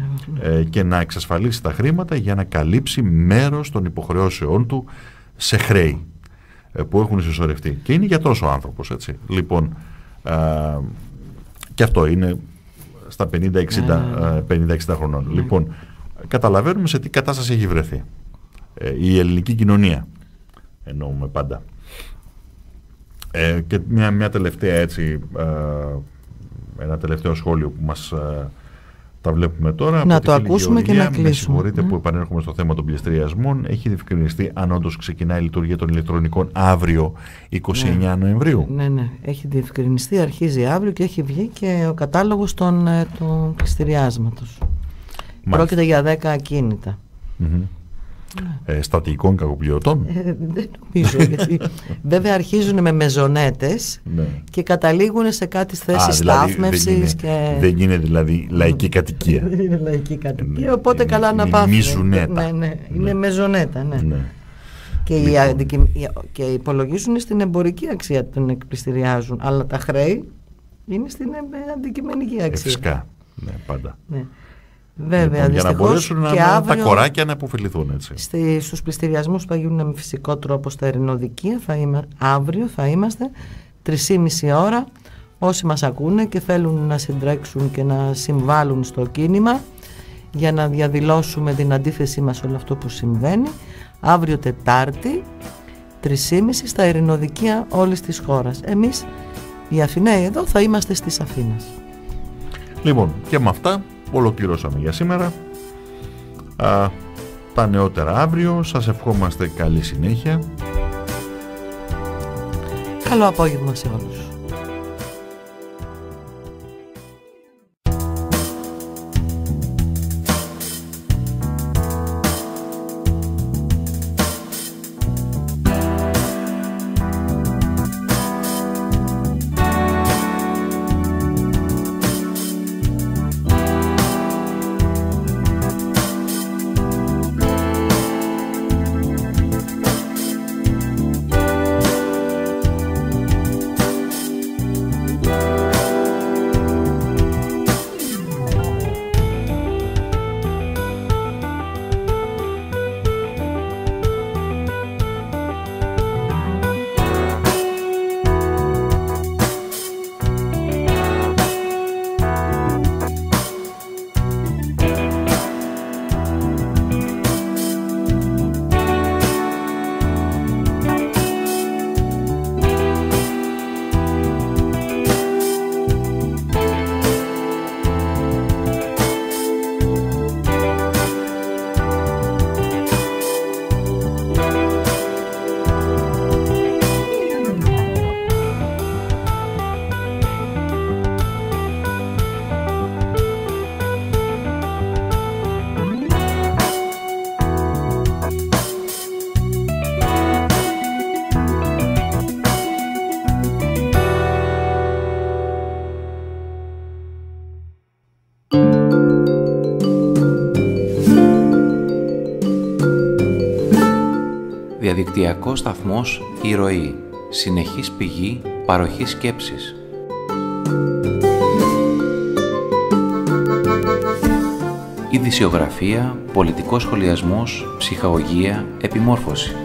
Και να εξασφαλίσει τα χρήματα για να καλύψει μέρος των υποχρεώσεών του σε χρέη που έχουν συσσωρευτεί. Και είναι γιατρός ο άνθρωπος, έτσι. Λοιπόν, και αυτό είναι στα 50-60 χρονών. Λοιπόν, καταλαβαίνουμε σε τι κατάσταση έχει βρεθεί η ελληνική κοινωνία, εννοούμε πάντα. Και μια τελευταία, έτσι, ένα τελευταίο σχόλιο που μας τα βλέπουμε τώρα. Να το ακούσουμε Γεωργία, και να κλείσουμε. Με συγχωρείτε που επανέρχομαι στο θέμα των πληστηριασμών. Έχει διευκρινιστεί αν όντως ξεκινάει η λειτουργία των ηλεκτρονικών αύριο 29 Νοεμβρίου. Ναι, ναι. Έχει διευκρινιστεί, αρχίζει αύριο και έχει βγει και ο κατάλογος του πληστηριάσματος. Πρόκειται για 10 ακίνητα. Στατικών κακοπληρωτών. Δεν νομίζω. Γιατί βέβαια αρχίζουν με μεζονέτες και καταλήγουν σε κάτι θέσεις στάθμευσης. Δεν είναι δηλαδή λαϊκή κατοικία. Δεν είναι λαϊκή κατοικία. Οπότε καλά να πάθουν. Μιζουνέτα. Είναι μεζονέτα. Και υπολογίζουν στην εμπορική αξία που τον εκπληστηριάζουν. Αλλά τα χρέη είναι στην αντικειμενική αξία. Φυσικά. Ναι, πάντα. Βέβαια, λοιπόν, για να μπορέσουν να τα κοράκια να υποφεληθούν, έτσι. Στους πληστηριασμούς που θα γίνουν με φυσικό τρόπο στα Ειρηνοδικεία, αύριο θα είμαστε 3,5 ώρα. Όσοι μας ακούνε και θέλουν να συντρέξουν και να συμβάλλουν στο κίνημα για να διαδηλώσουμε την αντίθεσή μας όλο αυτό που συμβαίνει, αύριο Τετάρτη 3,5 στα Ειρηνοδικεία όλης της χώρας. Εμείς οι Αθηναίοι εδώ θα είμαστε στις Αθήνας. Λοιπόν, και με αυτά ολοκληρώσαμε για σήμερα. Τα νεότερα αύριο. Σας ευχόμαστε καλή συνέχεια. Καλό απόγευμα σε όλους. Δικτυακός σταθμός Η Ροή. Συνεχής πηγή παροχής σκέψης. Ειδησιογραφία, πολιτικός σχολιασμός, ψυχαγωγία, επιμόρφωση.